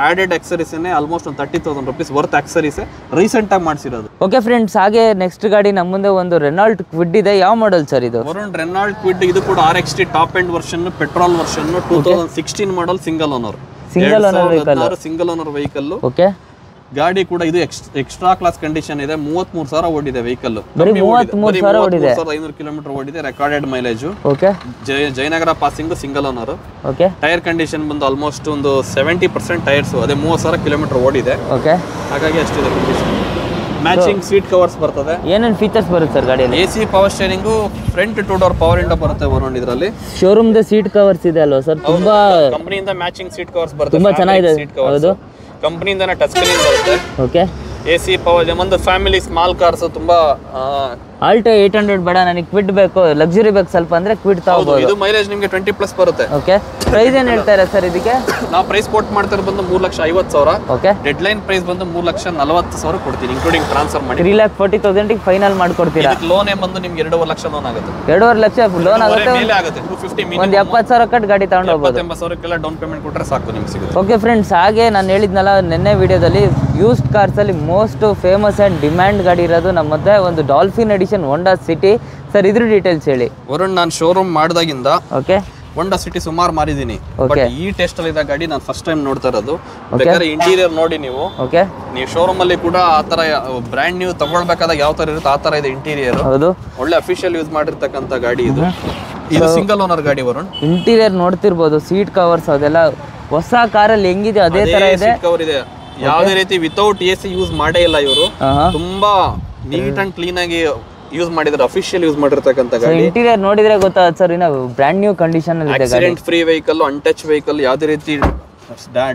added accessories almost 30,000 rupees worth accessories recent ಆಗಿ ಮಾಡಿಸಿರೋದು. ಓಕೆ ಫ್ರೆಂಡ್ಸ್, ಹಾಗೆ ನೆಕ್ಸ್ಟ್ ಗಾಡಿ ನಮ್ಮ ಮುಂದೆ ಒಂದು ರೆನಾಲ್ಟ್ ಕ್ವಿಡ್ ಇದೆ. ಯಾವ ಮಾಡೆಲ್ ಸರ್ ಇದು? ವರುಣ್, ರೆನಾಲ್ಟ್ ಕ್ವಿಡ್ ಇದು ಕೂಡ RXT top end version, petrol version, 2016 model, single owner. Single owner vehicle. Okay, ಗಾಡಿ ಕೂಡ ಇದು ಎಕ್ಸ್ಟ್ರಾ ಕ್ಲಾಸ್ ಕಂಡೀಷನ್ ಇದೆ. 33,000 ಓಡಿದೆ ವೆಹಿಕಲ್. 33,500 ಕಿಲೋಮೀಟರ್ ಓಡಿದೆ. Recorded mileage. Jayanagar passing, single owner. Tyre condition ಬಂದು ಆಲ್ಮೋಸ್ಟ್ ಒಂದು 70% ಟೈರ್ಸ್. ಅದೇ 30,000 ಕಿಲೋಮೀಟರ್ ಓಡಿದೆ. ಹಾಗಾಗಿ ಅಷ್ಟಿದೆ ಕಂಡೀಷನ್. ಮ್ಯಾಚಿಂಗ್ ಸೀಟ್ ಕವರ್ಸ್ ಬರ್ತದೆ. ಏನೇನು ಫೀಚರ್ಸ್ ಬರುತ್ತೆ ಸರ್ ಗಾಡಿಯಲ್ಲಿ? AC power steering, front 2 door power window ಬರುತ್ತೆ ವರುಣ್ ಇದರಲ್ಲಿ. ಶೋರೂಮ್ ಸೀಟ್ ಕವರ್ಸ್ ಇದೆ ಅಲ್ವಾ ಸರ್? ತುಂಬಾ ಕಂಪನಿಯಿಂದ ಮ್ಯಾಚಿಂಗ್ ಸೀಟ್ ಕವರ್ಸ್ ಬರುತ್ತೆ. ತುಂಬಾ ಚೆನ್ನಾಗಿದೆ ಸೀಟ್ ಕವರ್ಸ್ ಕಂಪನಿಯಿಂದ. ಟಚ್ ಸ್ಕ್ರೀನ್ ಬರುತ್ತೆ. Okay, AC power. ಒಂದು ಫ್ಯಾಮಿಲಿ ಸ್ಮಾಲ್ ಕಾರ್ಸ್ ತುಂಬಾ ಆಲ್ಟೋ 800 ಬೇಡ ನನಗೆ ಕ್ವಿಡ್ ಬೇಕು, ಲಕ್ಸುರಿ ಬೇಕು ಸ್ವಲ್ಪ ಅಂದ್ರೆ ಕ್ವಿಡ್ ತಗೋಬಹುದು. ಇದು ಮೈಲೇಜ್ ನಿಮಗೆ 20 ಪ್ಲಸ್ ಬರುತ್ತೆ. ಓಕೆ, ಪ್ರೈಸ್ ಏನು ಹೇಳ್ತಾರೆ ಸರ್ ಇದಕ್ಕೆ? ನಾವು ಪ್ರೈಸ್ ಕೋಟ್ ಮಾಡ್ತಾರೆ ಬಂದು 3,50,000. ಓಕೆ, ಡೆಡ್ ಲೈನ್ ಪ್ರೈಸ್ ಬಂದು 3,40,000 ಕೊಡ್ತೀನಿ, ಇನ್ಕ್ಲೂಡಿಂಗ್ ಟ್ರಾನ್ಸ್‌ಫರ್ ಮಾಡಿ 3,40,000 ಗೆ ಫೈನಲ್ ಮಾಡ್ಕೊಡ್ತೀರಾ. ಇದಕ್ಕೆ ಲೋನ್ ಏನು ಬಂದು ನಿಮಗೆ 2.5 ಲಕ್ಷ ಲೋನ್ ಆಗುತ್ತೆ. 2.5 ಲಕ್ಷ ಲೋನ್ ಆಗುತ್ತೆ, ಮೇಲೆ ಆಗುತ್ತೆ 250 ಮಿನಿಮಮ್. ಒಂದು 70,000 ಕಟ್ ಗಾಡಿ ತಗೊಂಡು ಹೋಗಬಹುದು. 80,000 ಕ್ಕೆ ಡೌನ್ ಪೇಮೆಂಟ್ ಕೊಟ್ಟರೆ ಸಾಕು ನಿಮಗೆ ಸಿಗುತ್ತೆ. ಓಕೆ ಫ್ರೆಂಡ್ಸ್, ಹಾಗೆ ನಾನು ಹೇಳಿದ್ನಲ್ಲ ನೆನ್ನೆ ವಿಡಿಯೋದಲ್ಲಿ, ಯೂಸ್ಡ್ ಕಾರ್ಸ್ ಅಲ್ಲಿ ಮೋಸ್ಟ್ ಫೇಮಸ್ ಅಂಡ್ ಡಿಮ್ಯಾಂಡ್ ಗಾಡಿ ಇರೋದು ನಮ್ಮ ಹತ್ರ ಒಂದು Dolphin edition Honda City. Sir ಇದ್ರ ಡೀಟೇಲ್ಸ್ ಹೇಳಿ. ವರುಣ್, ನಾನು ಶೋರೂಮ್ ಮಾಡಿದಾಗಿಂದ ಓಕೆ ಹೋಂಡಾ ಸಿಟಿ ಸುಮಾರು ಮಾರಿದ್ದೀನಿ, ಬಟ್ ಈ ಟೆಸ್ಟ್ ಅಲ್ಲಿ ಇದ್ದ ಗಾಡಿ ನಾನು ಫಸ್ಟ್ ಟೈಮ್ ನೋಡ್ತಾ ಇರೋದು. ಬೇಕಾದ್ರೆ ಇಂಟೀರಿಯರ್ ನೋಡಿ ನೀವು. ಓಕೆ, ನೀವು ಶೋರೂಮ್ ಅಲ್ಲಿ ಕೂಡ ಆ ತರ ಬ್ರ್ಯಾಂಡ್ ನ್ಯೂ ತಗೊಳ್ಬೇಕಾದಾಗ ಯಾವ ತರ ಇರುತ್ತೆ ಆ ತರ ಇದೆ ಇಂಟೀರಿಯರ್. ಹೌದು, ಒಳ್ಳೆ ಅಫಿಷಿಯಲ್ ಯೂಸ್ ಮಾಡಿರ್ತಕ್ಕಂಥ ಗಾಡಿ ಇದು. ಇದು ಸಿಂಗಲ್ ಓನರ್ ಗಾಡಿ ವರುಣ್. ಇಂಟೀರಿಯರ್ ನೋಡ್ತಿರ್ಬೋದು, ಸೀಟ್ ಕವರ್ಸ್ ಅದೆಲ್ಲ ಹೊಸ ಕಾರಲ್ಲಿ ಹೆಂಗಿದೆ ಅದೇ ತರ ಇದೆ. ಕವರ್ ಇದೆ, ಯಾವುದೇ ರೀತಿ ವಿತೌಟ್ ಎಸಿ ಯೂಸ್ ಮಾಡೇ ಇಲ್ಲ ಇವರು, ತುಂಬಾ ನೀಟ್ ಅಂಡ್ ಕ್ಲೀನ್ ಆಗಿ ಯೂಸ್ ಮಾಡಿದ್ರು, ಅಫಿಷಿಯಲ್ ಯೂಸ್ ಮಾಡಿರ್ತಕ್ಕಂತ ಗಾಡಿ. ಇಂಟೀರಿಯರ್ ನೋಡಿದ್ರೆ ಗೊತ್ತಾಗುತ್ತೆ ಸರ್, ಇನ್ನು ಬ್ರ್ಯಾಂಡ್ ನ್ಯೂ ಕಂಡೀಷನ್ ಅಲ್ಲಿ ಇದೆ ಗಾಡಿ. Accident free vehicle, untouch vehicle, ಯಾವುದೇ ರೀತಿ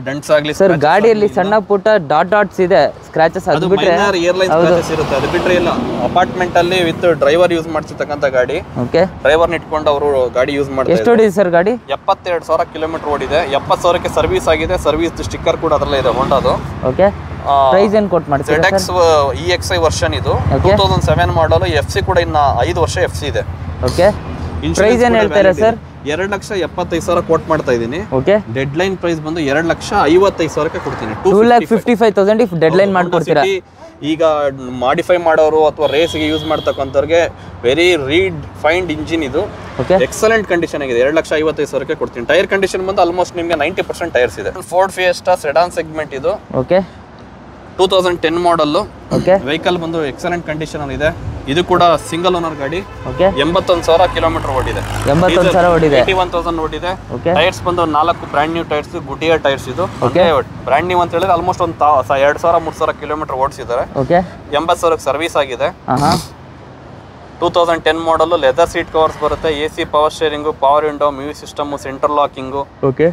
ಡಂಟ್ಸ್ ಆಗಲಿ ಸರ್ ಗಾಡಿಯಲ್ಲಿ ಸಣ್ಣ ಪುಟ್ಟ ಡಾಟ್ಸ್ ಇದೆ, ಸ್ಕ್ರಾಚಸ್ ಅದು ಬಿಟ್ರೆ ಏರ್ಲೈನ್ ಸ್ಕ್ರಾಚಸ್ ಇರುತ್ತೆ, ಅದು ಬಿಟ್ರೆ ಇಲ್ಲ. ಅಪಾರ್ಟ್ಮೆಂಟ್ ಅಲ್ಲಿ ವಿತ್ ಡ್ರೈವರ್ ಯೂಸ್ ಮಾಡ್ತಿರ್ತಕ್ಕಂತ ಗಾಡಿ. ಓಕೆ, ಡ್ರೈವರ್ ಇಟ್ಕೊಂಡು ಅವರು ಗಾಡಿ ಯೂಸ್ ಮಾಡ್ತಾರೆ. ಎಷ್ಟು ಓಡಿದೆ ಸರ್ ಗಾಡಿ? 72,000 ಕಿಲೋಮೀಟರ್ ಓಡಿದೆ. 70,000 ಸರ್ವಿಸ್ ಆಗಿದೆ, ಸರ್ವಿಸ್ ಸ್ಟಿಕ್ಕರ್ ಕೂಡ ಅದರಲ್ಲೇ ಇದೆ ಹೋಂಡಾದು. ಓಕೆ, ಪ್ರೈಸ್ ಏನು ಕೋಟ್ ಮಾಡ್ತೀರಾ ಸರ್? ZX EXI ವರ್ಷನ್ ಇದು, 2007 ಮಾಡಲ್. FC ಕೂಡ ಇನ್ನ 5 ವರ್ಷ FC ಇದೆ. ಓಕೆ, ಪ್ರೈಸ್ ಏನು ಹೇಳ್ತೀರಾ ಸರ್? 2,75,000 ಕೋಟ್ ಮಾಡ್ತಾ ಇದೀನಿ. ಓಕೆ, ಡೆಡ್ ಲೈನ್ ಪ್ರೈಸ್ ಬಂದು 2,55,000 ಕೊಡ್ತೀನಿ. 2,55,000 ಇಫ್ ಡೆಡ್ ಲೈನ್ ಮಾಡ್ಕೊಡ್ತೀರಾ? ಈಗ ಮಾಡಿಫೈ ಮಾಡೋರು ಅಥವಾ ರೇಸ್ಗೆ ಯೂಸ್ ಮಾಡ್ತಕ್ಕಂಥವ್ರಿಗೆ ವೆರಿ ರೀಫೈನ್ಡ್ ಇಂಜಿನ್ ಇದು. ಎಕ್ಸಲೆಂಟ್ ಕಂಡೀಷನ್ ಆಗಿದೆ, 2,55,000 ಕೊಡ್ತೀನಿ. ಟೈರ್ ಕಂಡೀಷನ್ ಬಂದು ಆಲ್ಮೋಸ್ಟ್ ನಿಮಗೆ 90% ಟೈರ್ಸ್ ಇದೆ. ಫೋರ್ಡ್ ಫಿಯೆಸ್ಟಾ ಸೆಡಾನ್ ಸೆಗ್ಮೆಂಟ್ ಇದು. Okay, 2010 model. ಓಕೆ, ವೆಹಿಕಲ್ ಬಂದು ಎಕ್ಸಲೆಂಟ್ ಕಂಡೀಷನ್ ಅಲ್ಲಿ ಇದೆ. ಇದು ಕೂಡ ಸಿಂಗಲ್ ಓನರ್ ಗಾಡಿ. 81,000 ಕಿಲೋಮೀಟರ್ ಓಡಿದೆ. 81,000 ಓಡಿದೆ. 81,000 ಓಡಿದೆ. ಟೈರ್ಸ್ ಬಂದು 4 ಬ್ರ್ಯಾಂಡ್ ನ್ಯೂ ಟೈರ್ಸ್, ಗುಟಿಯಾ ಟೈರ್ಸ್ ಇದು. ಬ್ರ್ಯಾಂಡ್ ನ್ಯೂ ಅಂತ ಹೇಳಿದ್ರೆ ಆಲ್ಮೋಸ್ಟ್ ಒಂದು 2,000-3,000 ಕಿಲೋಮೀಟರ್ ಓಡಿಸಿದ್ದಾರೆ. 80,000 ಸರ್ವಿಸ್ ಆಗಿದೆ. 2010 ಮಾಡಲ್. ಲೆದರ್ ಸೀಟ್ ಕವರ್ಸ್ ಬರುತ್ತೆ, AC power steering, power window, music system, centre locking. Okay,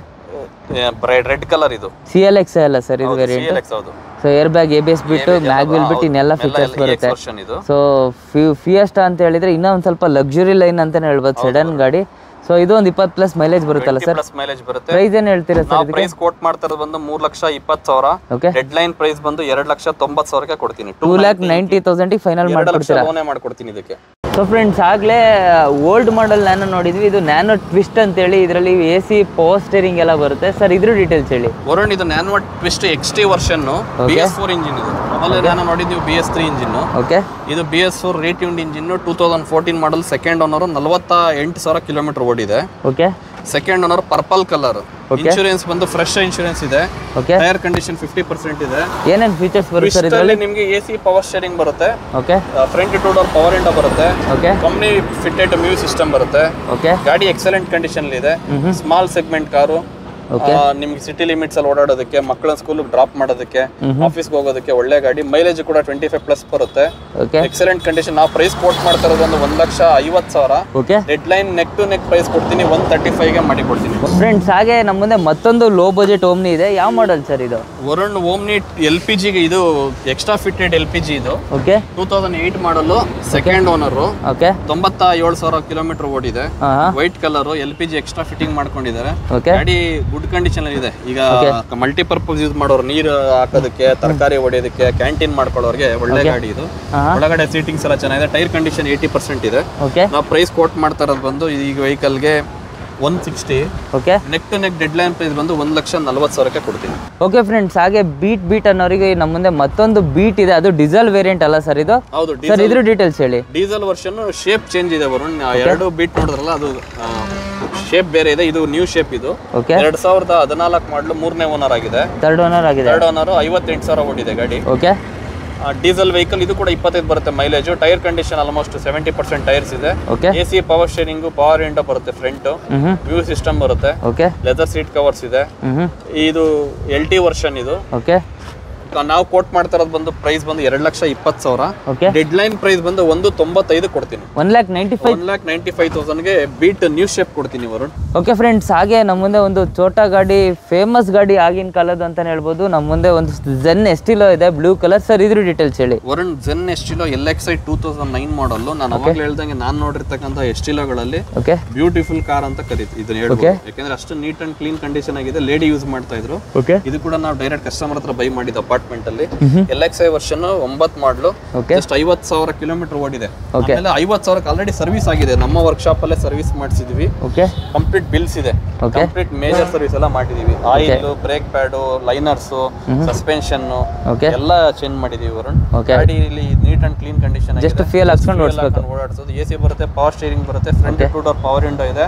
red colour ಇದು. CLX ಅಲ್ಲ ಸರ್ ಇದು ವೇರಿಯಂಟ್? CLX ಹೌದು. ಸೋ ಏರ್ ಬ್ಯಾಗ್, ABS ಬಿಟ್ಟು ಮ್ಯಾಗ್ವಿಲ್ ಬಿಟ್ಟು ಇನ್ನೆಲ್ಲ ಫೀಚರ್ಸ್ ಬರುತ್ತೆ. ಸೋ ಫಿಯೆಸ್ಟಾ ಅಂತ ಹೇಳಿದ್ರೆ ಇನ್ನ ಒಂದು ಸ್ವಲ್ಪ ಲಕ್ಸುರಿ ಲೈನ್ ಅಂತಾನೆ ಹೇಳಬಹುದು ಸೆಡನ್ ಗಾಡಿ. ಸೋ ಇದು ಒಂದು 20 ಪ್ಲಸ್ ಮೈಲೇಜ್ ಬರುತ್ತಲ್ಲ ಸರ್? 20 ಪ್ಲಸ್ ಮೈಲೇಜ್ ಬರುತ್ತೆ. ಪ್ರೈಸ್ ಏನು ಹೇಳ್ತೀರಾ ಸರ್ ಇದಕ್ಕೆ? ಪ್ರೈಸ್ ಕೋಟ್ ಮಾಡ್ತಾರೆ ಬಂದು 3,20,000. ಡೆಡ್ ಲೈನ್ ಪ್ರೈಸ್ ಬಂದು 2,90,000 ಗೆ ಕೊಡ್ತೀನಿ. 2,90,000 ಗೆ ಫೈನಲ್ ಮಾಡ್ಕೊಡ್ತೀರಾ? ಲೋನ್ ಮಾಡ್ಕೊಡ್ತೀನಿ ಇದಕ್ಕೆ. ಸೊ ಫ್ರೆಂಡ್ಸ್, ಆಗಲೇ ಓಲ್ಡ್ ಮಾಡಲ್ ನ್ಯಾನೋ ನೋಡಿದ್ವಿ, ಇದು ನ್ಯಾನೋ ಟ್ವಿಸ್ಟ್ ಅಂತೇಳಿ, ಇದರಲ್ಲಿ AC ಪವರ್ ಸ್ಟೇರಿಂಗ್ ಎಲ್ಲ ಬರುತ್ತೆ. ಸರ್ ಇದ್ರ ಡೀಟೇಲ್ಸ್ ಹೇಳಿ. ವರುಣ್, ಇದು nano twist XT version, BS4 engine ಇದು. ಆಮೇಲೆ ನಾನು ನೋಡಿದ್ವಿ BS3 ಇಂಜಿನ್. ಓಕೆ, ಇದು BS4 retuned engine, 2014 model, second owner, 48,000 kilometre ಓಡಿದೆ. Okay, second owner, purple colour, insurance ಬಂದು ಫ್ರೆಶ್ ಇನ್ಶೂರೆನ್ಸ್ ಇದೆ. ಟೈರ್ ಕಂಡೀಷನ್ 50% ಇದೆ. ಏನೇನ್ ಫೀಚರ್ಸ್ ಬರುತ್ತೆ ಸರ್ ಇದರಲ್ಲಿ? ನಿಮಗೆ AC ಪವರ್ ಸ್ಟೀರಿಂಗ್ ಬರುತ್ತೆ. Okay, front two door power window ಬರುತ್ತೆ. Okay, company fitted music system ಬರುತ್ತೆ. ಓಕೆ, ಗಾಡಿ ಎಕ್ಸಲೆಂಟ್ ಕಂಡೀಷನ್ ಅಲ್ಲಿ ಇದೆ. ಸ್ಮಾಲ್ ಸೆಗ್ಮೆಂಟ್ ಕಾರು, ನಿಮ್ಗೆ ಸಿಟಿ ಲಿಮಿಟ್ಸ್ ಅಲ್ಲಿ ಓಡಾಡೋದಕ್ಕೆ, ಮಕ್ಕಳ ಸ್ಕೂಲ್ ಡ್ರಾಪ್ ಮಾಡೋದಕ್ಕೆ, ಆಫೀಸ್ಗೆ ಹೋಗೋದಕ್ಕೆ ಒಳ್ಳೆ ಗಾಡಿ. ಮೈಲೇಜ್ ಕೂಡ 25+ ಬರುತ್ತೆ. Excellent condition. ನಾವು ಪ್ರೈಸ್ ಕೋಟ್ ಮಾಡ್ತಾ ಇರೋದು ಒಂದು 1,50,000. Deadline neck to neck price ಕೊಡ್ತೀನಿ, 135 ಗೆ ಮಾಡಿ ಕೊಡ್ತೀನಿ. ಫ್ರೆಂಡ್ಸ್, ಹಾಗೆ ನಮ್ಮ ಮುಂದೆ ಮತ್ತೊಂದು ಲೋ ಬಜೆಟ್ ಓಮ್ನಿ ಇದೆ. ಯಾವ ಮಾಡೆಲ್ ಸರ್ ಇದು? ವರುಣ್, ಓಮ್ನಿ LPG, ಇದು ಎಕ್ಸ್ಟ್ರಾ ಫಿಟೆಡ್ LPG ಇದು. Okay, 2008 model, second owner. Okay, 97,000 kilometre ಓಡಿದೆ. White colour, LPG extra fitting ಮಾಡ್ಕೊಂಡಿದ್ದಾರೆ. ಗಾಡಿ ಗುಡ್ ಕಂಡೀಷನ್ ಅಲ್ಲಿ ಇದೆ. ಈಗ ಮಲ್ಟಿಪರ್ಪಸ್ ಯೂಸ್ ಮಾಡೋರು, ನೀರು ಹಾಕೋದಕ್ಕೆ, ತರಕಾರಿ ಹೊಡೆಯೋದಕ್ಕೆ, ಕ್ಯಾಂಟೀನ್ ಮಾಡ್ಕೊಳ್ಳೋರಿಗೆ ಒಳ್ಳೆ ಗಾಡಿ ಇದು. ಒಳಗಡೆ ಸೀಟಿಂಗ್ಸ್ ಎಲ್ಲ ಚೆನ್ನಾಗಿದೆ. ಟೈರ್ ಕಂಡೀಷನ್ 80% ಇದೆ. ನಾವು ಪ್ರೈಸ್ ಕೋಟ್ ಮಾಡ್ತಾ ಇರೋದು ಬಂದು ಈ ವೆಹಿಕಲ್ಗೆ 160. Okay, neck to neck dead line price ಬಂದು 1,40,000 ಕೊಡ್ತೀನಿ. ಓಕೆ ಫ್ರೆಂಡ್ಸ್, ಹಾಗೆ ಬೀಟ್ ಅನ್ನೋರಿಗೆ ನಮ್ಮ ಮುಂದೆ ಮತ್ತೊಂದು ಬೀಟ್ ಇದೆ, ಅದು ಡೀಸೆಲ್ ವೇರಿಯಂಟ್ ಅಲ್ಲ ಸರ್ ಇದು? ಹೌದು. ಸರ್ ಇದ್ರ ಡೀಟೇಲ್ಸ್ ಹೇಳಿ. ಡೀಸೆಲ್ ವರ್ಷನ್ ಶೇಪ್ ಚೇಂಜ್ ಇದೆ ವರುಣ್. 2 ಬೀಟ್ ನೋಡಿದ್ರಲ್ಲ, ಅದು ಶೇಪ್ ಬೇರೆ ಇದೆ, ಇದು ನ್ಯೂ ಶೇಪ್ ಇದು. 2014 ಮಾಡಲು, 3ನೇ ಓನರ್ ಆಗಿದೆ. ಥರ್ಡ್ ಓನರ್, 58,000 ಓಡಿದೆ ಗಾಡಿ. ಓಕೆ, ಡೀಸೆಲ್ ವೆಹಿಕಲ್ ಇದು ಕೂಡ. 25 ಬರುತ್ತೆ mileage. Tyre condition almost 70% tyres ಇದೆ. AC power steering, power window ಬರುತ್ತೆ, ಫ್ರಂಟ್ ವ್ಯೂ ಸಿಸ್ಟಮ್ ಬರುತ್ತೆ. ಲೆದರ್ ಸೀಟ್ ಕವರ್ಸ್ ಇದೆ. ಇದು LT ವರ್ಷನ್ ಇದು. ನಾವು ಕೋಟ್ ಮಾಡ್ತಿರೋದು ಬಂದು ಪ್ರೈಸ್ ಬಂದು 2,20,000 ಡೆಡ್ ಲೈನ್ ಪ್ರೈಸ್ ಬಂದು 1,95,000 ಕೊಡ್ತೀನಿ 1,95,000 ಗೆ ಬೀಟ್ ನ್ಯೂ ಶೇಪ್ ಕೊಡ್ತೀನಿ ವರುಣ್. ಓಕೆ ಫ್ರೆಂಡ್ಸ್, ಹಾಗೆ ನಮ್ಮ ಮುಂದೆ ಒಂದು ಛೋಟಾ ಗಾಡಿ, ಫೇಮಸ್ ಗಾಡಿ ಆಗಿನ ಕಾಲದ ಅಂತಾನೆ ಹೇಳ್ಬೋದು. ನಮ್ಮ ಮುಂದೆ ಒಂದು ಜೆನ್ ಎಸ್ಟಿಲೋ ಇದೆ ಬ್ಲೂ ಕಲರ್. ಸರ್ ಇದ್ರ ಡೀಟೇಲ್ಸ್ ಹೇಳಿ Varun. Zen Estilo LXi 2009 model. ನಾನು ಅವಾಗಲೇ ಹೇಳ್ದಂಗೆ ನಾನು ನೋಡಿರ್ತಕ್ಕಂತ ಎಸ್ಟಿಲೋಗಳಲ್ಲಿ ಬ್ಯೂಟಿಫುಲ್ ಕಾರ್ ಅಂತ ಕರೀತೀವಿ ಇದನ್ನ ಹೇಳ್ಬೋದು. ಯಾಕಂದ್ರೆ ಅಷ್ಟು ನೀಟ್ ಅಂಡ್ ಕ್ಲೀನ್ ಕಂಡೀಷನ್ ಆಗಿದೆ, ಲೇಡಿ ಯೂಸ್ ಮಾಡ್ತಾ ಇದ್ರು. ಇದು ಕೂಡ ನಾವು ಡೈರೆಕ್ಟ್ ಕಸ್ಟಮರ್ ಹತ್ರ ಬೈ ಮಾಡಿದ ಅಪಾರ್ಟ್ಮೆಂಟ್ ಅಲ್ಲಿ. LXi version 9 model, just 50,000 kilometre ಓಡಿದೆ. ಆಮೇಲೆ 50,000 ಆಲ್ರೆಡಿ ಸರ್ವಿಸ್ ಆಗಿದೆ, ನಮ್ಮ ವರ್ಕ್ ಶಾಪ್ ಅಲ್ಲೇ ಸರ್ವಿಸ್ ಮಾಡಿಸಿದ್ವಿ. ಕಂಪ್ಲೀಟ್ ಬಿಲ್ಸ್ ಇದೆ, ಕಂಪ್ಲೀಟ್ ಮೇಜರ್ ಸರ್ವಿಸ್ ಎಲ್ಲ ಮಾಡಿದೀವಿ. Oil, brake pad, liners, suspension ಎಲ್ಲ ಚೇಂಜ್ ಮಾಡಿದೀವಿ ವರುಣ್. ಗಾಡಿ ನೀಟ್ ಅಂಡ್ ಕ್ಲೀನ್ ಕಂಡೀಷನ್ ಆಗಿದೆ. ಜಸ್ಟ್ ಫ್ಯೂಯಲ್ ಹಾಕಿಕೊಂಡು ಓಡಾಡ್ಸೋದು. ಎಸಿ ಬರುತ್ತೆ, ಪವರ್ ಸ್ಟೀರಿಂಗ್ ಬರುತ್ತೆ, ಫ್ರಂಟ್ 2 ಡೋರ್ ಪವರ್ ವಿಂಡೋ ಇದೆ,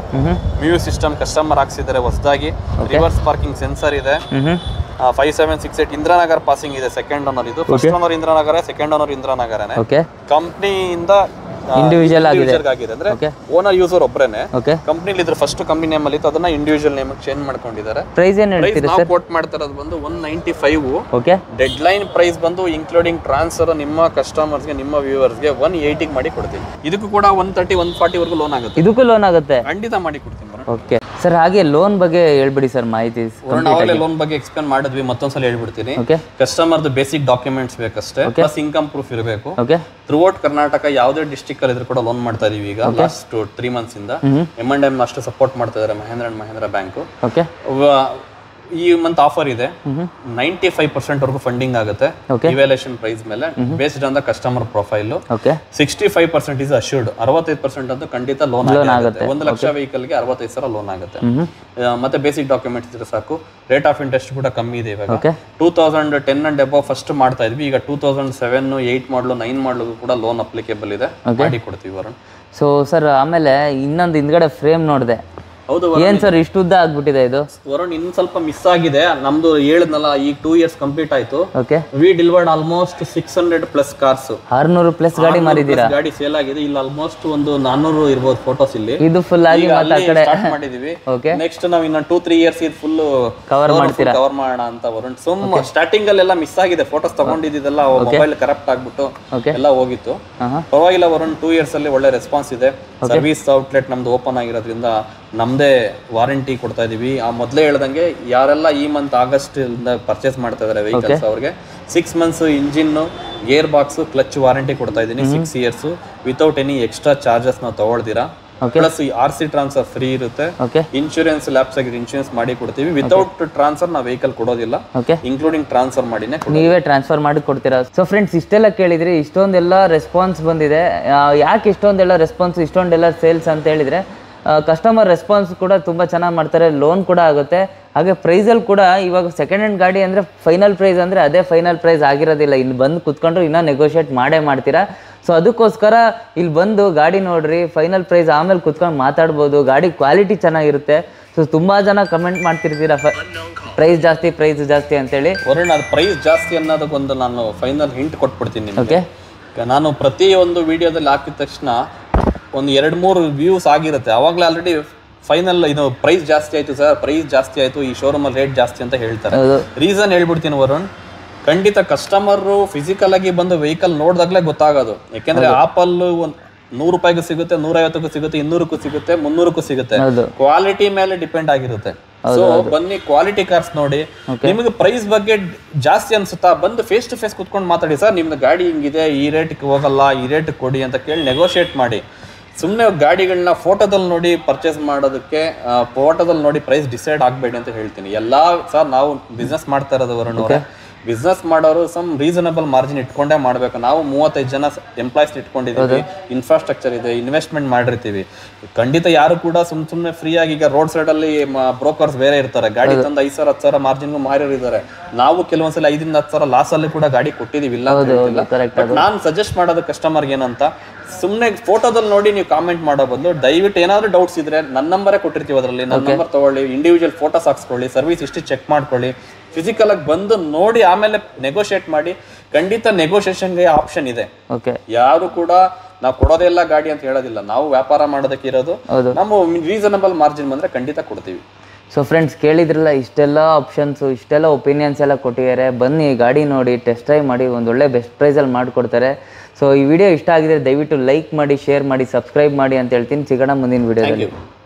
ಮ್ಯೂಸಿಕ್ ಸಿಸ್ಟಮ್ ಕಸ್ಟಮರ್ ಹಾಕ್ಸಿದ್ದಾರೆ ಹೊಸದಾಗಿ, ರಿವರ್ಸ್ ಪಾರ್ಕಿಂಗ್ ಸೆನ್ಸರ್ ಇದೆ, 5768 ಇಂದ್ರಾನಗರ್ ಪಾಸಿಂಗ್ ಇದೆ. ಸೆಕೆಂಡ್ ಓನರ್, ಇದು first owner Indiranagar, second owner ಇಂದ್ರಾನಗರನೇ. ಕಂಪ್ನಿಯಿಂದ ಇಂಡಿವಿಜುವಲ್ ಆಗಿದೆ ಅಂದ್ರೆ ಓನರ್ ಯೂಸರ್ ಒಬ್ಬರೇನೆ. ಕಂಪನಿಲಿ ಇದ್ರೆ ಫಸ್ಟ್ ಕಂಪನಿ ನೇಮ್ ಅಲ್ಲಿ ಇತ್ತು, ಅದನ್ನ ಇಂಡಿವಿಜುವಲ್ ನೇಮ್ ಚೇಂಜ್ ಮಾಡ್ಕೊಂಡಿದ್ದಾರೆ. ಪ್ರೈಸ್ ಏನು ಹೇಳ್ತೀರಾ ಸರ್? ಕೋಟ್ ಮಾಡ್ತಿರೋದು ಬಂದು 195. ಓಕೆ, ಡೆಡ್ ಲೈನ್ ಪ್ರೈಸ್ ಬಂದು ಇನ್ಕ್ಲೂಡಿಂಗ್ ಟ್ರಾನ್ಸ್ಫರ್ ನಿಮ್ಮ ಕಸ್ಟಮರ್ಸ್ ಗೆ, ನಿಮ್ಮ ವ್ಯೂವರ್ಸ್ ಗೆ 180 ಗೆ ಮಾಡಿ ಕೊಡ್ತೀನಿ. ಇದಕ್ಕೂ ಕೂಡ 130 140 ವರೆಗೂ ಲೋನ್ ಆಗುತ್ತೆ. ಇದಕ್ಕೂ ಲೋನ್ ಆಗುತ್ತೆ, ಖಂಡಿತ ಮಾಡಿ ಕೊಡ್ತೀನಿ. ಓಕೆ ಸರ್, ಹಾಗೆ ಲೋನ್ ಬಗ್ಗೆ ಹೇಳ್ಬಿಡಿ ಸರ್ ಮಾಹಿತಿ. ಲೋನ್ ಬಗ್ಗೆ ಎಕ್ಸ್ಪ್ಲೇನ್ ಮಾಡಿದ್ವಿ, ಮತ್ತೊಂದ್ಸಲ ಹೇಳ್ಬಿಡ್ತೀನಿ. ಕಸ್ಟಮರ್ದು ಬೇಸಿಕ್ ಡಾಕ್ಯುಮೆಂಟ್ಸ್ ಬೇಕಷ್ಟೇ, ಪ್ಲಸ್ ಇನ್ಕಮ್ ಪ್ರೂಫ್ ಇರಬೇಕು. ಥ್ರೂ ಔಟ್ ಕರ್ನಾಟಕ ಯಾವುದೇ ಡಿಸ್ಟಿಕ್ ಅಲ್ಲಿ ಇದ್ರೂ ಕೂಡ ಲೋನ್ ಮಾಡ್ತಾ ಇದೀವಿ. ಈಗ ಲಾಸ್ಟ್ 3 months ಇಂದ M&M ಅಷ್ಟು ಸಪೋರ್ಟ್ ಮಾಡ್ತಾ ಇದಾರೆ ಮಹೇಂದ್ರ ಅಂಡ್ ಮಹೇಂದ್ರ ಬ್ಯಾಂಕ್. ಈ ಮಂತ್ ಆಫರ್ ಇದೆ, 95% ವರೆಗೂ ಫಂಡಿಂಗ್ ಆಗುತ್ತೆ ಇವ್ಯಾಲ್ಯೂಯೇಷನ್ ಪ್ರೈಸ್ ಮೇಲೆ, based on the customer profile. 65% is assured, 65% ಅಂತ ಖಂಡಿತ ಲೋನ್ ಆಗುತ್ತೆ. 1,00,000 ವೆಹಿಕಲ್ಗೆ 65,000 ಲೋನ್ ಆಗುತ್ತೆ. ಮತ್ತೆ ಬೇಸಿಕ್ ಡಾಕ್ಯುಮೆಂಟ್ಸ್ ಇದ್ರೆ ಸಾಕು. ರೇಟ್ ಆಫ್ ಇಂಟ್ರೆಸ್ಟ್ ಕೂಡ ಕಮ್ಮಿ ಇದೆ. ಇವಾಗ 2010 ಅಂಡ್ ಅಬೌವ್ ಫಸ್ಟ್ ಮಾಡ್ತಾ ಇದ್ವಿ, ಈಗ 2007, 8 ಮಾಡಲು, 9 ಮಾಡಲು ಕೂಡ ಲೋನ್ ಅಪ್ಲಿಕೇಬಲ್ ಇದೆ, ಮಾಡಿ ಕೊಡ್ತೀವಿ ವರುಣ್. ಸೊ ಸರ್, ಆಮೇಲೆ ಇನ್ನೊಂದು ಹಿಂದ್ಗಡೆ ಫ್ರೇಮ್ ನೋಡಿದೆ. ಹೌದು ಏನ್ ಸರ್ ಇಷ್ಟು ಉದ್ದ ಆಗ್ಬಿಟ್ಟಿದೆ ಇದು ವರುಣ್? ಇನ್ನು ಸ್ವಲ್ಪ ಮಿಸ್ ಆಗಿದೆ ನಮ್ದು, ಹೇಳಿದ್ನಲ್ಲ ಈಗ 2 years ಕಂಪ್ಲೀಟ್ ಆಯ್ತು. ವಿ ಡಿಲ್ವರ್ಡ್ ಆಲ್ಮೋಸ್ಟ್ 600+ ಕಾರ್ಸ್, 600+ ಗಾಡಿ ಮಾರಿದೀರಾ? ಗಾಡಿ ಸೇಲ್ ಆಗಿದೆ. ಇಲ್ಲಿ ಆಲ್ಮೋಸ್ಟ್ ಒಂದು 400 ಇರಬಹುದು ಫೋಟೋಸ್. ಇಲ್ಲಿ ಇದು ಫುಲ್ ಆಗಿ ಸ್ಟಾರ್ಟ್ ಮಾಡಿದೀವಿ. ನೆಕ್ಸ್ಟ್ ನಾವು ಇನ್ನ 2-3 years ಇದು ಫುಲ್ ಕವರ್ ಮಾಡ್ತೀರಾ, ಕವರ್ ಮಾಡೋಣ ಅಂತ ವರುಣ್. ಸುಮ್ಮ ಸ್ಟಾರ್ಟಿಂಗ್ ಅಲ್ಲೆಲ್ಲ ಮಿಸ್ ಆಗಿದೆ, ಫೋಟೋಸ್ ತಗೊಂಡಿದ್ದಿದ್ದೆಲ್ಲ ಮೊಬೈಲ್ ಕರಪ್ಟ್ ಆಗ್ಬಿಟ್ಟು ಎಲ್ಲ ಹೋಗಿತ್ತು. ಪರವಾಗಿಲ್ಲ ವರುಣ್, 2 years ಅಲ್ಲಿ ಒಳ್ಳೆ ರೆಸ್ಪಾನ್ಸ್ ಇದೆ. ಸರ್ವಿಸ್ ಔಟ್ಲೆಟ್ ನಮ್ದು ಓಪನ್ ಆಗಿರೋದ್ರಿಂದ ನಮ್ದೇ ವಾರಂಟಿ ಕೊಡ್ತಾ ಇದೀವಿ. ಆ ಮೊದಲೇ ಹೇಳ್ದಂಗೆ ಯಾರೆಲ್ಲ ಈ ಮಂತ್ ಆಗಸ್ಟ್ ಇಂದ ಪರ್ಚೇಸ್ ಮಾಡ್ತಾ ಇದಾರೆ ವೆಹಿಕಲ್ಸ್, ಅವ್ರಿಗೆ 6 months engine, gear box, clutch warranty ಕೊಡ್ತಾ ಇದೀನಿ 6 years without any extra charges ನಾವು ತಗೊಳ್ದಿರಾ. Plus R C transfer free ಇರುತ್ತೆ. ಇನ್ಶೂರೆನ್ಸ್ ಲ್ಯಾಪ್ಸ್ ಆಗಿದ್ರೆ ಇನ್ಶೂರೆನ್ಸ್ ಮಾಡಿ ಕೊಡ್ತೀವಿ. ವಿತೌಟ್ ಟ್ರಾನ್ಸ್ಫರ್ ನಾವು ವೆಹಿಕಲ್ ಕೊಡೋದಿಲ್ಲ, ಇನ್ಕ್ಲೂಡಿಂಗ್ ಟ್ರಾನ್ಸ್ಫರ್ ಮಾಡಿನೇ ನೀವೇ ಟ್ರಾನ್ಸ್ಫರ್ ಮಾಡಿ ಕೊಡ್ತೀರಾ. ಸೊ ಫ್ರೆಂಡ್ಸ್, ಇಷ್ಟೆಲ್ಲ ಕೇಳಿದ್ರಿ, ಇಷ್ಟೊಂದೆಲ್ಲ ರೆಸ್ಪಾನ್ಸ್ ಬಂದಿದೆ. ಯಾಕೆ ಇಷ್ಟೊಂದೆಲ್ಲ ರೆಸ್ಪಾನ್ಸ್, ಇಷ್ಟೊಂದೆಲ್ಲ ಸೇಲ್ಸ್ ಅಂತ ಹೇಳಿದ್ರೆ ಕಸ್ಟಮರ್ ರೆಸ್ಪಾನ್ಸ್ ಕೂಡ ತುಂಬ ಚೆನ್ನಾಗಿ ಮಾಡ್ತಾರೆ, ಲೋನ್ ಕೂಡ ಆಗುತ್ತೆ. ಹಾಗೆ ಪ್ರೈಸಲ್ಲಿ ಕೂಡ ಇವಾಗ ಸೆಕೆಂಡ್ ಹ್ಯಾಂಡ್ ಗಾಡಿ ಅಂದರೆ ಫೈನಲ್ ಪ್ರೈಸ್ ಅಂದರೆ ಅದೇ ಫೈನಲ್ ಪ್ರೈಸ್ ಆಗಿರೋದಿಲ್ಲ. ಇಲ್ಲಿ ಬಂದು ಕುತ್ಕೊಂಡ್ರು ಇನ್ನೂ ನೆಗೋಷಿಯೇಟ್ ಮಾಡೇ ಮಾಡ್ತೀರಾ. ಸೊ ಅದಕ್ಕೋಸ್ಕರ ಇಲ್ಲಿ ಬಂದು ಗಾಡಿ ನೋಡಿರಿ, ಫೈನಲ್ ಪ್ರೈಸ್ ಆಮೇಲೆ ಕುತ್ಕೊಂಡು ಮಾತಾಡ್ಬೋದು. ಗಾಡಿ ಕ್ವಾಲಿಟಿ ಚೆನ್ನಾಗಿರುತ್ತೆ. ಸೊ ತುಂಬ ಜನ ಕಮೆಂಟ್ ಮಾಡ್ತಿರ್ತೀರಾ ಪ್ರೈಸ್ ಜಾಸ್ತಿ, ಪ್ರೈಸ್ ಜಾಸ್ತಿ ಅಂತೇಳಿ. ವರುಣ್, ಅದು ಪ್ರೈಸ್ ಜಾಸ್ತಿ ಅನ್ನೋದಕ್ಕೊಂದು ನಾನು ಫೈನಲ್ ಹಿಂಟ್ ಕೊಟ್ಬಿಡ್ತೀನಿ ನಿಮಗೆ. ನಾನು ಪ್ರತಿಯೊಂದು ವೀಡಿಯೋದಲ್ಲಿ ಹಾಕಿದ ತಕ್ಷಣ ಒಂದು 2-3 ವ್ಯೂಸ್ ಆಗಿರುತ್ತೆ, ಆವಾಗಲೇ ಆಲ್ರೆಡಿ ಫೈನಲ್ ಇದು ಪ್ರೈಸ್ ಜಾಸ್ತಿ ಆಯಿತು ಸರ್, ಪ್ರೈಸ್ ಜಾಸ್ತಿ ಆಯಿತು, ಈ ಶೋರೂಮಲ್ಲಿ ರೇಟ್ ಜಾಸ್ತಿ ಅಂತ ಹೇಳ್ತಾರೆ. ರೀಸನ್ ಹೇಳ್ಬಿಡ್ತೀನಿ ವರುಣ್. ಖಂಡಿತ ಕಸ್ಟಮರು ಫಿಸಿಕಲ್ ಆಗಿ ಬಂದು ವೆಹಿಕಲ್ ನೋಡಿದಾಗಲೇ ಗೊತ್ತಾಗೋದು. ಯಾಕೆಂದರೆ ಆಪಲ್ಲು ಒಂದು 100 ರೂಪಾಯಿಗೂ ಸಿಗುತ್ತೆ, 150ಗೂ ಸಿಗುತ್ತೆ, 200ಕ್ಕೂ ಸಿಗುತ್ತೆ, 300ಕ್ಕೂ ಸಿಗುತ್ತೆ. ಕ್ವಾಲಿಟಿ ಮೇಲೆ ಡಿಪೆಂಡ್ ಆಗಿರುತ್ತೆ. ಸೊ ಬನ್ನಿ, ಕ್ವಾಲಿಟಿ ಕಾರ್ಸ್ ನೋಡಿ. ನಿಮಗೆ ಪ್ರೈಸ್ ಬಗ್ಗೆ ಜಾಸ್ತಿ ಅನ್ಸುತ್ತಾ, ಬಂದು ಫೇಸ್ ಟು ಫೇಸ್ ಕುತ್ಕೊಂಡು ಮಾತಾಡಿ. ಸರ್ ನಿಮ್ದು ಗಾಡಿ ಹಿಂಗಿದೆ, ಈ ರೇಟ್ಗೆ ಹೋಗಲ್ಲ, ಈ ರೇಟ್ಗೆ ಕೊಡಿ ಅಂತ ಕೇಳಿ ನೆಗೋಷಿಯೇಟ್ ಮಾಡಿ. ಸುಮ್ಮನೆ ಗಾಡಿಗಳನ್ನ ಫೋಟೋದಲ್ಲಿ ನೋಡಿ ಪರ್ಚೇಸ್ ಮಾಡೋದಕ್ಕೆ, ಫೋಟೋದಲ್ಲಿ ನೋಡಿ ಪ್ರೈಸ್ ಡಿಸೈಡ್ ಆಗಬೇಡಿ ಅಂತ ಹೇಳ್ತೀನಿ. ಎಲ್ಲ ಸರ್ ನಾವು ಬಿಸ್ನೆಸ್ ಮಾಡ್ತಾ ಇರೋದು ವರುಣ್ ಅವರೇ, ಬಿಸ್ನೆಸ್ ಮಾಡೋರು ಸಮ್ ರೀಸನಬಲ್ ಮಾರ್ಜಿನ್ ಇಟ್ಕೊಂಡೇ ಮಾಡಬೇಕು. ನಾವು 35 ಎಂಪ್ಲಾಯ್ಸ್ ಇಟ್ಕೊಂಡಿದ್ದೀವಿ, ಇನ್ಫ್ರಾಸ್ಟ್ರಕ್ಚರ್ ಇದೆ, ಇನ್ವೆಸ್ಟ್ಮೆಂಟ್ ಮಾಡಿರ್ತೀವಿ. ಖಂಡಿತ ಯಾರು ಕೂಡ ಸುಮ್ಮನೆ ಫ್ರೀಯಾಗಿ, ಈಗ ರೋಡ್ ಸೈಡಲ್ಲಿ ಬ್ರೋಕರ್ಸ್ ಬೇರೆ ಇರ್ತಾರೆ, ಗಾಡಿ ತಂದು 5,000 10,000 ಮಾರ್ಜಿನ್ಗೂ ಮಾರಿರು ಇದ್ದಾರೆ. ನಾವು ಕೆಲವೊಂದ್ಸಲ 5,000 10,000 ಲಾಸಲ್ಲಿ ಕೂಡ ಗಾಡಿ ಕೊಟ್ಟಿದ್ದೀವಿ, ಇಲ್ಲ ಇಲ್ಲ. ಬಟ್ ನಾನು ಸಜೆಸ್ಟ್ ಮಾಡೋದು ಕಸ್ಟಮರ್ಗೆ ಏನಂತ, ಸುಮ್ಮನೆ ಫೋಟೋದಲ್ಲಿ ನೋಡಿ ನೀವು ಕಾಮೆಂಟ್ ಮಾಡೋ ಬದಲು ದಯವಿಟ್ಟು ಏನಾದರೂ ಡೌಟ್ಸ್ ಇದ್ರೆ ನನ್ನ ನಂಬರೇ ಕೊಟ್ಟಿರ್ತೀವಿ, ಅದರಲ್ಲಿ ನನ್ನ ನಂಬರ್ ತೊಗೊಳ್ಳಿ, ಇಂಡಿವಿಜುವಲ್ ಫೋಟೋಸ್ ಹಾಕ್ಸ್ಕೊಳ್ಳಿ, ಸರ್ವಿಸ್ ಹಿಸ್ಟ್ರಿ ಚೆಕ್ ಮಾಡ್ಕೊಳ್ಳಿ, ಫಿಸಿಕಲ್ ಆಗಿ ಬಂದು ನೋಡಿ ಆಮೇಲೆ ನೆಗೋಷಿಯೇಟ್ ಮಾಡಿ. ಖಂಡಿತ ನೆಗೋಷಿಯೇಷನ್ಗೆ ಆಪ್ಷನ್ ಇದೆ. ಯಾರು ಕೂಡ ನಾವು ಕೊಡೋದೆಲ್ಲ ಗಾಡಿ ಅಂತ ಹೇಳೋದಿಲ್ಲ, ನಾವು ವ್ಯಾಪಾರ ಮಾಡೋದಕ್ಕೆ ಇರೋದು. ನಮ್ಮ ರೀಸನಬಲ್ ಮಾರ್ಜಿನ್ ಬಂದ್ರೆ ಖಂಡಿತ ಕೊಡ್ತೀವಿ. सो फ्रेंड्स ಕೇಳಿದ್ರಲ್ಲ ಇಷ್ಟೆಲ್ಲ ಆಪ್ಷನ್ಸ್ ಇಷ್ಟೆಲ್ಲ ಒಪಿನಿಯನ್ಸ್ ಎಲ್ಲ ಕೊಟ್ಟಿದ್ದಾರೆ ಬನ್ನಿ ಗಾಡಿ ನೋಡಿ ಟೆಸ್ಟ್ ಡ್ರೈವ್ ಮಾಡಿ ಒಂದು ಒಳ್ಳೆ ಬೆಸ್ಟ್ ಪ್ರೈಸ್ ಅಲ್ಲಿ ಮಾಡ್ಕೊಡ್ತಾರೆ ಸೋ ಈ ವಿಡಿಯೋ ಇಷ್ಟ ಆಗಿದ್ರೆ ದಯವಿಟ್ಟು ಲೈಕ್ ಮಾಡಿ ಶೇರ್ ಮಾಡಿ ಸಬ್ಸ್ಕ್ರೈಬ್ ಮಾಡಿ ಅಂತ ಹೇಳ್ತೀನಿ ಸಿಗೋಣ ಮುಂದಿನ ವಿಡಿಯೋದಲ್ಲಿ